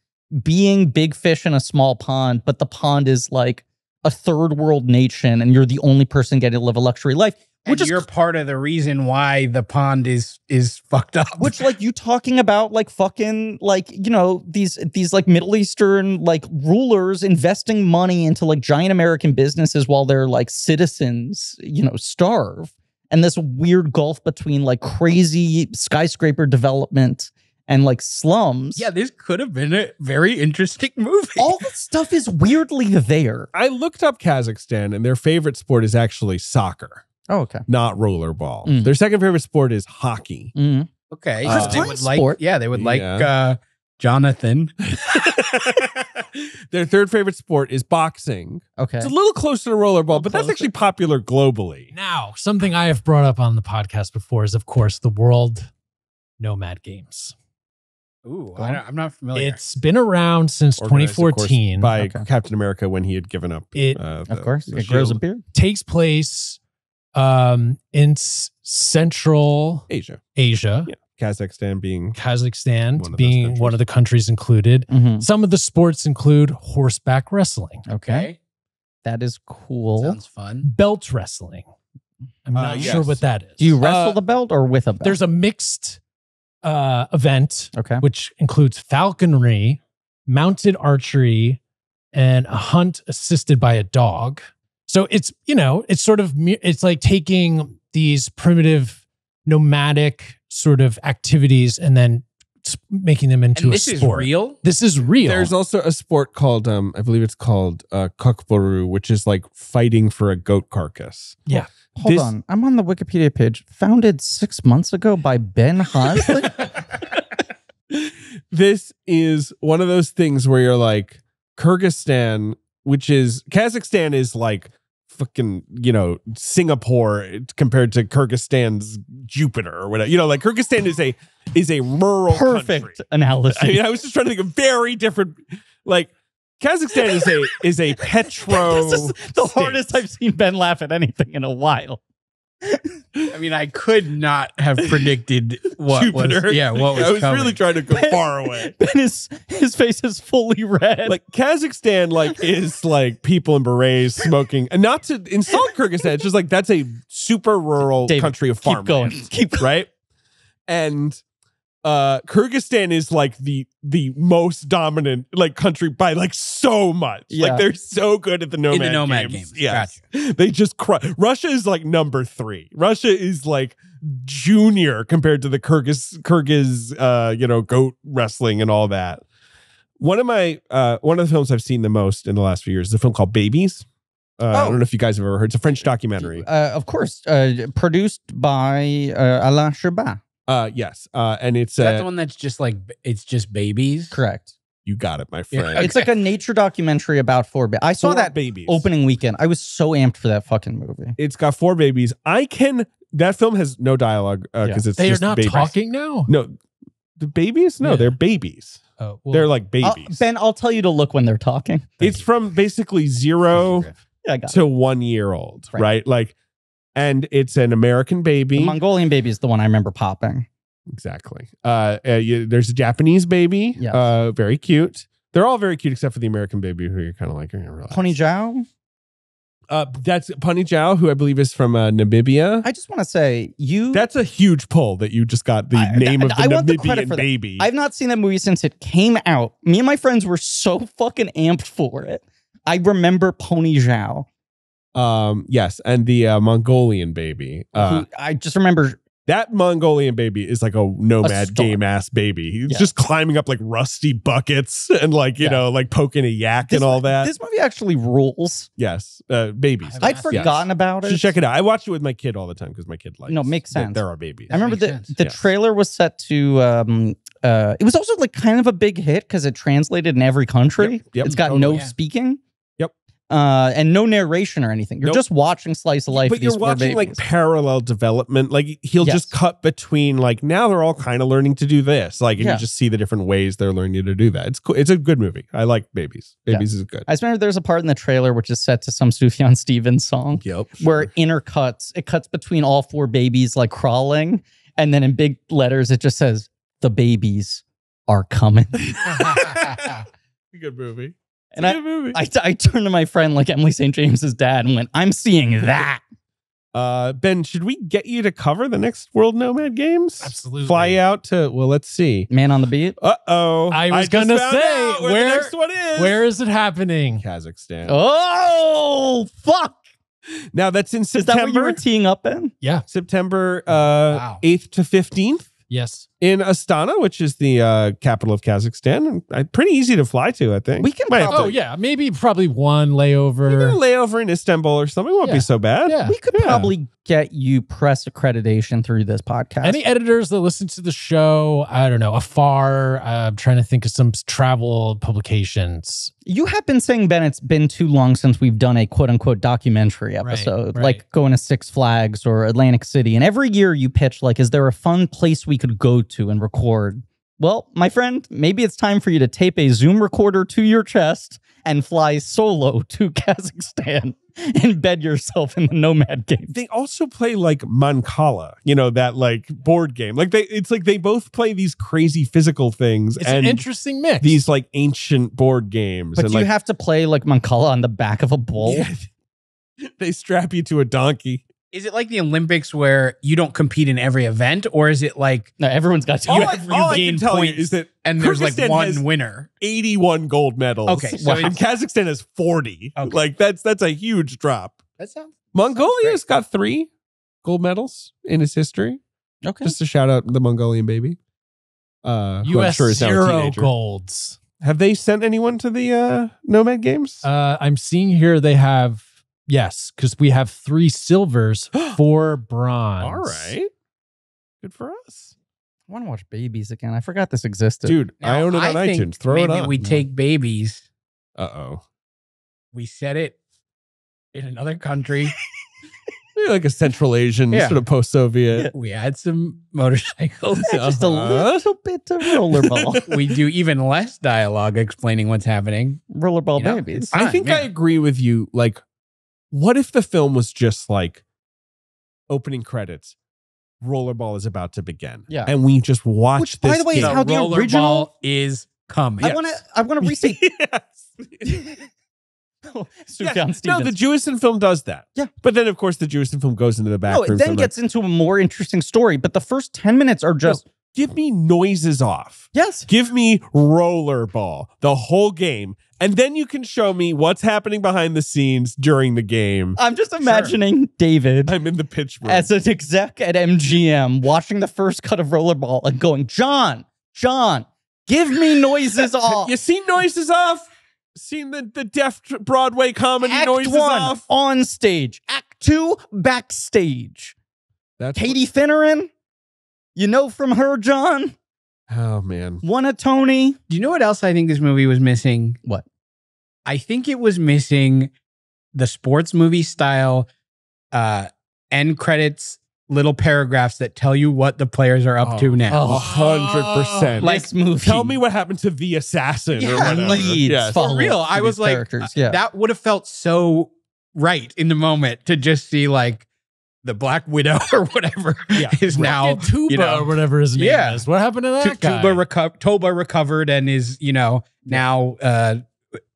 being big fish in a small pond, but the pond is like a third world nation and you're the only person getting to live a luxury life. Which and you're is, part of the reason why the pond is is fucked up. Which like you talking about like fucking like, you know, these these like Middle Eastern like rulers investing money into like giant American businesses while their like citizens, you know, starve. And this weird gulf between like crazy skyscraper development and like slums. Yeah, this could have been a very interesting movie. All this stuff is weirdly there. I looked up Kazakhstan and their favorite sport is actually soccer. Oh, okay. Not rollerball. Mm. Their second favorite sport is hockey. Mm. Okay. Uh, they would like, sport. Yeah, they would like yeah. uh, Jonathan. Their third favorite sport is boxing. Okay. It's a little closer to rollerball, but closer. That's actually popular globally. Now, something I have brought up on the podcast before is, of course, the World Nomad Games. Ooh, I don't, I'm not familiar. It's been around since Organized, twenty fourteen. Course, by okay. Captain America when he had given up. It, uh, the, of course, it grows a beard. Takes place um, in Central Asia. Asia. Yeah. Kazakhstan being Kazakhstan one being one of the countries included. Mm-hmm. Some of the sports include horseback wrestling. Okay, that is cool. Sounds fun. Belt wrestling. I'm uh, not yes. sure what that is. Do you wrestle uh, the belt or with a belt? There's a mixed uh, event, okay, which includes falconry, mounted archery, and a hunt assisted by a dog. So it's you know it's sort of it's like taking these primitive nomadic sort of activities and then making them into and a this sport. This is real? This is real. There's also a sport called, um, I believe it's called uh, kokboru, which is like fighting for a goat carcass. Yeah. Hold this on. I'm on the Wikipedia page. Founded six months ago by Ben Hosley. This is one of those things where you're like, Kyrgyzstan, which is, Kazakhstan is like, fucking, you know, Singapore compared to Kyrgyzstan's Jupiter or whatever. You know, like Kyrgyzstan is a is a rural perfect country. Analysis. I mean, I was just trying to think of very different. Like Kazakhstan is a is a petro. This is the state. Hardest I've seen Ben laugh at anything in a while. I mean, I could not have predicted what Jupiter. was. Yeah, what was. I was coming. Really trying to go ben, far away. Ben is, his face is fully red. Like Kazakhstan, like is like people in berets smoking, and not to insult Kyrgyzstan. It's just like that's a super rural David, country of farmland. Keep going. Keep going. Right, and uh, Kyrgyzstan is like the the most dominant like country by like so much. Yeah. Like they're so good at the nomad, the nomad games. games. Yeah, gotcha. They just cry. Russia is like number three. Russia is like junior compared to the Kyrgyz Kyrgyz uh, you know goat wrestling and all that. One of my uh, one of the films I've seen the most in the last few years is a film called Babies. Uh, oh. I don't know if you guys have ever heard. It's a French documentary. Uh, of course. Uh, produced by uh, Alain Chabat. Uh, yes. Uh, and it's... That's uh, the one that's just like... It's just babies? Correct. You got it, my friend. Yeah, okay. It's like a nature documentary about four babies. I saw four that babies. Opening weekend. I was so amped for that fucking movie. It's got four babies. I can... That film has no dialogue because uh, yeah. it's they just They are not babies. Talking now? No. The babies? No, yeah. they're babies. Oh, well, they're like babies. I'll, Ben, I'll tell you to look when they're talking. Thank it's you. From basically zero... Yeah, to it. One year old, right. right? Like, and it's an American baby. The Mongolian baby is the one I remember popping. Exactly. Uh, uh you, there's a Japanese baby. Yes. Uh, very cute. They're all very cute except for the American baby, who you're kind of like, you're gonna realize. Pony Zhao. Uh, that's Pony Zhao, who I believe is from uh, Namibia. I just want to say you. That's a huge pull that you just got the I, name I, of the I Namibian want the credit for baby. That. I've not seen that movie since it came out. Me and my friends were so fucking amped for it. I remember Pony Zhao. Um, yes, and the uh, Mongolian baby. Uh, Who, I just remember... That Mongolian baby is like a nomad a game-ass baby. He's yeah. just climbing up like rusty buckets and like, you yeah. know, like poking a yak this, and all that. This movie actually rules. Yes, uh, babies. I'd forgotten yes. about it. Should check it out. I watch it with my kid all the time because my kid likes it. No, makes sense. There are babies. I remember the, the yeah. trailer was set to... Um, uh, it was also like kind of a big hit because it translated in every country. Yep, yep, it's got totally, no yeah. speaking. Uh, and no narration or anything. You're nope. just watching Slice of Life. But you're watching like parallel development. Like he'll yes. just cut between like, now they're all kind of learning to do this. Like and yeah. you just see the different ways they're learning to do that. It's cool. It's a good movie. I like Babies. Babies yeah. is good. I just remember there's a part in the trailer which is set to some Sufjan Stevens song. Yep. Where it intercuts. It cuts between all four babies like crawling. And then in big letters, it just says, the babies are coming. Good movie. And I, I, I turned to my friend like Emily Saint James's dad and went, I'm seeing that. Uh, Ben, should we get you to cover the next World Nomad Games? Absolutely. Fly out to, well, let's see. Man on the Beat? Uh-oh. I was going to say, where, where the next one is. Where is it happening? Kazakhstan. Oh, fuck. Now that's in September. Is that what you were teeing up in? Yeah. September uh, wow. eighth to fifteenth. Yes. In Astana, which is the uh, capital of Kazakhstan. And pretty easy to fly to, I think. We can probably, Oh, yeah. Maybe probably one layover. Maybe a layover in Istanbul or something. It won't yeah. be so bad. Yeah. We could yeah. probably get you press accreditation through this podcast. Any editors that listen to the show, I don't know, afar, uh, I'm trying to think of some travel publications. You have been saying, Ben, it's been too long since we've done a quote-unquote documentary episode, right, right. like going to Six Flags or Atlantic City. And every year you pitch, like, is there a fun place we could go to and record? Well, my friend, maybe it's time for you to tape a Zoom recorder to your chest and fly solo to Kazakhstan and bed yourself in the Nomad game. They also play like Mancala, you know, that like board game. Like they, it's like they both play these crazy physical things. It's and an interesting mix. These like ancient board games. But and, do like, you have to play like Mancala on the back of a bull? Yeah. They strap you to a donkey. Is it like the Olympics where you don't compete in every event, or is it like no, everyone's got to all you, I, you all gain I can tell points you is that and there's Kyrgyzstan like one winner, eighty-one gold medals. Okay, so wow. Kazakhstan has forty. Okay. Like that's that's a huge drop. That sounds. Mongolia's sounds got three gold medals in its history. Okay, just to shout out the Mongolian baby. Uh, U S who I'm sure is now a teenager. Golds. Have they sent anyone to the uh, Nomad Games? Uh, I'm seeing here they have. Yes, because we have three silvers, four bronze. All right. Good for us. I want to watch Babies again. I forgot this existed. Dude, now, I own it on I iTunes. Throw maybe it on. We take Babies. Uh-oh. We set it in another country. Maybe like a Central Asian, yeah. sort of post-Soviet. Yeah. We add some motorcycles. Yeah, just uh -huh. a little bit of rollerball. We do even less dialogue explaining what's happening. Rollerball you know, Babies. I think yeah. I agree with you, like, what if the film was just like opening credits? Rollerball is about to begin. Yeah. And we just watch Which, this. By the way, is how the original is coming. I yes. want to I want to restate. oh, yes. No, the Jewison film does that. Yeah. But then of course the Jewison film goes into the back. No, it then gets like, into a more interesting story, but the first ten minutes are just no. Give me noises off. Yes. Give me rollerball the whole game. And then you can show me what's happening behind the scenes during the game. I'm just imagining sure. David. I'm in the pitch room. As an exec at M G M watching the first cut of Rollerball and going, John, John, Give me noises off. You seen noises off? Seen the, the deaf Broadway comedy Act noises one, off? On stage. Act two, backstage. That's Katie Finneran. You know from her, John. Oh, man. Won a Tony. Do you know what else I think this movie was missing? What? I think it was missing the sports movie style uh, end credits, little paragraphs that tell you what the players are up oh, to now. A hundred percent. Like, movie. Tell me what happened to the assassin yeah, or whatever. Leads, yes. For real, I was like, yeah. that would have felt so right in the moment to just see like, the Black Widow or whatever yeah. is now Rocket Tuba you know, or whatever his name yeah. is. What happened to that T guy? Tuba reco Toba recovered and is, you know, now uh,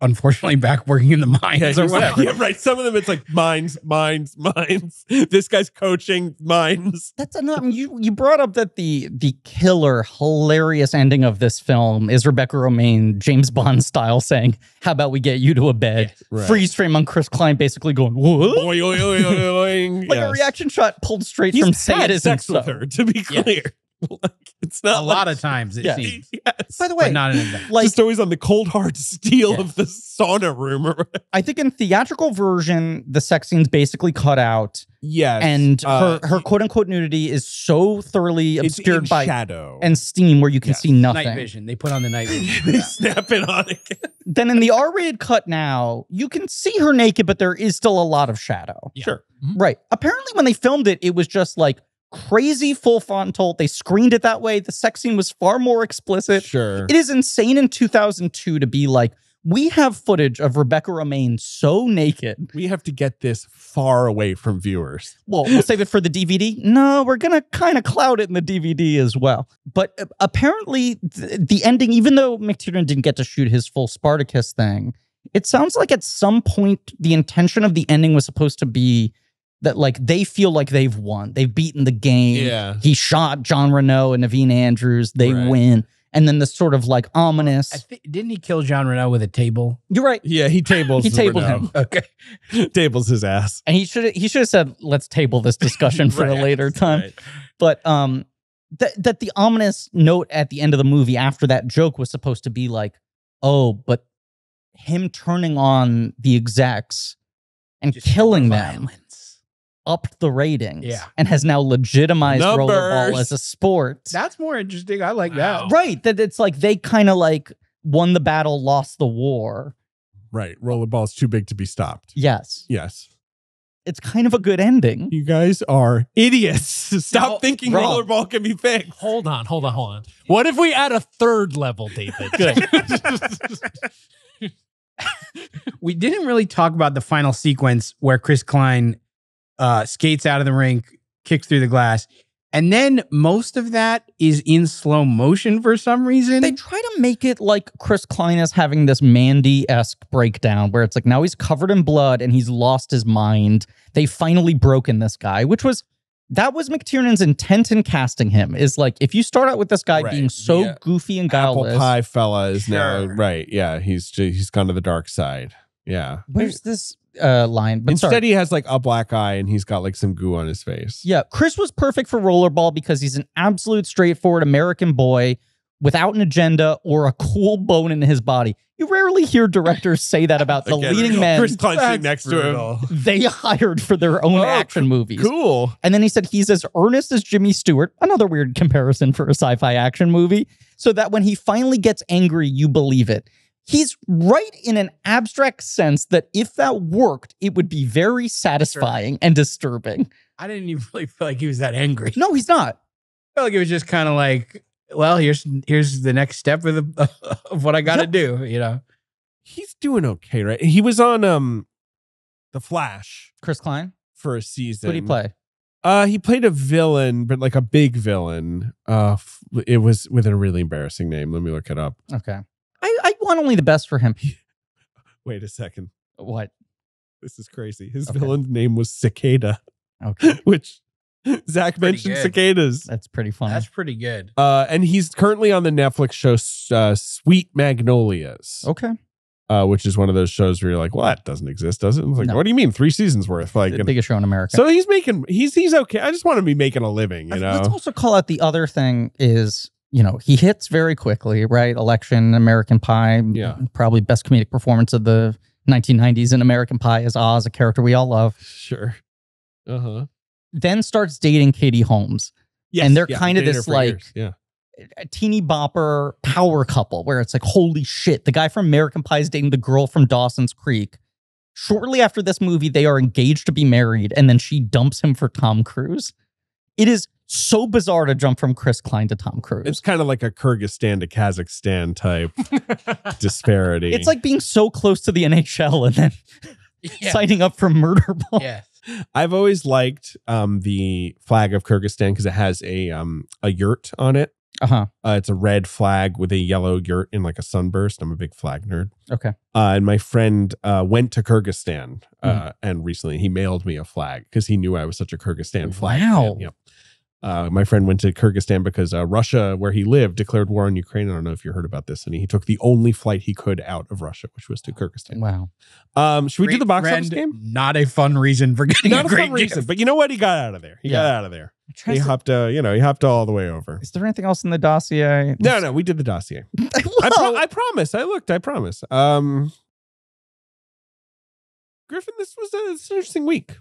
unfortunately back working in the mines yeah, or whatever. Yeah, right. Some of them it's like mines, mines, mines. This guy's coaching mines. That's another. You you brought up that the the killer hilarious ending of this film is Rebecca Romaine James Bond style saying, "How about we get you to a bed?" Yes, right. Freeze frame on Chris Klein, basically going, "What?" Oy, oy, oy, oy, oy. Like yes. a reaction shot pulled straight He's from sadism. Sex with her, to be clear. Yes. Like, it's not a like, lot of times it yeah. seems. Yes. By the way, but not in like, just always on the cold hard steel yes. of the sauna room. Or I think in theatrical version, the sex scene's basically cut out. Yes, and uh, her her quote unquote nudity is so thoroughly obscured by shadow and steam, where you can yes. see nothing. Night vision. They put on the night vision. They snap it on again. Then in the R rated cut now, you can see her naked, but there is still a lot of shadow. Yeah. Sure, mm-hmm. right. Apparently, when they filmed it, it was just like. Crazy full frontal. They screened it that way. The sex scene was far more explicit. Sure. It is insane in two thousand two to be like, we have footage of Rebecca Romaine so naked. We have to get this far away from viewers. Well, we'll save it for the D V D. No, we're going to kind of cloud it in the D V D as well. But uh, apparently th the ending, even though McTiernan didn't get to shoot his full Spartacus thing, it sounds like at some point the intention of the ending was supposed to be that like they feel like they've won. They've beaten the game. Yeah. He shot John Renaud and Naveen Andrews. They right. win. And then the sort of like ominous. I th didn't he kill John Renaud with a table? You're right. Yeah, he tables He tabled Renaud. him. Okay. Tables his ass. And he should he should have said, let's table this discussion for right. a later time. Right. But um that that the ominous note at the end of the movie after that joke was supposed to be like, oh, but him turning on the execs and Just killing them. Violent. Upped the ratings yeah. and has now legitimized Numbers. rollerball as a sport. That's more interesting. I like wow. that. Right. That it's like they kind of like won the battle, lost the war. Right. Rollerball's too big to be stopped. Yes. Yes. It's kind of a good ending. You guys are idiots. Stop well, thinking Rob, rollerball can be fixed. Hold on, hold on, hold on. What if we add a third level, David? Good. We didn't really talk about the final sequence where Chris Klein Uh, skates out of the rink, kicks through the glass. And then most of that is in slow motion for some reason. They try to make it like Chris Klein is having this Mandy-esque breakdown where it's like now he's covered in blood and he's lost his mind. They finally broken this guy, which was, that was McTiernan's intent in casting him. Is like, if you start out with this guy right. being so yeah. goofy and guileless. Apple pie fella is now, right, yeah, he's, he's gone to the dark side. Yeah. Where's this uh, line? But Instead, sorry. he has like a black eye and he's got like some goo on his face. Yeah. Chris was perfect for rollerball because he's an absolute straightforward American boy without an agenda or a cool bone in his body. You rarely hear directors say that about the Again, leading men Chris Klein's next brutal. to him. They hired for their own oh, action movies. Cool. And then he said he's as earnest as Jimmy Stewart. Another weird comparison for a sci-fi action movie. So that when he finally gets angry, you believe it. He's right in an abstract sense that if that worked, it would be very satisfying sure. and disturbing. I didn't even really feel like he was that angry. No, he's not. I felt like it was just kind of like, well, here's here's the next step of the of what I got to yeah. do. You know, he's doing okay, right? He was on um, The Flash. Chris Klein for a season. What did he play? Uh, he played a villain, but like a big villain. Uh, it was with a really embarrassing name. Let me look it up. Okay. I, I want only the best for him. Wait a second. What? This is crazy. His okay. villain's name was Cicada. Okay. Which Zach pretty mentioned good. cicadas. That's pretty funny. That's pretty good. Uh, and he's currently on the Netflix show uh, Sweet Magnolias. Okay. Uh, which is one of those shows where you're like, well, that doesn't exist, does it? It's like, no. What do you mean? Three seasons worth. Like the biggest show in America. So he's making, he's, he's okay. I just want to be making a living, you know? Let's also call out the other thing is you know, he hits very quickly, right? Election, American Pie, yeah. Probably best comedic performance of the nineteen nineties in American Pie as Oz, a character we all love. Sure. Uh-huh. Then starts dating Katie Holmes. Yes, and they're yeah, kind of this like yeah. a teeny bopper power couple where it's like, holy shit, the guy from American Pie is dating the girl from Dawson's Creek. Shortly after this movie, they are engaged to be married, and then she dumps him for Tom Cruise. It is so bizarre to jump from Chris Klein to Tom Cruise. It's kind of like a Kyrgyzstan to Kazakhstan type disparity. It's like being so close to the N H L and then yeah. signing up for murder ball. Yes. I've always liked um, the flag of Kyrgyzstan because it has a um, a yurt on it. Uh-huh. Uh, it's a red flag with a yellow yurt in like a sunburst. I'm a big flag nerd. Okay. Uh, and my friend uh, went to Kyrgyzstan uh, mm. and recently he mailed me a flag because he knew I was such a Kyrgyzstan flag. Wow. Fan. Yep. Uh, my friend went to Kyrgyzstan because uh, Russia, where he lived, declared war on Ukraine. I don't know if you heard about this. And he took the only flight he could out of Russia, which was to Kyrgyzstan. Wow. Um, should we great do the box friend, office game? Not a fun reason for getting not a, a great fun gift. Reason, but you know what? He got out of there. He yeah. got out of there. He to, hopped, uh, you know, he hopped all the way over. Is there anything else in the dossier? No, no, we did the dossier. I, pro I promise. I looked. I promise. Um, Griffin, this was a, this was an interesting week.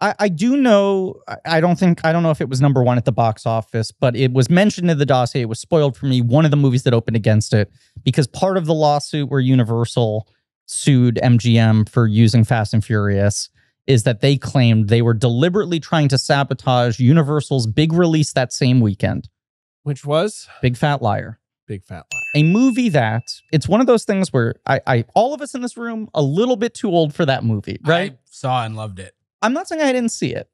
I, I do know, I don't think, I don't know if it was number one at the box office, but it was mentioned in the dossier. It was spoiled for me, one of the movies that opened against it, because part of the lawsuit where Universal sued M G M for using Fast and Furious is that they claimed they were deliberately trying to sabotage Universal's big release that same weekend. Which was? Big Fat Liar. Big Fat Liar. A movie that, it's one of those things where I, I all of us in this room, a little bit too old for that movie, right? I saw and loved it. I'm not saying I didn't see it,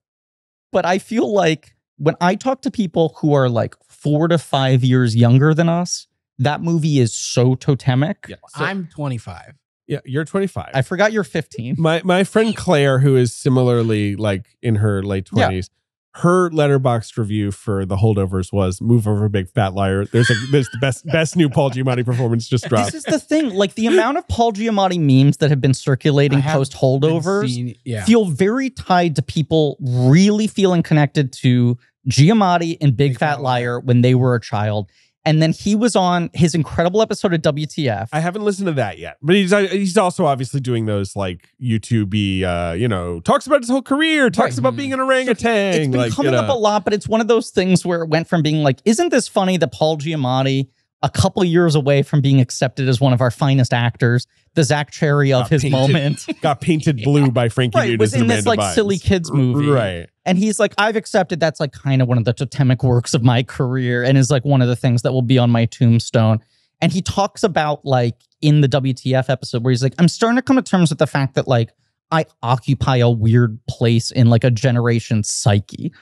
but I feel like when I talk to people who are like four to five years younger than us, that movie is so totemic. Yeah, so I'm twenty-five. Yeah, you're twenty-five. I forgot you're fifteen. My my friend Claire, who is similarly like in her late twenties, yeah. her Letterboxd review for The Holdovers was "Move over, Big Fat Liar." There's a there's the best best new Paul Giamatti performance just dropped. This is the thing, like the amount of Paul Giamatti memes that have been circulating post Holdovers seen, yeah. feel very tied to people really feeling connected to Giamatti and Big, Big Fat Liar when they were a child. And then he was on his incredible episode of W T F. I haven't listened to that yet, but he's he's also obviously doing those like YouTube-y, uh, you know, talks about his whole career, talks right. about being an orangutan. So it's been like, coming you know. up a lot, but it's one of those things where it went from being like, isn't this funny that Paul Giamatti, a couple years away from being accepted as one of our finest actors, the Zach Cherry of got his painted, moment. Got painted blue by Frankie right, Muniz was in and this Amanda like Bynes. Silly kids movie. Right. And he's like, I've accepted that's like kind of one of the totemic works of my career and is like one of the things that will be on my tombstone. And he talks about like in the W T F episode where he's like, I'm starting to come to terms with the fact that like I occupy a weird place in like a generation's psyche.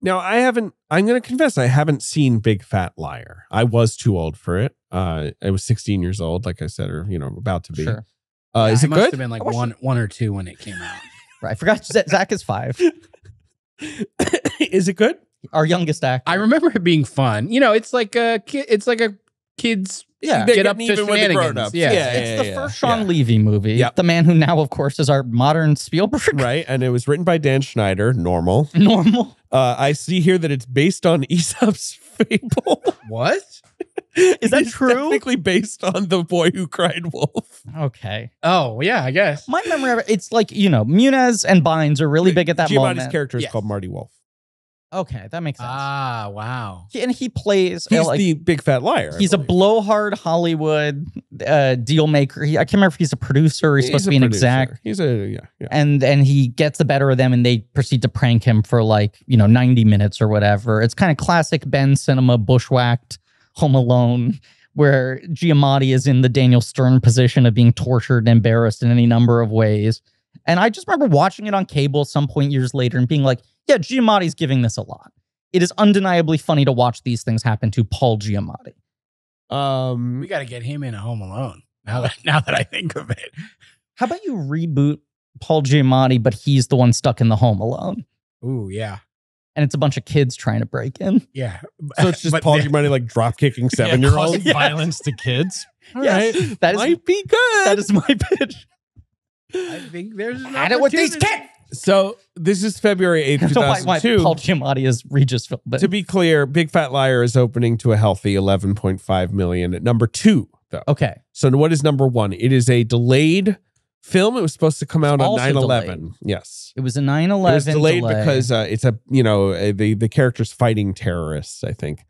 Now, I haven't, I'm going to confess, I haven't seen Big Fat Liar. I was too old for it. Uh, I was sixteen years old, like I said, or, you know, about to be. Sure. Uh, yeah, is it, it must good? have been like one, it... one or two when it came out. Right. I forgot Zach is five. Is it good? Our youngest actor. I remember it being fun. You know, it's like a kid. It's like a kid's yeah. get up to shenanigans. Yeah. yeah, it's yeah, the yeah, first Sean yeah. Levy movie. Yep. The man who now, of course, is our modern Spielberg. Right, and it was written by Dan Schneider. Normal. Normal. Uh, I see here that it's based on Aesop's Fable. What? Is that true? Technically based on The Boy Who Cried Wolf. Okay. Oh, yeah, I guess. My memory of it, it's like, you know, Muniz and Bynes are really big at that Giamatti's moment. Giamatti's character is yes. called Marty Wolf. Okay, that makes sense. Ah, wow. He, and he plays... He's like, the Big Fat Liar. He's a blowhard Hollywood uh, deal maker. He, I can't remember if he's a producer. He's, he's supposed to be producer. an exec. He's a... Yeah, yeah. And, and he gets the better of them and they proceed to prank him for like, you know, ninety minutes or whatever. It's kind of classic Ben Cinema bushwhacked Home Alone, where Giamatti is in the Daniel Stern position of being tortured and embarrassed in any number of ways. And I just remember watching it on cable some point years later and being like, yeah, Giamatti's giving this a lot. It is undeniably funny to watch these things happen to Paul Giamatti. Um, we got to get him in a Home Alone now that, now that I think of it. How about you reboot Paul Giamatti, but he's the one stuck in the Home Alone? Ooh, yeah. And it's a bunch of kids trying to break in. Yeah. So it's just Paul Giamatti like drop kicking seven year olds. Yeah, yeah. Violence to kids. All yes, right. That is, might be good. That is my pitch. I think there's an had it with these kids. So this is February eighth, two thousand two. Paul Giamatti is Regis Philbin. But to be clear, Big Fat Liar is opening to a healthy eleven point five million dollars at number two, though. Okay. So what is number one? It is a delayed film. It was supposed to come out on nine eleven. Yes. It was a nine eleven. It was delayed delay. because uh, it's a, you know, a, the, the character's fighting terrorists, I think.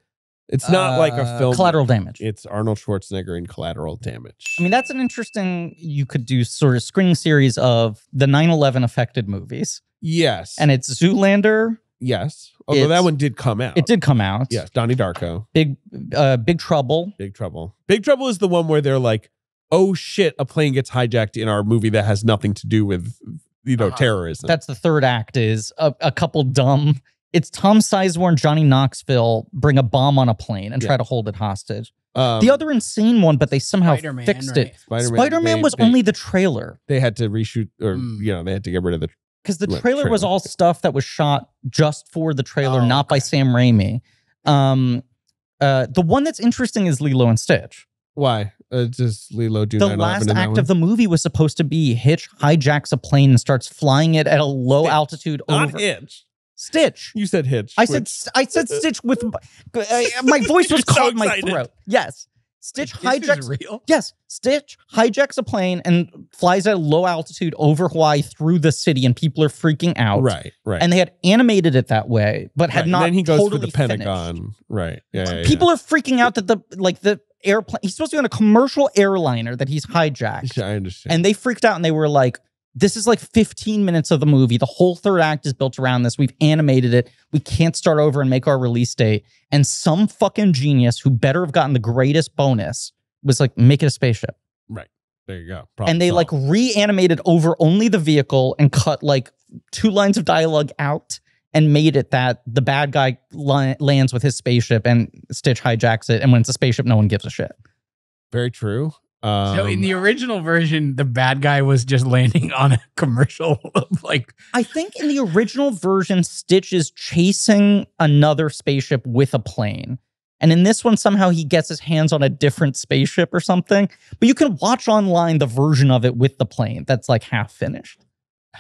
It's not uh, like a film. Collateral Damage. It's Arnold Schwarzenegger in Collateral Damage. I mean, that's an interesting, you could do sort of screening series of the nine eleven affected movies. Yes. And it's Zoolander. Yes. Although it's, that one did come out. It did come out. Yes. Donnie Darko. Big, uh, Big Trouble. Big Trouble. Big Trouble is the one where they're like, oh shit, a plane gets hijacked in our movie that has nothing to do with, you know, uh, terrorism. That's the third act is a, a couple dumb... It's Tom Sizemore and Johnny Knoxville bring a bomb on a plane and yeah. try to hold it hostage. Um, the other insane one, but they somehow Spider-Man, fixed it. Right. Spider-Man, Spider-Man they, was they, only the trailer. They had to reshoot, or mm. you know, they had to get rid of the because the trailer, trailer was all stuff that was shot just for the trailer, oh, not okay. by Sam Raimi. Um, uh, the one that's interesting is Lilo and Stitch. Why? Uh, does Lilo do the last act of the movie was supposed to be Hitch hijacks a plane and starts flying it at a low Stitch, altitude. Not over. Hitch. Stitch. You said Hitch. I said I said Stitch with uh, my voice was caught so in my throat. Yes. Stitch hijacks. Real? Yes. Stitch hijacks a plane and flies at a low altitude over Hawaii through the city, and people are freaking out. Right. Right. And they had animated it that way, but had right. not. And then he goes totally for the Pentagon. Finished. Right. Yeah. yeah people yeah. are freaking out that the like the airplane. He's supposed to be on a commercial airliner that he's hijacked. Yeah, I understand. And they freaked out, and they were like, this is like fifteen minutes of the movie. The whole third act is built around this. We've animated it. We can't start over and make our release date. And some fucking genius who better have gotten the greatest bonus was like, make it a spaceship. Right. There you go. Problem and they solved. Like reanimated over only the vehicle and cut like two lines of dialogue out and made it that the bad guy lands with his spaceship and Stitch hijacks it. And when it's a spaceship, no one gives a shit. Very true. Um, so in the original version, the bad guy was just landing on a commercial of like... I think in the original version, Stitch is chasing another spaceship with a plane. And in this one, somehow he gets his hands on a different spaceship or something. But you can watch online the version of it with the plane that's like half finished.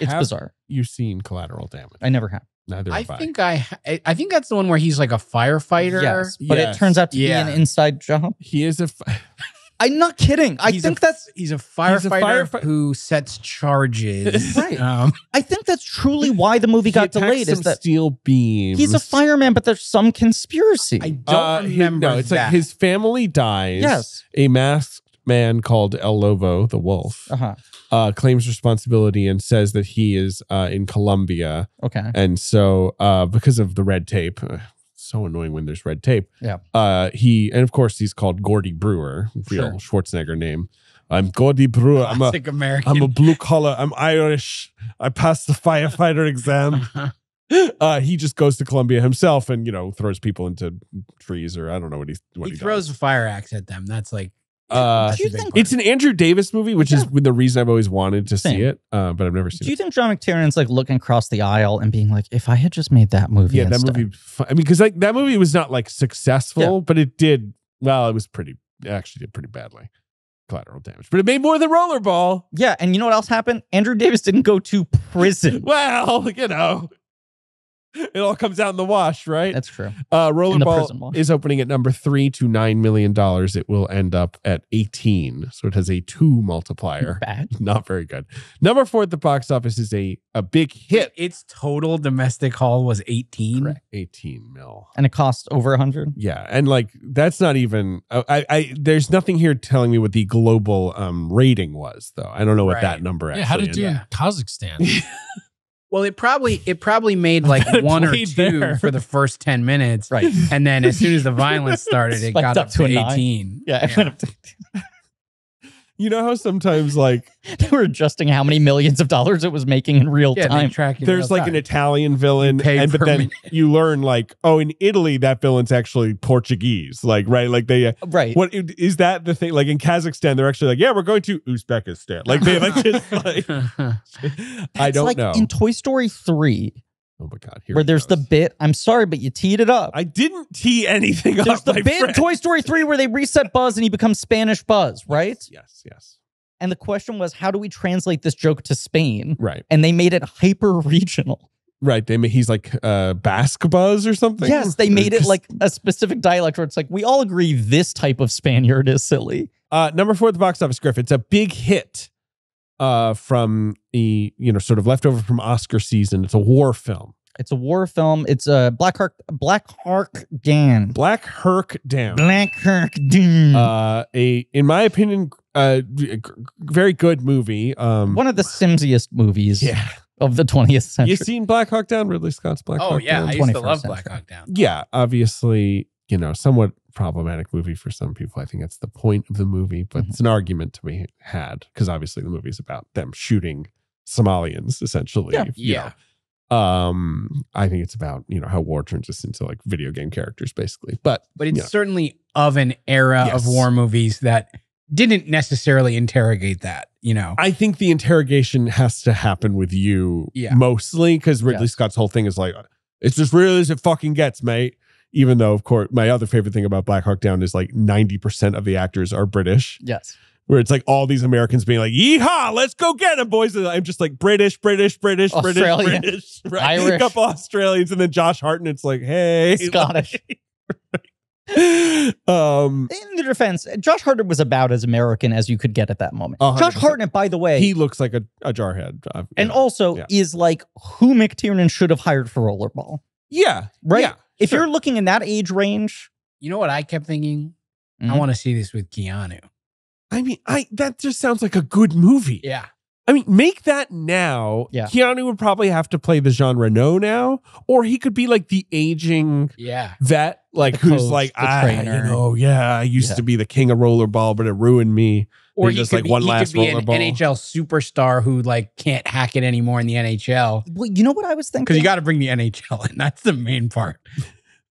It's have bizarre. You've seen Collateral Damage? I never have. Neither I have think I. I. I think that's the one where he's like a firefighter. Yes, but yes. it turns out to yeah. be an inside job. He is a... I'm not kidding. I he's think a, that's... He's a firefighter he's a firefi who sets charges. Right. Um, I think that's truly why the movie got delayed. Is that steel beams. He's a fireman, but there's some conspiracy. I don't uh, remember No, it's that. Like his family dies. Yes. A masked man called El Lobo, the wolf, uh-huh. uh, claims responsibility and says that he is uh, in Colombia. Okay. And so uh, because of the red tape... Uh, so annoying when there's red tape. Yeah. Uh, he and of course he's called Gordy Brewer, real sure. Schwarzenegger name. I'm Gordy Brewer. I'm a, American. I'm a blue collar. I'm Irish. I passed the firefighter exam. uh, he just goes to Colombia himself and you know throws people into trees or I don't know what he what he, he throws does. a fire axe at them. That's like uh, that's think, it's an Andrew Davis movie, which yeah. is the reason I've always wanted to Same. see it, uh, but I've never seen. Do it. Do you think John McTiernan like looking across the aisle and being like, "If I had just made that movie"? Yeah, that stuff. movie. I mean, because like that movie was not like successful, yeah. but it did well. It was pretty. It actually did pretty badly. Collateral Damage, but it made more than Rollerball. Yeah, and you know what else happened? Andrew Davis didn't go to prison. Well, you know. It all comes out in the wash, right? That's true. Uh, Rollerball is opening at number three to nine million dollars. It will end up at eighteen. So it has a two multiplier. Bad. Not very good. Number four at the box office is a, a big hit. Its total domestic haul was eighteen. Correct. eighteen mil. And it cost over one hundred? Yeah. And like, that's not even, I, I, there's nothing here telling me what the global um, rating was, though. I don't know what right. that number actually is. Yeah, how did it do in Kazakhstan? Well, it probably it probably made like one or two there. for the first ten minutes, right? And then as soon as the violence started, it got up, up to eighteen. Yeah, yeah. It went up to eighteen. You know how sometimes like they were adjusting how many millions of dollars it was making in real yeah, time. There's real like time. an Italian villain, and but then minute. you learn like, oh, in Italy that villain's actually Portuguese, like right, like they uh, right. What is that the thing? Like in Kazakhstan, they're actually like, yeah, we're going to Uzbekistan. Like they like just like I don't like know. In Toy Story three. Oh my God! Here where there's goes. the bit. I'm sorry, but you teed it up. I didn't tee anything there's up. There's the my bit friend. in Toy Story three where they reset Buzz and he becomes Spanish Buzz, right? Yes, yes. yes. And the question was, how do we translate this joke to Spain? Right. And they made it hyper-regional. Right. They He's like uh, Basque Buzz or something? Yes, they made it like a specific dialect where it's like, we all agree this type of Spaniard is silly. Uh, number four at the box office, Griff. It's a big hit uh, from the, you know, sort of leftover from Oscar season. It's a war film. It's a war film. It's a uh, Black Hawk, Black Hawk Down. Black Hawk Down. Black Hawk Down. Uh, a, in my opinion, uh, very good movie. Um, One of the Simsiest movies yeah. of the twentieth century. You seen Black Hawk Down? Ridley Scott's Black oh, Hawk yeah, Down. Oh, yeah. I used to love century. Black Hawk Down. Yeah, obviously, you know, somewhat problematic movie for some people. I think that's the point of the movie, but mm-hmm. it's an argument to be had because obviously the movie's about them shooting Somalians, essentially. Yeah. yeah. Know. Um, I think it's about, you know, how war turns us into like video game characters, basically. But but it's you know. certainly of an era yes. of war movies that didn't necessarily interrogate that, you know. I think the interrogation has to happen with you yeah. mostly because Ridley yeah. Scott's whole thing is like, it's as real as it fucking gets, mate. Even though, of course, my other favorite thing about Black Hawk Down is like ninety percent of the actors are British. Yes. Where it's like all these Americans being like, yeehaw, let's go get them, boys. And I'm just like, British, British, British, Australian, British, British. Right? Irish. A couple Australians. And then Josh Hartnett's like, hey. Scottish. um, In the defense, Josh Hartnett was about as American as you could get at that moment. one hundred percent. Josh Hartnett, by the way. He looks like a, a jarhead. Uh, and know, also yeah. is like who McTiernan should have hired for Rollerball. Yeah. Right? Yeah, if sure. you're looking in that age range. You know what I kept thinking? Mm-hmm. I want to see this with Keanu. I mean, I that just sounds like a good movie. Yeah. I mean, make that now. Yeah. Keanu would probably have to play the Jean Reno now, or he could be like the aging yeah. vet, like the who's coach, like, ah, you know, yeah, I used yeah. to be the king of rollerball, but it ruined me. Or he just could like be, one he last could be an N H L superstar who like can't hack it anymore in the N H L. Well, you know what I was thinking? Because you got to bring the N H L in. That's the main part.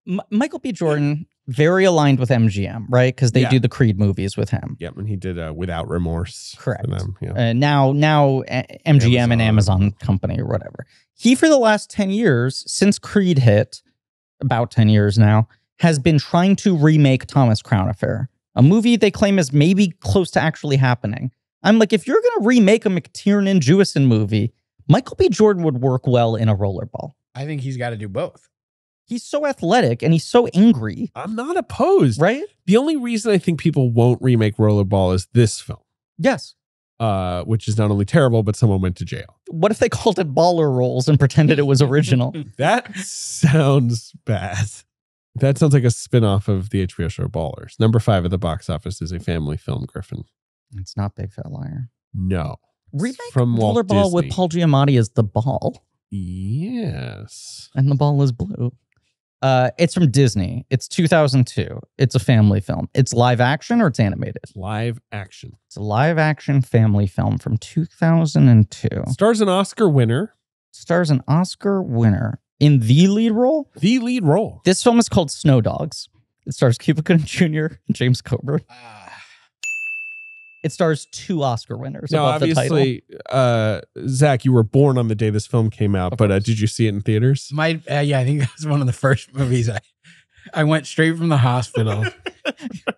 M Michael B. Jordan. Very aligned with M G M, right? Because they yeah. do the Creed movies with him. Yeah, and he did uh, Without Remorse. Correct. Them, yeah. uh, now, now uh, M G M Amazon. and Amazon company or whatever. He, for the last ten years, since Creed hit, about ten years now, has been trying to remake Thomas Crown Affair, a movie they claim is maybe close to actually happening. I'm like, if you're going to remake a McTiernan-Jewison movie, Michael B. Jordan would work well in a rollerball. I think he's got to do both. He's so athletic and he's so angry. I'm not opposed. Right? The only reason I think people won't remake Rollerball is this film. Yes. Uh, which is not only terrible, but someone went to jail. What if they called it Baller Rolls and pretended it was original? That sounds bad. That sounds like a spinoff of the H B O show Ballers. Number five at the box office is a family film, Griffin. It's not Big Fat Liar. No. Remake from Rollerball with Paul Giamatti as the ball. Yes. And the ball is blue. Uh, it's from Disney. It's two thousand two. It's a family film. It's live action or it's animated? Live action. It's a live action family film from two thousand two. Stars an Oscar winner. Stars an Oscar winner in the lead role? The lead role. This film is called Snow Dogs. It stars Cuba Gooding Junior and James Coburn. Uh, it stars two Oscar winners. Now, obviously, the title. Uh, Zach, you were born on the day this film came out, but uh, did you see it in theaters? My, uh, yeah, I think that was one of the first movies. I, I went straight from the hospital.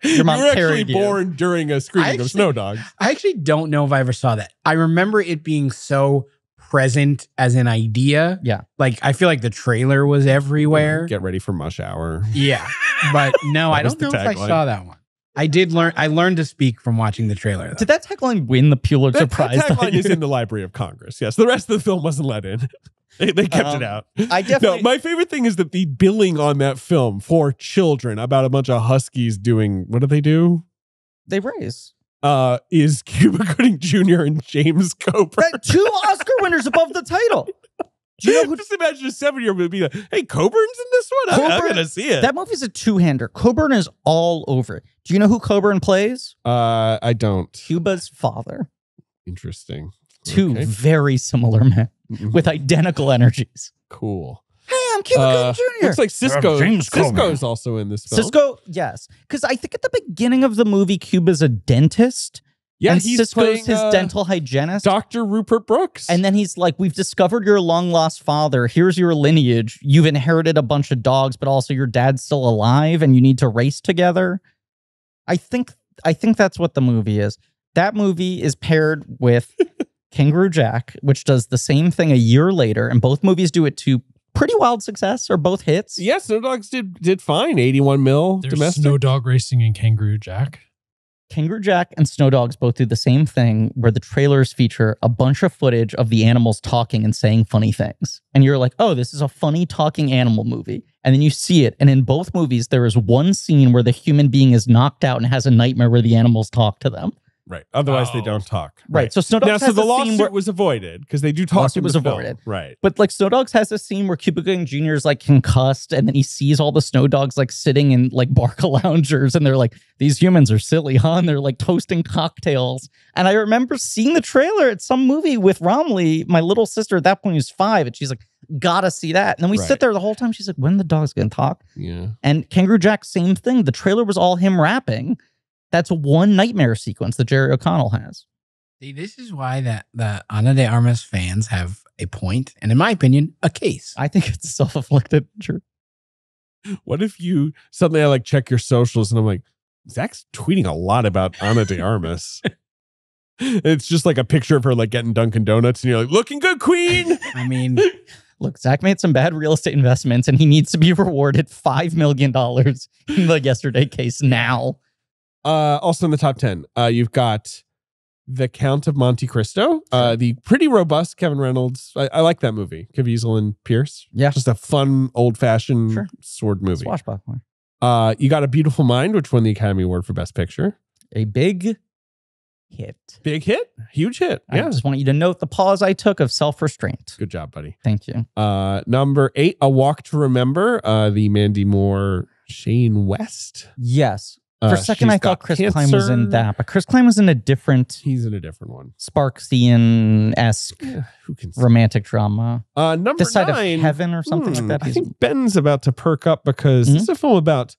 Your mom you were actually you. born during a screening actually, of Snow Dogs. I actually don't know if I ever saw that. I remember it being so present as an idea. Yeah. Like, I feel like the trailer was everywhere. Get ready for Mush Hour. Yeah. But no, I don't know if I saw that one. I did learn. I learned to speak from watching the trailer. Though. Did that tagline win the Pulitzer that, Prize? That tagline is in the Library of Congress. Yes, the rest of the film wasn't let in. They, they kept um, it out. I definitely. No, my favorite thing is that the billing on that film for children about a bunch of huskies doing what do they do? They raise. Uh, is Cuba Gooding Junior and James Coburn? That two Oscar winners above the title. Do you know who, just imagine a seven-year-old would be like, hey, Coburn's in this one? Coburn, I'm, I'm going to see it. That movie's a two-hander. Coburn is all over it. Do you know who Coburn plays? Uh, I don't. Cuba's father. Interesting. Two okay. very similar men with identical energies. Cool. Hey, I'm Cuba uh, Gooding Junior Looks like Cisco. James Cisco's also in this film. Cisco, yes. Because I think at the beginning of the movie, Cuba's a dentist. Yeah, and he's Cisco's playing, his uh, dental hygienist. Doctor Rupert Brooks. And then he's like, we've discovered your long-lost father. Here's your lineage. You've inherited a bunch of dogs, but also your dad's still alive, and you need to race together. I think I think that's what the movie is. That movie is paired with Kangaroo Jack, which does the same thing a year later, and both movies do it to pretty wild success, or both hits. Yes, Snow Dogs did did fine. eighty-one mil There's domestic. Snow Dog Racing and Kangaroo Jack. Kangaroo Jack and Snow Dogs both do the same thing where the trailers feature a bunch of footage of the animals talking and saying funny things. And you're like, oh, this is a funny talking animal movie. And then you see it. And in both movies, there is one scene where the human being is knocked out and has a nightmare where the animals talk to them. Right. Otherwise, oh. they don't talk. Right. right. So Snow Dogs now, has so the a lawsuit scene where, was avoided because they do talk. Lawsuit was avoided. Film. Right. But like Snow Dogs has a scene where Cuba Gooding Junior is like concussed, and then he sees all the Snow Dogs like sitting in like bar loungers, and they're like, "These humans are silly, huh?" And they're like toasting cocktails. And I remember seeing the trailer at some movie with Romley, my little sister at that point was five, and she's like, "Gotta see that." And then we right. sit there the whole time. She's like, "When the dogs gonna talk?" Yeah. And Kangaroo Jack, same thing. The trailer was all him rapping. That's one nightmare sequence that Jerry O'Connell has. See, this is why that the Ana de Armas fans have a point, and in my opinion, a case. I think it's self-afflicted. Sure. What if you suddenly I like check your socials and I'm like, Zach's tweeting a lot about Ana de Armas. It's just like a picture of her like getting Dunkin' Donuts, and you're like, looking good, queen. I mean, look, Zach made some bad real estate investments, and he needs to be rewarded five million dollars in the Yesterday Case now. Uh, also in the top ten, uh, you've got The Count of Monte Cristo, uh, the pretty robust Kevin Reynolds. I, I like that movie. Caviezel and Pierce. Yeah. Just a fun, old-fashioned sure. sword movie. Swashbuck one. Uh, you got A Beautiful Mind, which won the Academy Award for Best Picture. A big hit. Big hit? Huge hit. I yeah. just want you to note the pause I took of self-restraint. Good job, buddy. Thank you. Uh, number eight, A Walk to Remember, uh, the Mandy Moore, Shane West. Yes. For a second, uh, I thought Chris Klein was in that, but Chris Klein was in a different... He's in a different one. Sparksian-esque yeah, romantic drama. Uh, number this nine... This Side of Heaven or something mm, like that. I He's, think Ben's about to perk up because mm-hmm. this is a film about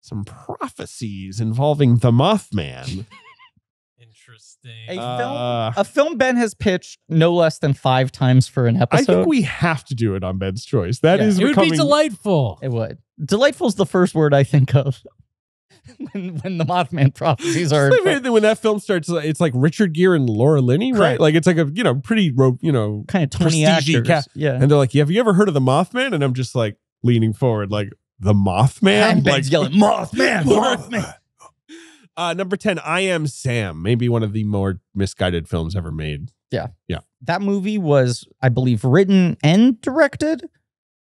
some prophecies involving the Mothman. Interesting. A, uh, film, a film Ben has pitched no less than five times for an episode. I think we have to do it on Ben's Choice. That yeah. is It becoming, would be delightful. It would. Delightful is the first word I think of. When, when the Mothman prophecies are when that film starts, it's like Richard Gere and Laura Linney, right? Correct. Like it's like a you know pretty you know kind of Tony actors, cat. yeah. And they're like, "Have you ever heard of the Mothman?" And I'm just like leaning forward, like the Mothman, and like yelling, "Mothman, Mothman!" Uh, number ten, I Am Sam, maybe one of the more misguided films ever made. Yeah, yeah. That movie was, I believe, written and directed.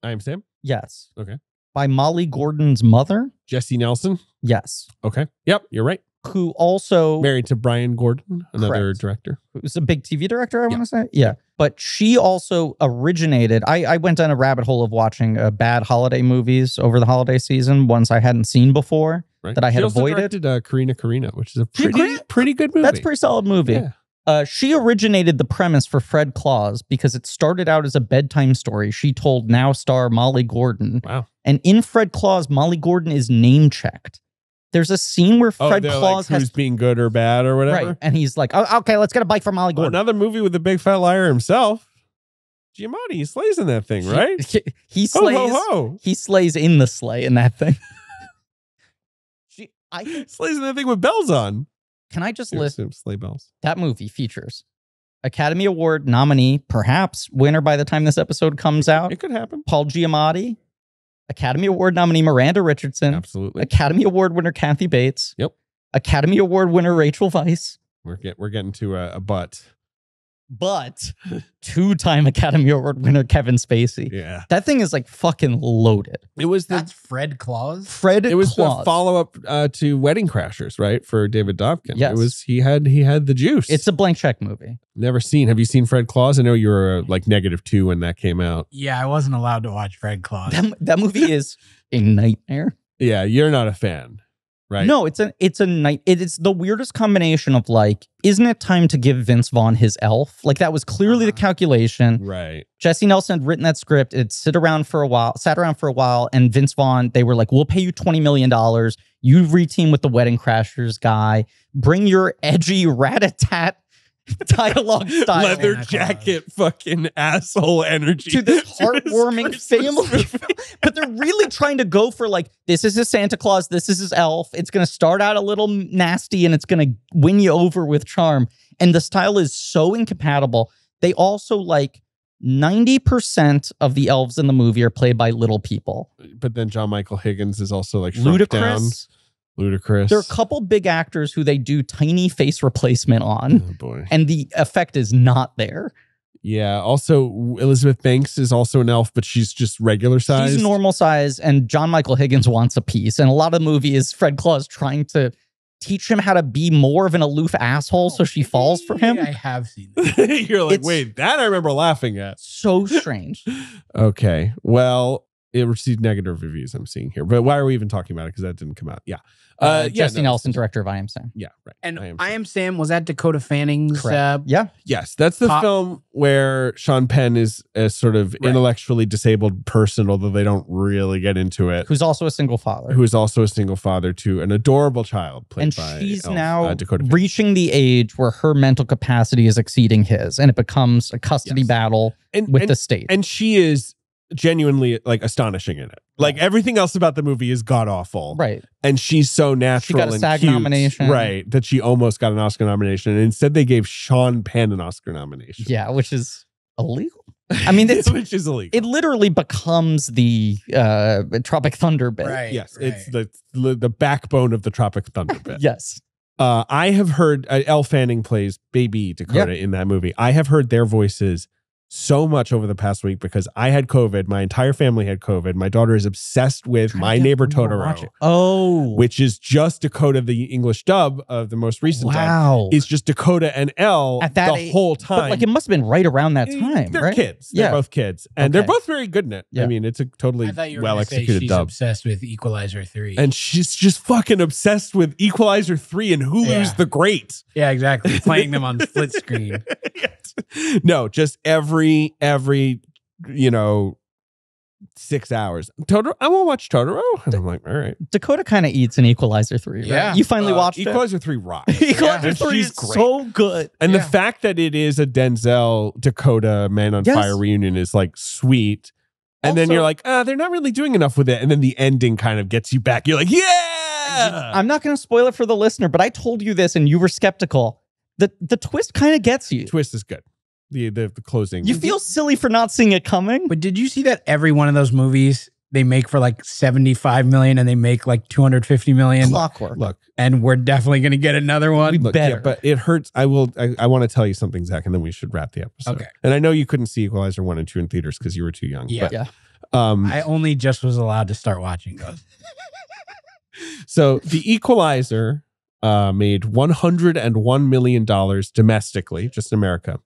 I Am Sam. Yes. Okay. By Molly Gordon's mother. Jesse Nelson? Yes. Okay. Yep, you're right. Who also... Married to Brian Gordon, another correct. director. Who's a big T V director, I yeah. want to say. Yeah. But she also originated... I, I went down a rabbit hole of watching uh, bad holiday movies over the holiday season, ones I hadn't seen before, right. that I had she also avoided. She directed uh, Karina Karina, which is a pretty, pretty good movie. That's a pretty solid movie. Yeah. Uh, she originated the premise for Fred Claus because it started out as a bedtime story she told Now star Molly Gordon. Wow. And in Fred Claus, Molly Gordon is name-checked. There's a scene where Fred oh, Claus like, has... who's being good or bad or whatever? Right, and he's like, oh, okay, let's get a bike for Molly Gordon. Well, another movie with the big fat liar himself. Giamatti, he slays in that thing, right? He, he, he slays ho, ho, ho. He slays in the sleigh in that thing. she, I, slays in that thing with bells on. Can I just list sleigh bells? That movie features Academy Award nominee, perhaps winner by the time this episode comes out. It could happen. Paul Giamatti, Academy Award nominee Miranda Richardson. Absolutely. Academy Award winner Kathy Bates. Yep. Academy Award winner Rachel Weisz. We're get we're getting to a, a butt. But two-time Academy Award winner Kevin Spacey. Yeah, that thing is like fucking loaded. It was the, that's Fred Claus. Fred. It was Claus. The follow-up uh, to Wedding Crashers, right? For David Dobkin. Yes. It was. He had. He had the juice. It's a blank check movie. Never seen. Have you seen Fred Claus? I know you were uh, like negative two when that came out. Yeah, I wasn't allowed to watch Fred Claus. That, that movie is a nightmare. Yeah, you're not a fan. Right. No, it's a it's a night. It, it's the weirdest combination of like, isn't it time to give Vince Vaughn his Elf? Like that was clearly the calculation. Right. Jesse Nelson had written that script. It sit around for a while, sat around for a while, and Vince Vaughn. They were like, we'll pay you twenty million dollars. You reteam with the Wedding Crashers guy. Bring your edgy rat-a-tat dialogue style. Leather jacket, fucking asshole energy. To this heartwarming family. But they're really trying to go for like, this is his Santa Claus, this is his elf. It's going to start out a little nasty and it's going to win you over with charm. And the style is so incompatible. They also like, ninety percent of the elves in the movie are played by little people. But then John Michael Higgins is also like ludicrous. Ludicrous. There are a couple big actors who they do tiny face replacement on. Oh boy. And the effect is not there. Yeah. Also, Elizabeth Banks is also an elf, but she's just regular size. She's normal size, and John Michael Higgins wants a piece. And a lot of the movie is Fred Claus trying to teach him how to be more of an aloof asshole, oh, so she falls for him. I have seen that. You're like, it's wait, that I remember laughing at. So strange. Okay. Well, it received negative reviews, I'm seeing here. But why are we even talking about it? Because that didn't come out. Yeah. Uh, uh, yeah Jesse no, Nelson, director of I Am Sam. Yeah, right. And I Am Sam, I Am Sam was that Dakota Fanning's? Uh, yeah. Yes. That's the pop. film where Sean Penn is a sort of right. intellectually disabled person, although they don't really get into it. Who's also a single father. Who is also a single father to an adorable child. Played and by she's Elf, now uh, reaching the age where her mental capacity is exceeding his, and it becomes a custody yes. battle and, with and, the state. And she is genuinely like astonishing in it. Like yeah. everything else about the movie is god awful. Right. And she's so natural. She got a SAG cute, nomination. Right. That she almost got an Oscar nomination. And instead they gave Sean Penn an Oscar nomination. Yeah, which is illegal. I mean, it's, which is illegal. It literally becomes the uh Tropic Thunder bit. Right, yes. Right. It's the the backbone of the Tropic Thunder bit. yes. Uh I have heard uh, Elle Fanning plays baby Dakota yep. in that movie. I have heard their voices so much over the past week because I had COVID. My entire family had COVID. My daughter is obsessed with My Neighbor Totoro. Oh. Which is just Dakota, the English dub of the most recent time. Wow. It's just Dakota and Elle at that the age, whole time. But like it must have been right around that time, they're right? kids. They're yeah. both kids. And okay. they're both very good in it. Yeah. I mean, it's a totally well-executed dub. She's obsessed with Equalizer three. And she's just fucking obsessed with Equalizer three and Hulu's yeah. The Great. Yeah, exactly. Playing them on the split screen. yes. No, just every Every, you know, six hours. Totoro, I won't watch Totoro. And I'm like, all right. Dakota kind of eats an Equalizer three, right? Yeah. You finally uh, watched Equalizer it? three rocks. Equalizer three is great. So good. And yeah. the fact that it is a Denzel, Dakota, Man on yes. Fire reunion is like sweet. And also, then you're like, ah, they're not really doing enough with it. And then the ending kind of gets you back. You're like, yeah! I'm not going to spoil it for the listener, but I told you this and you were skeptical. The, the twist kind of gets you. The twist is good. The, the, the closing. You feel silly for not seeing it coming. But did you see that every one of those movies they make for like seventy-five million and they make like two hundred fifty million? Clockwork. Look. And we're definitely going to get another one. Look, better. Yeah, but it hurts. I will. I, I want to tell you something, Zach, and then we should wrap the episode. Okay. And I know you couldn't see Equalizer one and two in theaters because you were too young. Yeah. But, yeah. Um, I only just was allowed to start watching those. So the Equalizer uh, made one hundred one million dollars domestically, just in America.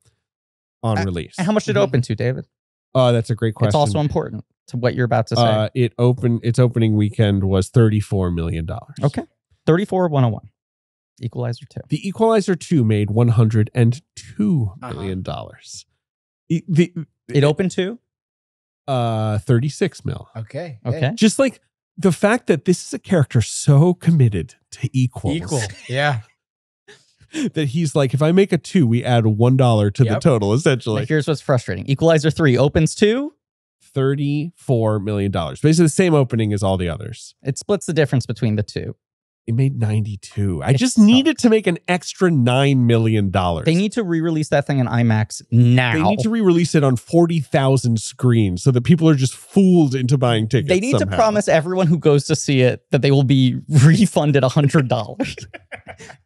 On release. How much did it open to, David? Oh, uh, that's a great question. It's also important to what you're about to say. Uh, it opened, its opening weekend was thirty-four million dollars. Okay. thirty-four one oh one. Equalizer two. The Equalizer two made one hundred two million dollars. Uh-huh. It, the, it opened to? Uh, thirty-six mil. Okay. Okay. Just like the fact that this is a character so committed to equals. Equal. Yeah. That he's like, if I make a two, we add one dollar to yep. the total, essentially. Like, here's what's frustrating. Equalizer three opens to thirty-four million dollars. Basically the same opening as all the others. It splits the difference between the two. It made ninety-two. I it just sucked. needed to make an extra nine million dollars. They need to re-release that thing in IMAX now. They need to re-release it on forty thousand screens so that people are just fooled into buying tickets. They need somehow. to promise everyone who goes to see it that they will be refunded one hundred dollars.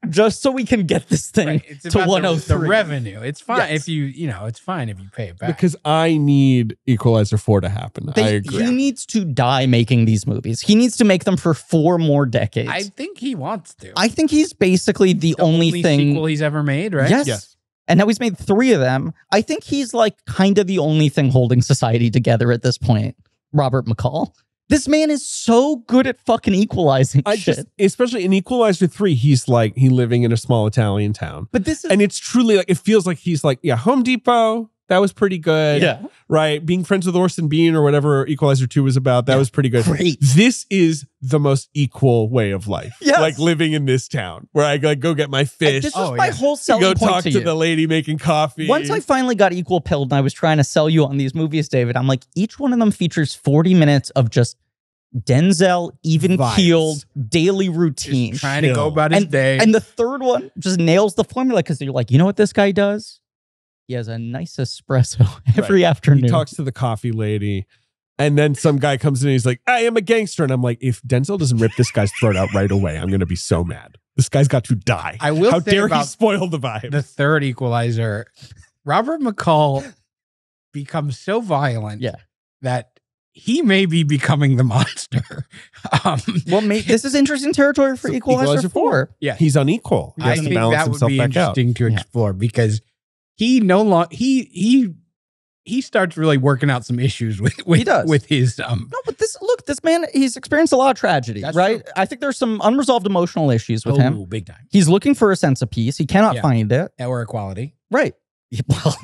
Just so we can get this thing right. it's to one oh three. The revenue. It's fine yes. if you, you know, it's fine if you pay it back. Because I need Equalizer four to happen. They, I agree. He needs to die making these movies. He needs to make them for four more decades. I think he wants to. I think he's basically the, the only, only thing sequel he's ever made, right? Yes. yes. And now he's made three of them. I think he's like kind of the only thing holding society together at this point. Robert McCall. This man is so good at fucking equalizing I shit. Just, especially in Equalizer three, he's like, he living in a small Italian town. But this is, and it's truly like, it feels like he's like, yeah, Home Depot. That was pretty good. Yeah. Right. Being friends with Orson Bean or whatever Equalizer two was about. That yeah. was pretty good. Great. This is the most equal way of life. Yes. Like living in this town where I like, go get my fish. I, this was oh, my yeah. whole selling point to you. Go talk to the lady making coffee. Once I finally got equal pilled and I was trying to sell you on these movies, David, I'm like, each one of them features forty minutes of just Denzel even-keeled daily routine. Just trying to go about his and, day. And the third one just nails the formula because you're like, you know what this guy does? He has a nice espresso every right. afternoon. He talks to the coffee lady. And then some guy comes in and he's like, I am a gangster. And I'm like, if Denzel doesn't rip this guy's throat out right away, I'm going to be so mad. This guy's got to die. I will How dare he spoil the vibe? The third Equalizer, Robert McCall becomes so violent yeah. that he may be becoming the monster. Um, well, may, this is interesting territory for so Equalizer, Equalizer four. four. Yeah, he's unequal. He I think that would be interesting out. to explore yeah. because He no long he he he starts really working out some issues with with, he does. with his um no but this look this man he's experienced a lot of tragedy right true. I think there's some unresolved emotional issues with oh, him big time. He's looking for a sense of peace. He cannot yeah. find it or equality right. Well,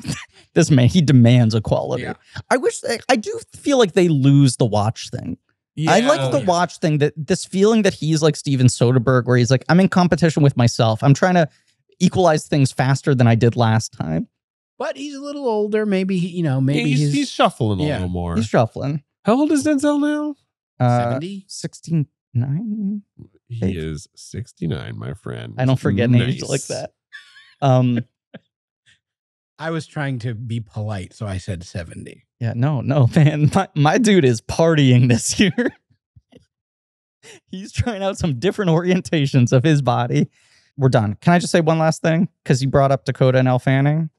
this man he demands equality. Yeah. I wish they, I do feel like they lose the watch thing. Yeah. I like the yeah. watch thing that this feeling that he's like Steven Soderbergh where he's like I'm in competition with myself. I'm trying to equalize things faster than I did last time. But he's a little older. Maybe, you know, maybe he's, he's, he's shuffling a yeah, little more. He's shuffling. How old is Denzel now? Uh, seventy? sixty-nine? He eight. Is sixty-nine, my friend. I don't forget nice. an age like that. Um, I was trying to be polite, so I said seventy. Yeah, no, no, man. My, my dude is partying this year. He's trying out some different orientations of his body. We're done. Can I just say one last thing? Because you brought up Dakota and Elle Fanning.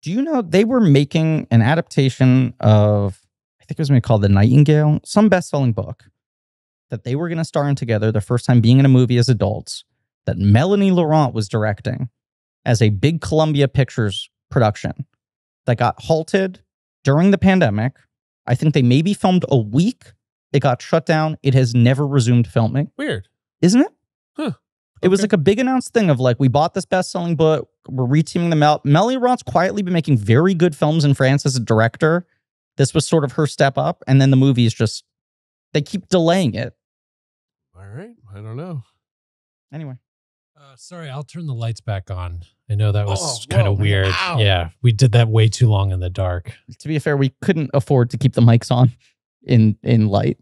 Do you know they were making an adaptation of, I think it was going to be called The Nightingale, some best-selling book that they were going to star in together, their first time being in a movie as adults, that Melanie Laurent was directing as a big Columbia Pictures production that got halted during the pandemic. I think they maybe filmed a week. It got shut down. It has never resumed filming. Weird. Isn't it? Huh. It okay. was like a big announced thing of like, we bought this best-selling book. We're reteaming them out. Melanie Laurent's quietly been making very good films in France as a director. This was sort of her step up. And then the movie is just, they keep delaying it. All right. I don't know. Anyway. Uh, sorry, I'll turn the lights back on. I know that was oh, kind of weird. Ow. Yeah, we did that way too long in the dark. To be fair, we couldn't afford to keep the mics on in, in light.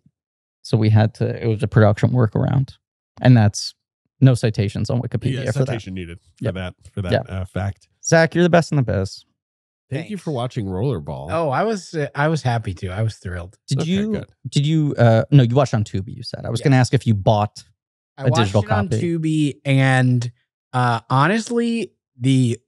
So we had to, it was a production workaround. And that's, no citations on Wikipedia yeah, for that. Citation needed for yep. that, for that yep. uh, fact. Zach, you're the best in the biz. Thank Thanks. you for watching Rollerball. Oh, I was uh, I was happy to. I was thrilled. Did okay, you? Good. Did you? Uh, no, you watched on Tubi. You said I was yeah. going to ask if you bought I a digital it copy on Tubi. And uh, honestly, the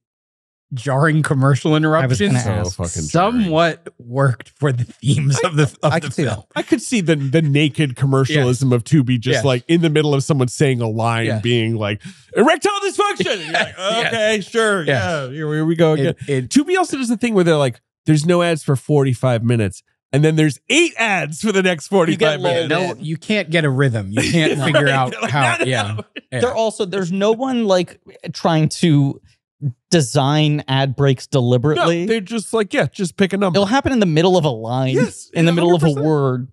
jarring commercial interruptions so ask, somewhat jarring. worked for the themes I, of the, of I the film. That. I could see the, the naked commercialism yes. of Tubi just yes. like in the middle of someone saying a line yes. being like, erectile dysfunction! Yes. Like, okay, yes. sure, yes. yeah, here, here we go again. It, it, Tubi also does the thing where they're like, there's no ads for forty-five minutes. And then there's eight ads for the next forty-five minutes. No, you can't get a rhythm. You can't right. figure out like, how, no, no, yeah. No. yeah. They're also, there's no one like trying to design ad breaks deliberately. No, they're just like, yeah, just pick a number. It'll happen in the middle of a line, yes, in the one hundred percent. Middle of a word.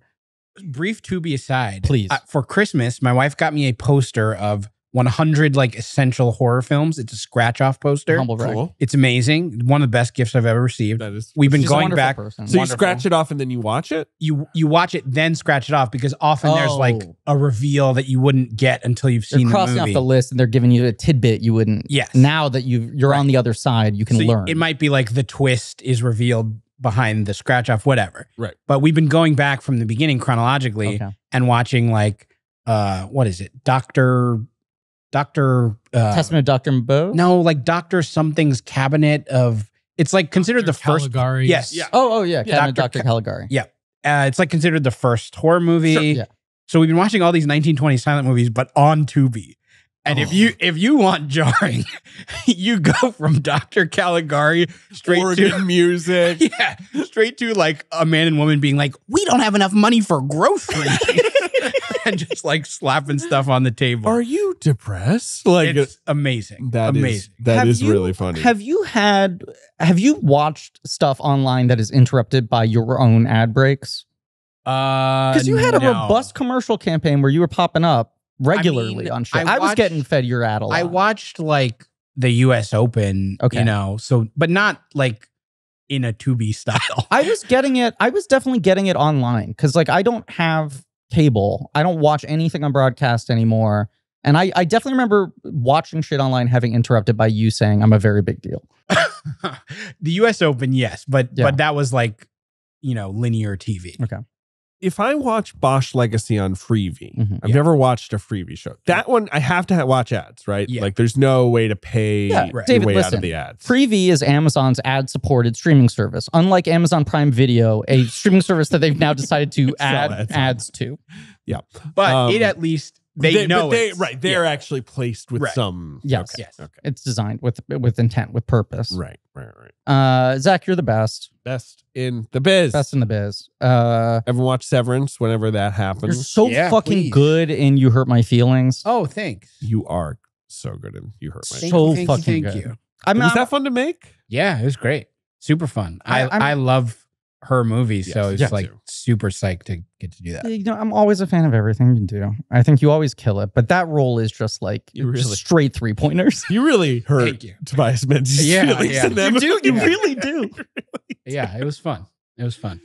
Brief Tubi aside, please. Uh, for Christmas, my wife got me a poster of one hundred like essential horror films. It's a scratch off poster. Humble brag. Cool. It's amazing. One of the best gifts I've ever received. That is, We've been going back. Person. So wonderful. You scratch it off and then you watch it? You you watch it, then scratch it off because often oh. there's like a reveal that you wouldn't get until you've seen the movie. They're crossing off the list and they're giving you a tidbit you wouldn't. Yes. Now that you've, you're right. on the other side, you can so learn. It might be like the twist is revealed behind the scratch off, whatever. Right. But we've been going back from the beginning chronologically okay. and watching like, uh, what is it? Doctor... Doctor Uh, Testament of Doctor Mbeau? No, like Doctor Something's Cabinet of... It's like considered Doctor the first... Caligari's. Yes. Yeah. Oh, oh, yeah. yeah. Cabinet Doctor Doctor Caligari. Yeah. Uh, it's like considered the first horror movie. Sure. Yeah. So we've been watching all these nineteen twenties silent movies, but on Tubi. And oh. if you if you want jarring, you go from Doctor Caligari straight Oregon to music. Yeah. Straight to like a man and woman being like, we don't have enough money for groceries. and just like slapping stuff on the table. Are you depressed? Like, it's amazing. That amazing. Is, that have is you, really funny. Have you had, have you watched stuff online that is interrupted by your own ad breaks? Because uh, you had a no. robust commercial campaign where you were popping up regularly I mean, on shows. I, I was getting fed your ad a lot. I watched like the U S Open, okay. you know, so, but not like in a Tubi style. I was getting it. I was definitely getting it online because like I don't have cable. I don't watch anything on broadcast anymore. And I, I definitely remember watching shit online having interrupted by you saying I'm a very big deal. The U S Open, yes. But, yeah. but that was like, you know, linear T V. Okay. If I watch Bosch Legacy on Freevee, mm-hmm. I've yeah. never watched a Freevee show. That one, I have to watch ads, right? Yeah. Like, there's no way to pay yeah, right. David, way listen, out of the ads. Freevee is Amazon's ad-supported streaming service. Unlike Amazon Prime Video, a streaming service that they've now decided to add ads, ads to. Yeah. But um, it at least, they, they know they, Right, they're yeah. actually placed with right. some... Yes, okay. yes. Okay. It's designed with, with intent, with purpose. Right, right, right. Uh, Zach, you're the best. Best. In the biz. Best in the biz. Uh, Ever watch Severance whenever that happens? You're so yeah, fucking please. good in You Hurt My Feelings. Oh, thanks. You are so good in You Hurt My Feelings. So thank fucking you, thank good. You. I'm was not, that fun to make? Yeah, it was great. Super fun. I, I, I love her movies, yes, so it's yeah, like too. super psyched to get to do that. You know, I'm always a fan of everything you do. I think you always kill it, but that role is just like you really, straight three pointers. You really hurt Thank you. Tobias Menzies. Yeah, yeah. You do. You yeah. really do. Yeah, it was fun. It was fun.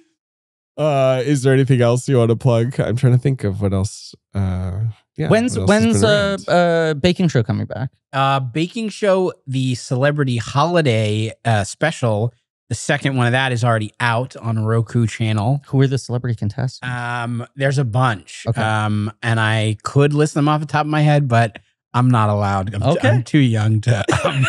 Uh, is there anything else you want to plug? I'm trying to think of what else. Uh, yeah, when's else when's uh, uh baking show coming back? Uh, baking show, the celebrity holiday uh, special. The second one of that is already out on Roku channel. Who are the celebrity contestants? Um, there's a bunch. Okay. Um, and I could list them off the top of my head, but I'm not allowed. I'm, okay. I'm too young to. Um,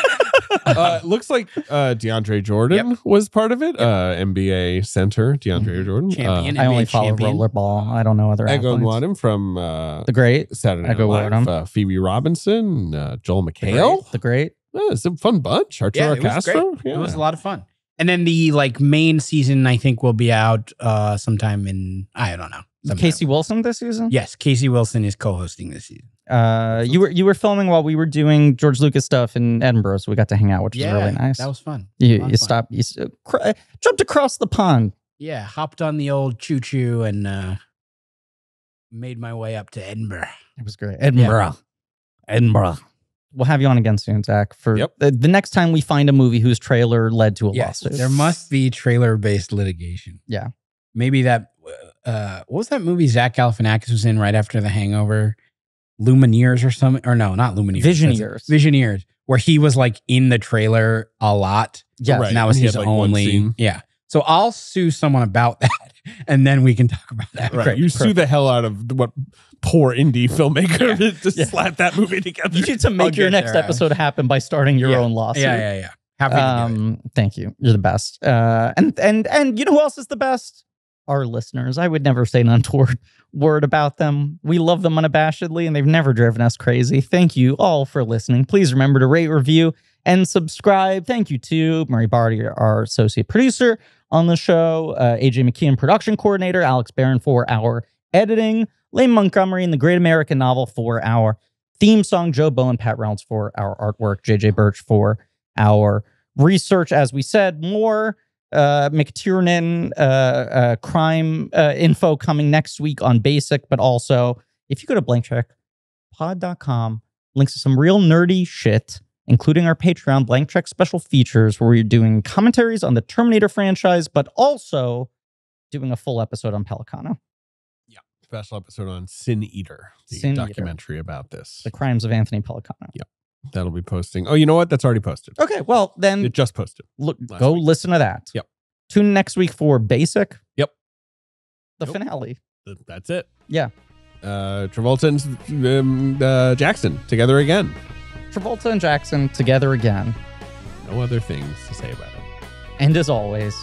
uh, looks like uh, DeAndre Jordan yep. was part of it. Yep. Uh, N B A center, DeAndre Jordan. Champion, uh, I only follow champion. Rollerball. I don't know other athletes. Ego Wadham from uh, The Great. Saturday Night Live. Uh, Phoebe Robinson, uh, Joel McHale. The Great. The Great. Uh, it's a fun bunch. Arturo yeah, it Castro. Was great. Yeah. It was a lot of fun. And then the like main season, I think, will be out uh, sometime in, I don't know. Sometime. Casey Wilson this season? Yes, Casey Wilson is co-hosting this season. Uh, you were you were filming while we were doing George Lucas stuff in Edinburgh, so we got to hang out, which yeah, was really nice. That was fun. You, was you stopped, you uh, cr jumped across the pond. Yeah, hopped on the old choo-choo and uh, made my way up to Edinburgh. It was great. Edinburgh. Yeah. Edinburgh. We'll have you on again soon, Zach, for yep. the, the next time we find a movie whose trailer led to a yes, lawsuit. There must be trailer-based litigation. Yeah. Maybe that... Uh, what was that movie Zach Galifianakis was in right after The Hangover? Lumineers or something? Or no, not Lumineers. Visioneers. Visioneers, where he was like in the trailer a lot. Yeah. Right. And that was and his had, like, only... Yeah. So I'll sue someone about that, and then we can talk about that. Right. Great. You Perfect. sue the hell out of what poor indie filmmaker yeah. to yeah. slap that movie together. You need to make I'll your next there, episode right. happen by starting your yeah. own lawsuit. Yeah, yeah, yeah. Happy um, to thank you. You're the best. Uh, and and and you know who else is the best? Our listeners. I would never say an untoward word about them. We love them unabashedly, and they've never driven us crazy. Thank you all for listening. Please remember to rate, review, and subscribe. Thank you to Murray Barty, our associate producer on the show, uh, A J McKeon, production coordinator, Alex Barron for our editing, Lane Montgomery and the Great American Novel for our theme song, Joe Bow and Pat Reynolds for our artwork, J J Birch for our research. As we said, more uh, McTiernan uh, uh, crime uh, info coming next week on Basic, but also if you go to blank check pod dot com, links to some real nerdy shit, including our Patreon Blank Check special features where we're doing commentaries on the Terminator franchise, but also doing a full episode on Pelicano. Yeah, special episode on Sin Eater, the Sin documentary Eater. about this. The crimes of Anthony Pelicano. Yeah, that'll be posting. Oh, you know what? That's already posted. Okay, well then. It just posted. Look, Go week. listen to that. Yep. Tune next week for Basic. Yep. The nope. finale. That's it. Yeah. Uh, Travolta and um, uh, Jackson together again. Travolta and Jackson together again. No other things to say about it. And as always,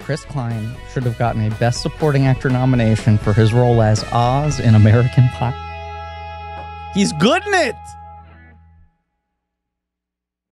Chris Klein should have gotten a Best Supporting Actor nomination for his role as Oz in American Pie. He's good in it!